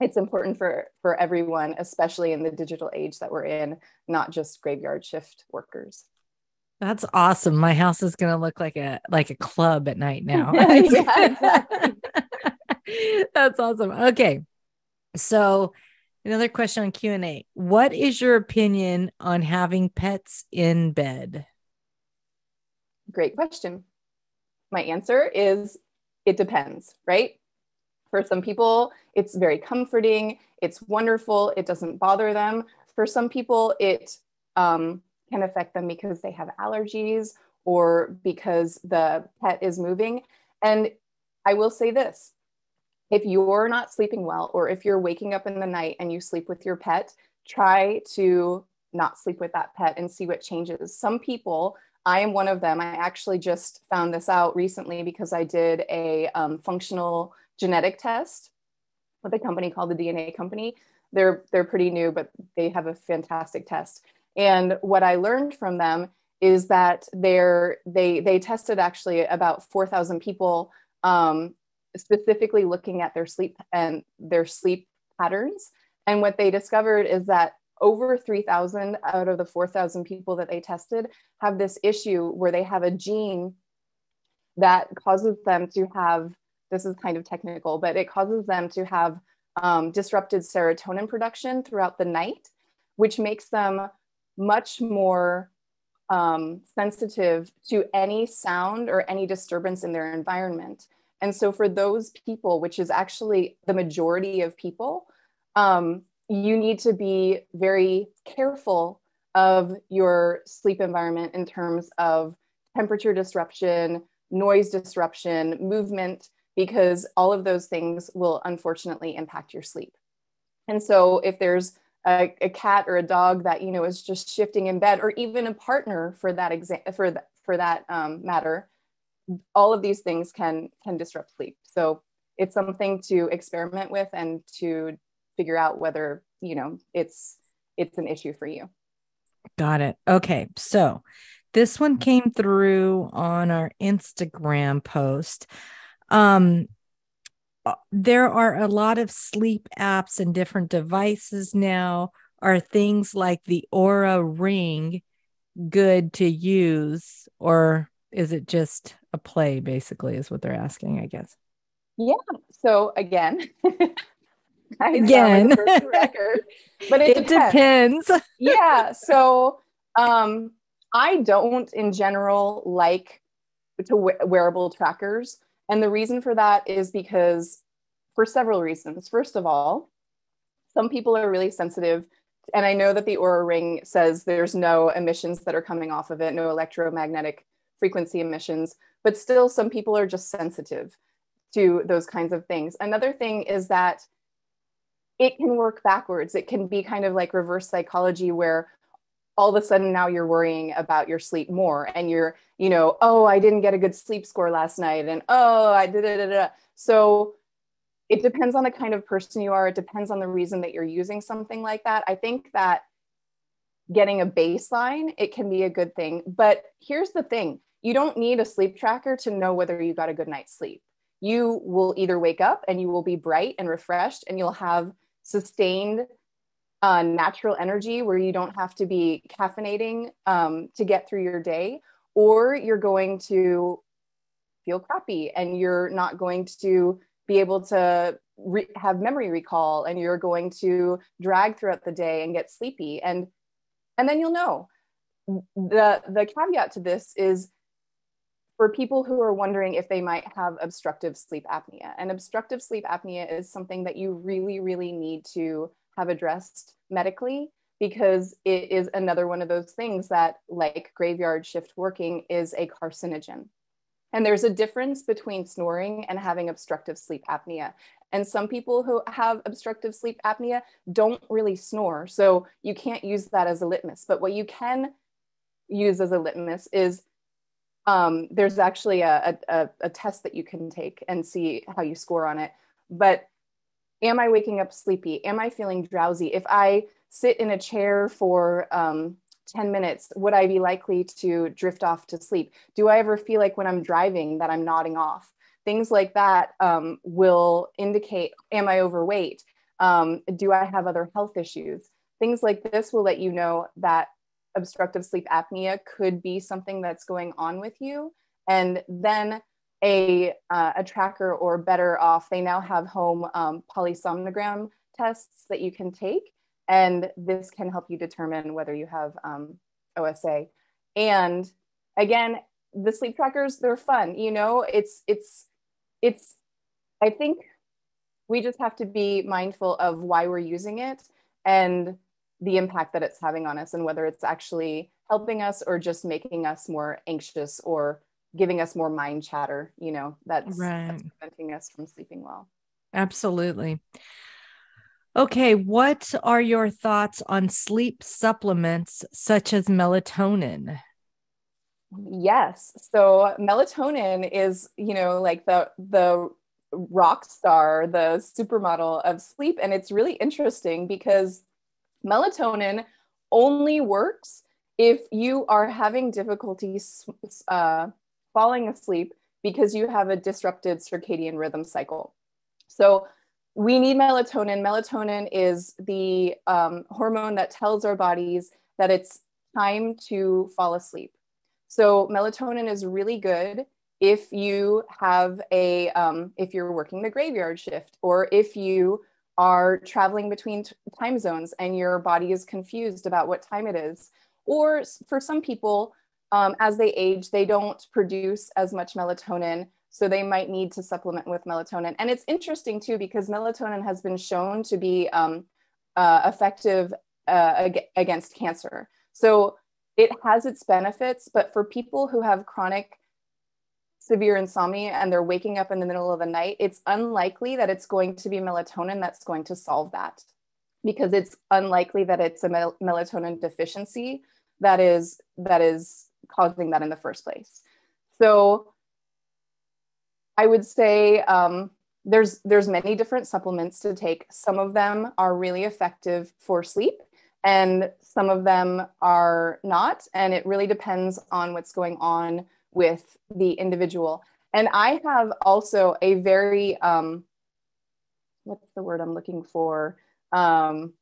it's important for, for everyone, especially in the digital age that we're in, not just graveyard shift workers. That's awesome. My house is going to look like a like a club at night now. Yeah, exactly. That's awesome. Okay. So another question on Q and A. What is your opinion on having pets in bed? Great question. My answer is it depends, right? For some people, it's very comforting. It's wonderful. It doesn't bother them. For some people, it um, can affect them because they have allergies or because the pet is moving. And I will say this, if you're not sleeping well, or if you're waking up in the night and you sleep with your pet, try to not sleep with that pet and see what changes. Some people, I am one of them, I actually just found this out recently because I did a um, functional genetic test with a company called the D N A Company. They're, they're pretty new, but they have a fantastic test. And what I learned from them is that they're, they, they tested actually about four thousand people, um, specifically looking at their sleep and their sleep patterns. And what they discovered is that over three thousand out of the four thousand people that they tested have this issue where they have a gene that causes them to have, this is kind of technical, but it causes them to have um, disrupted serotonin production throughout the night, which makes them much more um, sensitive to any sound or any disturbance in their environment. And so for those people, which is actually the majority of people, um, you need to be very careful of your sleep environment in terms of temperature disruption, noise disruption, movement, because all of those things will unfortunately impact your sleep. And so if there's a, a cat or a dog that, you know, is just shifting in bed, or even a partner for that exa- for, th- for that um, matter, all of these things can, can disrupt sleep. So it's something to experiment with and to figure out whether, you know, it's, it's an issue for you. Got it. Okay. So this one came through on our Instagram post. Um, there are a lot of sleep apps and different devices now. Are things like the Aura ring good to use, or is it just a play, basically, is what they're asking, I guess? Yeah. So again, I Again, the record, but it, it depends. depends. Yeah. So um, I don't in general like to we- wearable trackers. And the reason for that is because for several reasons. First of all, some people are really sensitive. And I know that the Aura ring says there's no emissions that are coming off of it, no electromagnetic frequency emissions, but still some people are just sensitive to those kinds of things. Another thing is that it can work backwards. It can be kind of like reverse psychology, where all of a sudden now you're worrying about your sleep more, and you're, you know, oh, I didn't get a good sleep score last night, and oh, I did it. So it depends on the kind of person you are. It depends on the reason that you're using something like that. I think that getting a baseline, it can be a good thing. But here's the thing. You don't need a sleep tracker to know whether you got a good night's sleep. You will either wake up and you will be bright and refreshed, and you'll have sustained uh, natural energy where you don't have to be caffeinating um, to get through your day, or you're going to feel crappy and you're not going to be able to re- have memory recall, and you're going to drag throughout the day and get sleepy. And and then you'll know. The, the caveat to this is for people who are wondering if they might have obstructive sleep apnea. And obstructive sleep apnea is something that you really, really need to have addressed medically, because it is another one of those things that, like graveyard shift working, is a carcinogen. And there's a difference between snoring and having obstructive sleep apnea. And some people who have obstructive sleep apnea don't really snore, so you can't use that as a litmus. But what you can use as a litmus is um, there's actually a, a, a test that you can take and see how you score on it. But am I waking up sleepy? Am I feeling drowsy? If I sit in a chair for um, ten minutes, would I be likely to drift off to sleep? Do I ever feel like when I'm driving that I'm nodding off? Things like that um, will indicate, am I overweight? Um, do I have other health issues? Things like this will let you know that obstructive sleep apnea could be something that's going on with you. And then a, uh, a tracker, or better off, they now have home um, polysomnogram tests that you can take. And this can help you determine whether you have um, O S A. And again, the sleep trackers, they're fun. You know, it's, it's, It's, I think we just have to be mindful of why we're using it and the impact that it's having on us, and whether it's actually helping us or just making us more anxious or giving us more mind chatter, you know, that's, right. that's preventing us from sleeping well. Absolutely. Okay. What are your thoughts on sleep supplements such as melatonin? Yes. So melatonin is, you know, like the, the rock star, the supermodel of sleep. And it's really interesting because melatonin only works if you are having difficulty uh, falling asleep because you have a disrupted circadian rhythm cycle. So we need melatonin. Melatonin is the um, hormone that tells our bodies that it's time to fall asleep. So melatonin is really good if you have a, um, if you're working the graveyard shift, or if you are traveling between t- time zones and your body is confused about what time it is. Or for some people, um, as they age, they don't produce as much melatonin. So they might need to supplement with melatonin. And it's interesting too, because melatonin has been shown to be um, uh, effective uh, ag- against cancer. So it has its benefits, but for people who have chronic severe insomnia and they're waking up in the middle of the night, it's unlikely that it's going to be melatonin that's going to solve that, because it's unlikely that it's a mel- melatonin deficiency that is, that is causing that in the first place. So I would say um, there's there's many different supplements to take. Some of them are really effective for sleep and some of them are not. And it really depends on what's going on with the individual. And I have also a very, um, what's the word I'm looking for? Um,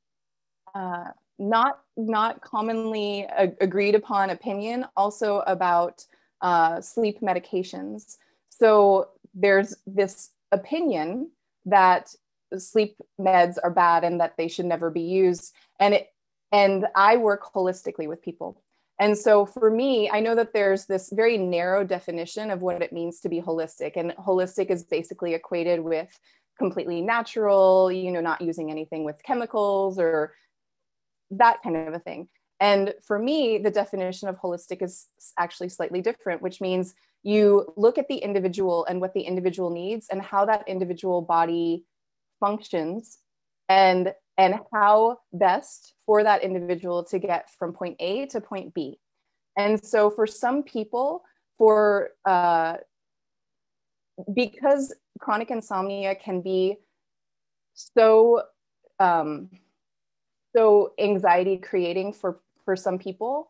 uh, not, not commonly ag- agreed upon opinion also about uh, sleep medications. So there's this opinion that sleep meds are bad and that they should never be used. And it, and I work holistically with people. And so for me, I know that there's this very narrow definition of what it means to be holistic. And holistic is basically equated with completely natural, you know, not using anything with chemicals or that kind of a thing. And for me, the definition of holistic is actually slightly different, which means you look at the individual and what the individual needs and how that individual body functions and, and how best for that individual to get from point A to point B. And so for some people, for uh, because chronic insomnia can be so, um, so anxiety creating for, for some people,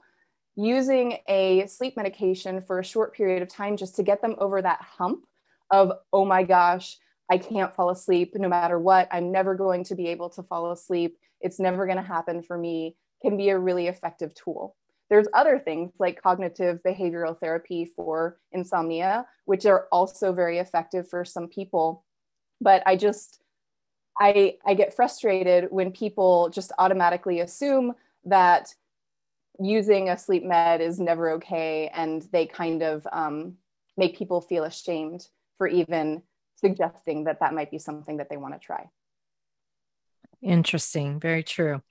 using a sleep medication for a short period of time just to get them over that hump of, oh my gosh, I can't fall asleep no matter what, I'm never going to be able to fall asleep, it's never going to happen for me, can be a really effective tool. There's other things like cognitive behavioral therapy for insomnia, which are also very effective for some people. But I just, I, I get frustrated when people just automatically assume that using a sleep med is never okay, and they kind of um, make people feel ashamed for even suggesting that that might be something that they want to try. Interesting. Very true.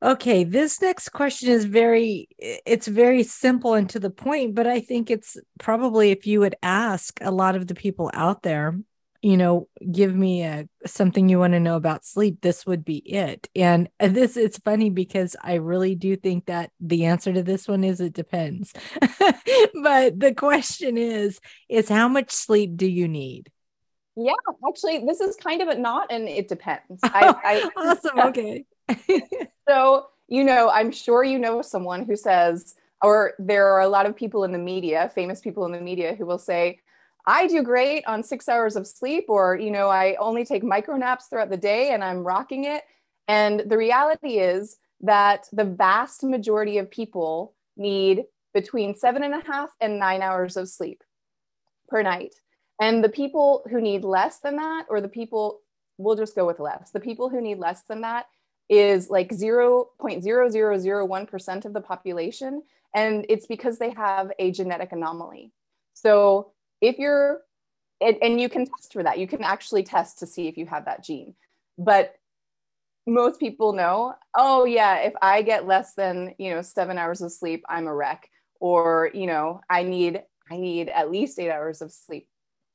Okay. This next question is very, it's very simple and to the point, but I think it's probably, if you would ask a lot of the people out there, you know, give me a, something you want to know about sleep, this would be it. And this, it's funny because I really do think that the answer to this one is it depends. But the question is, is how much sleep do you need? Yeah, actually, this is kind of a not, and it depends. I, oh, I, awesome. Yeah. Okay. So, you know, I'm sure you know someone who says, or there are a lot of people in the media, famous people in the media who will say, I do great on six hours of sleep, or, you know, I only take micro naps throughout the day and I'm rocking it. And the reality is that the vast majority of people need between seven and a half and nine hours of sleep per night. And the people who need less than that, or the people, we'll just go with less, the people who need less than that is like zero point zero zero zero one percent of the population. And it's because they have a genetic anomaly. So if you're, and, and you can test for that, you can actually test to see if you have that gene, but most people know, oh yeah, if I get less than, you know, seven hours of sleep, I'm a wreck, or, you know, I need, I need at least eight hours of sleep.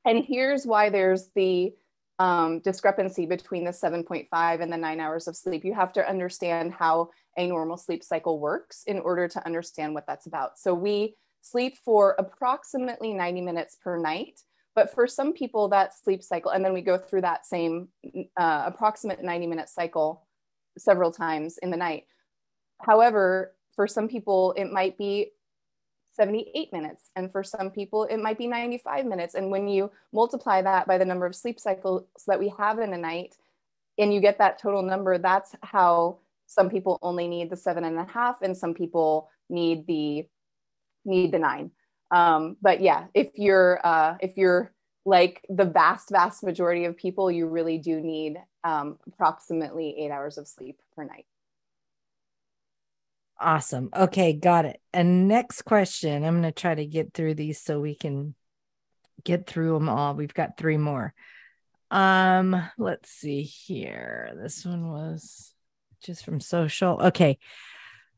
And here's why there's the um, discrepancy between the seven point five and the nine hours of sleep. You have to understand how a normal sleep cycle works in order to understand what that's about. So we sleep for approximately ninety minutes per night. But for some people, that sleep cycle, and then we go through that same uh, approximate ninety minute cycle several times in the night. However, for some people, it might be seventy-eight minutes. And for some people, it might be ninety-five minutes. And when you multiply that by the number of sleep cycles that we have in a night, and you get that total number, that's how some people only need the seven and a half, and some people need the, need the nine. Um, but yeah, if you're, uh, if you're like the vast, vast majority of people, you really do need, um, approximately eight hours of sleep per night. Awesome. Okay. Got it. And next question, I'm going to try to get through these so we can get through them all. We've got three more. Um, let's see here. This one was just from social. Okay.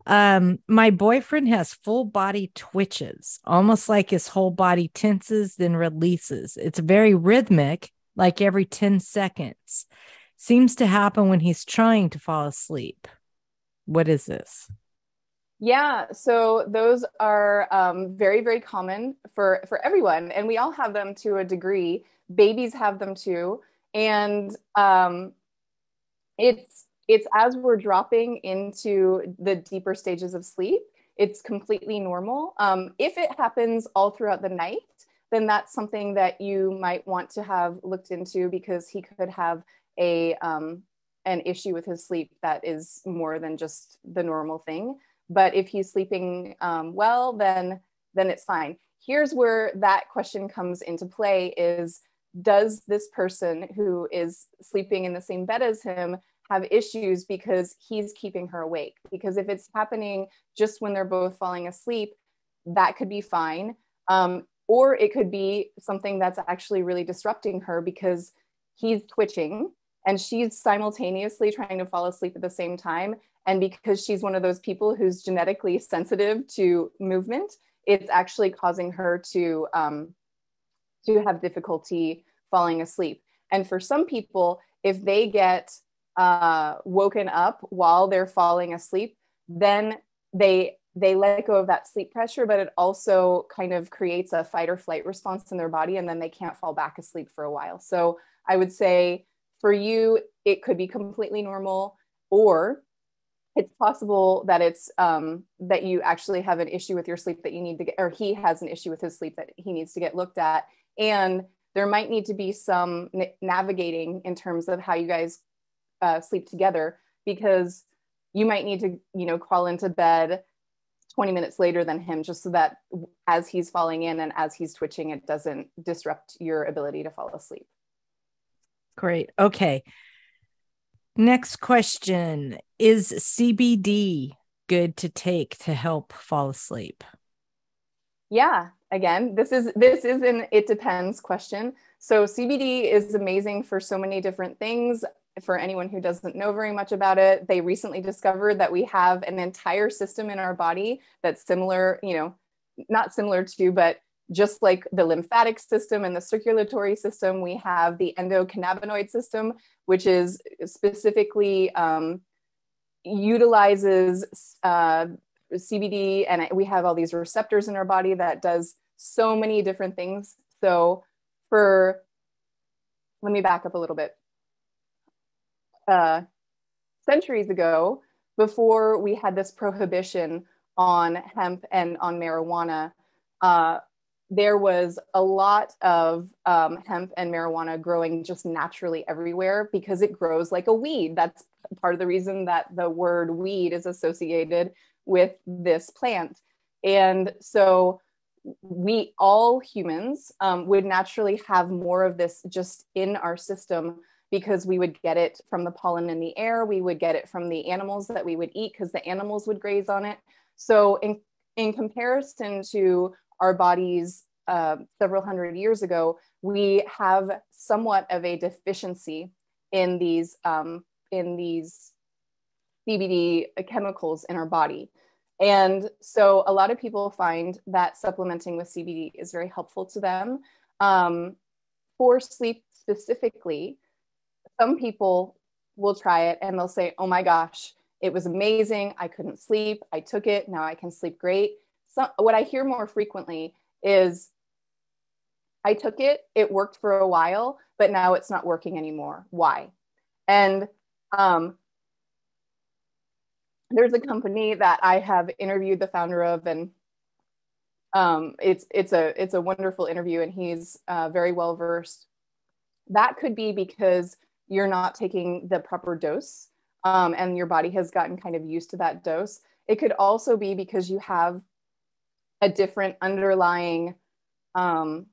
Um, my boyfriend has full body twitches, almost like his whole body tenses, then releases. It's very rhythmic, like every ten seconds. Seems to happen when he's trying to fall asleep. What is this? Yeah, so those are um, very, very common for, for everyone. And we all have them to a degree. Babies have them too. And um, it's, It's as we're dropping into the deeper stages of sleep, it's completely normal. Um, if it happens all throughout the night, then that's something that you might want to have looked into, because he could have a, um, an issue with his sleep that is more than just the normal thing. But if he's sleeping um, well, then, then it's fine. Here's where that question comes into play is, does this person who is sleeping in the same bed as him have issues because he's keeping her awake? Because if it's happening just when they're both falling asleep, that could be fine. Um, or it could be something that's actually really disrupting her, because he's twitching and she's simultaneously trying to fall asleep at the same time. And because she's one of those people who's genetically sensitive to movement, it's actually causing her to, um, to have difficulty falling asleep. And for some people, if they get Uh, woken up while they're falling asleep, then they they let go of that sleep pressure, but it also kind of creates a fight or flight response in their body, and then they can't fall back asleep for a while. So I would say for you, it could be completely normal, or it's possible that it's um, that you actually have an issue with your sleep that you need to get, or he has an issue with his sleep that he needs to get looked at. And there might need to be some na- navigating in terms of how you guys Uh, sleep together, because you might need to, you know, crawl into bed twenty minutes later than him, just so that as he's falling in and as he's twitching, it doesn't disrupt your ability to fall asleep. Great. Okay. Next question. Is C B D good to take to help fall asleep? Yeah. Again, this is, this is an, it depends question. So C B D is amazing for so many different things. For anyone who doesn't know very much about it, they recently discovered that we have an entire system in our body that's similar, you know, not similar to, but just like the lymphatic system and the circulatory system, we have the endocannabinoid system, which is specifically um, utilizes uh, C B D. And we have all these receptors in our body that does so many different things. So for, let me back up a little bit. Uh, centuries ago, before we had this prohibition on hemp and on marijuana, uh, there was a lot of um, hemp and marijuana growing just naturally everywhere, because it grows like a weed. That's part of the reason that the word weed is associated with this plant. And so we all humans um, would naturally have more of this just in our system, because we would get it from the pollen in the air, we would get it from the animals that we would eat, because the animals would graze on it. So in, in comparison to our bodies uh, several hundred years ago, we have somewhat of a deficiency in these, um, in these C B D chemicals in our body. And so a lot of people find that supplementing with C B D is very helpful to them. Um, for sleep specifically, some people will try it and they'll say, oh my gosh, it was amazing. I couldn't sleep. I took it. Now I can sleep great. So what I hear more frequently is, I took it, it worked for a while, but now it's not working anymore. Why? And um, there's a company that I have interviewed the founder of, and um, it's, it's, a, it's a wonderful interview, and he's uh, very well versed. That could be because you're not taking the proper dose, um, and your body has gotten kind of used to that dose. It could also be because you have a different underlying um,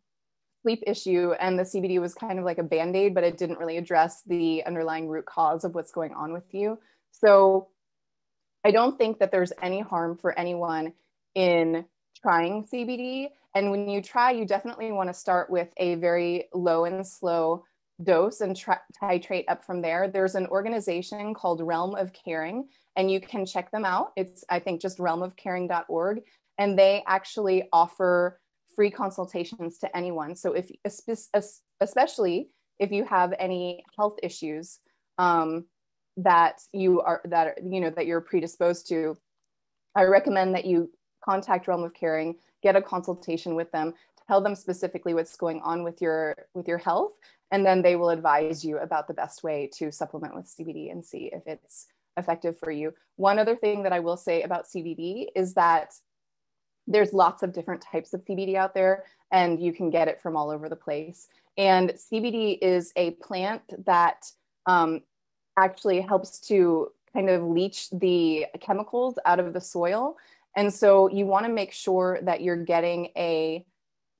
sleep issue, and the C B D was kind of like a Band-Aid, but it didn't really address the underlying root cause of what's going on with you. So I don't think that there's any harm for anyone in trying C B D. And when you try, you definitely want to start with a very low and slow dose and try, titrate up from there. There's an organization called Realm of Caring, and you can check them out. It's, I think, just realm of caring dot org. And they actually offer free consultations to anyone. So if, especially if you have any health issues, um, that you are, that, are, you know, that you're predisposed to, I recommend that you contact Realm of Caring, get a consultation with them, tell them specifically what's going on with your, with your health, and then they will advise you about the best way to supplement with C B D and see if it's effective for you. One other thing that I will say about C B D is that there's lots of different types of C B D out there, and you can get it from all over the place. And C B D is a plant that um, actually helps to kind of leach the chemicals out of the soil. And so you want to make sure that you're getting a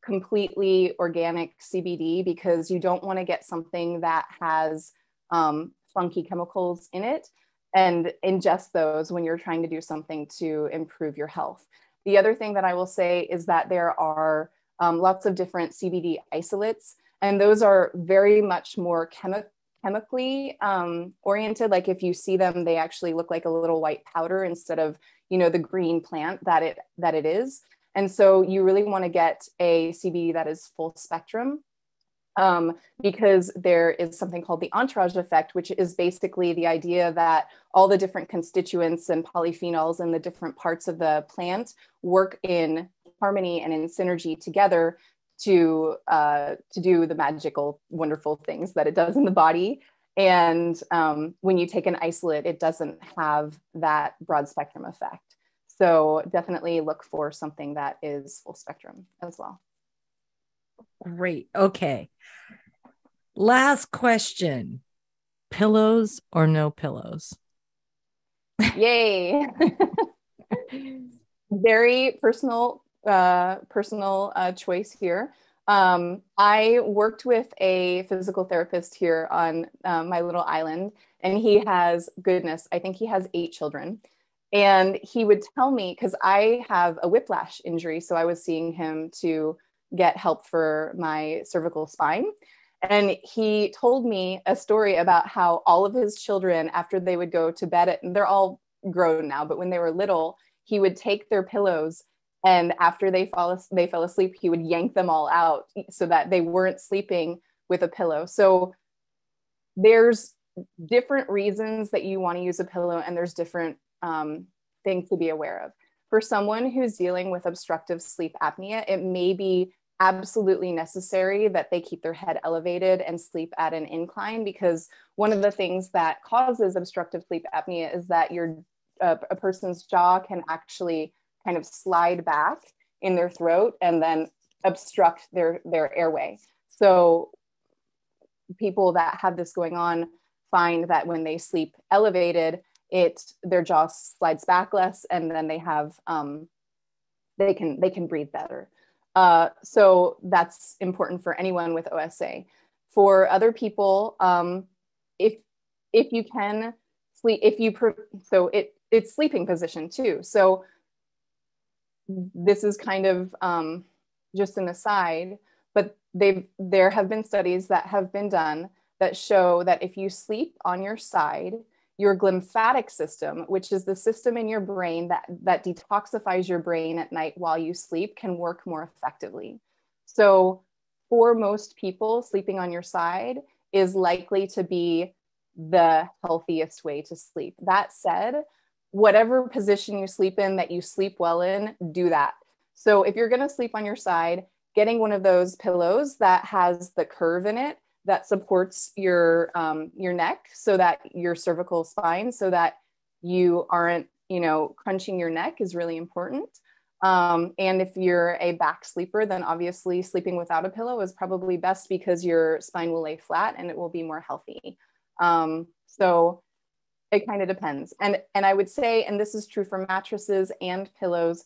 completely organic C B D, because you don't want to get something that has um, funky chemicals in it and ingest those when you're trying to do something to improve your health. The other thing that I will say is that there are um, lots of different C B D isolates, and those are very much more chemi- chemically um, oriented. Like if you see them, they actually look like a little white powder instead of, you know, the green plant that it, that it is. And so you really want to get a C B D that is full spectrum, um, because there is something called the entourage effect, which is basically the idea that all the different constituents and polyphenols in the different parts of the plant work in harmony and in synergy together to, uh, to do the magical, wonderful things that it does in the body. And um, when you take an isolate, it doesn't have that broad spectrum effect. So definitely look for something that is full spectrum as well. Great. Okay. Last question. Pillows or no pillows? Yay. Very personal, uh, personal uh, choice here. Um, I worked with a physical therapist here on uh, my little island, and he has, goodness, I think he has eight children. And he would tell me, because I have a whiplash injury, so I was seeing him to get help for my cervical spine. And he told me a story about how all of his children, after they would go to bed, and they're all grown now, but when they were little, he would take their pillows, and after they fall, they fell asleep, he would yank them all out so that they weren't sleeping with a pillow. So there's different reasons that you want to use a pillow, and there's different Um, things to be aware of. For someone who's dealing with obstructive sleep apnea, it may be absolutely necessary that they keep their head elevated and sleep at an incline, because one of the things that causes obstructive sleep apnea is that your uh, a person's jaw can actually kind of slide back in their throat and then obstruct their, their airway. So people that have this going on find that when they sleep elevated, it, their jaw slides back less, and then they have, um, they can, they can breathe better. Uh, so that's important for anyone with O S A. For other people, um, if, if you can sleep, if you, pre- so it, it's sleeping position too. So this is kind of um, just an aside, but they've, there have been studies that have been done that show that if you sleep on your side, your glymphatic system, which is the system in your brain that, that detoxifies your brain at night while you sleep, can work more effectively. So for most people, sleeping on your side is likely to be the healthiest way to sleep. That said, whatever position you sleep in that you sleep well in, do that. So if you're going to sleep on your side, getting one of those pillows that has the curve in it that supports your, um, your neck, so that your cervical spine, so that you aren't, you know, crunching your neck, is really important. Um, and if you're a back sleeper, then obviously sleeping without a pillow is probably best, because your spine will lay flat and it will be more healthy. Um, so it kind of depends. And, and I would say, and this is true for mattresses and pillows,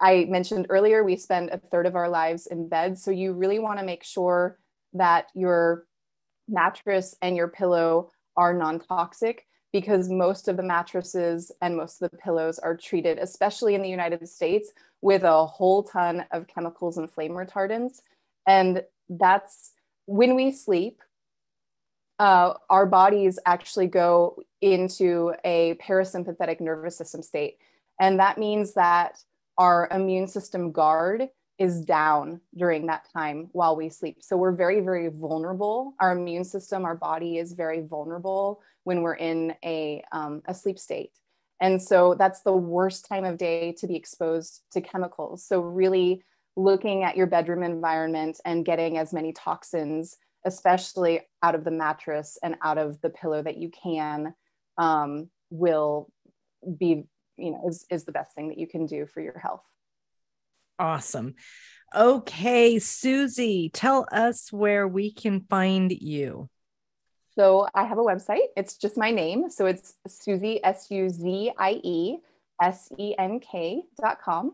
I mentioned earlier, we spend a third of our lives in bed. So you really want to make sure that your mattress and your pillow are non-toxic, because most of the mattresses and most of the pillows are treated, especially in the United States, with a whole ton of chemicals and flame retardants. And that's when we sleep, uh, our bodies actually go into a parasympathetic nervous system state. And that means that our immune system guard is down during that time while we sleep. So we're very, very vulnerable. Our immune system, our body is very vulnerable when we're in a, um, a sleep state. And so that's the worst time of day to be exposed to chemicals. So really looking at your bedroom environment and getting as many toxins, especially out of the mattress and out of the pillow that you can, um, will be, you know, is, is the best thing that you can do for your health. Awesome. Okay, Susie, tell us where we can find you. So I have a website. It's just my name. So it's Suzie, S U Z I E S E N K dot com.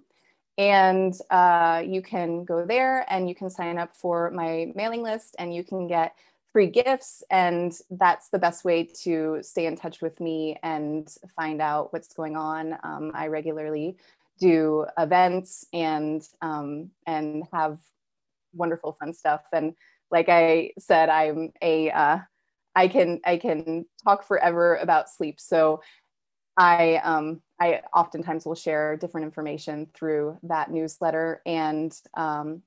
And uh, you can go there and you can sign up for my mailing list and you can get free gifts. And that's the best way to stay in touch with me and find out what's going on. Um, I regularly do events and um, and have wonderful fun stuff. And like I said, I'm a uh, I can I can talk forever about sleep. So I um, I oftentimes will share different information through that newsletter. And um,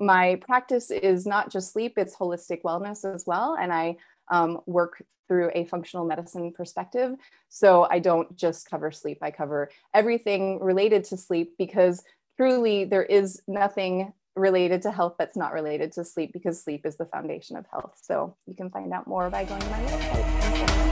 my practice is not just sleep; it's holistic wellness as well. And I um, work through a functional medicine perspective. So I don't just cover sleep, I cover everything related to sleep, because truly there is nothing related to health that's not related to sleep, because sleep is the foundation of health. So you can find out more by going to my website.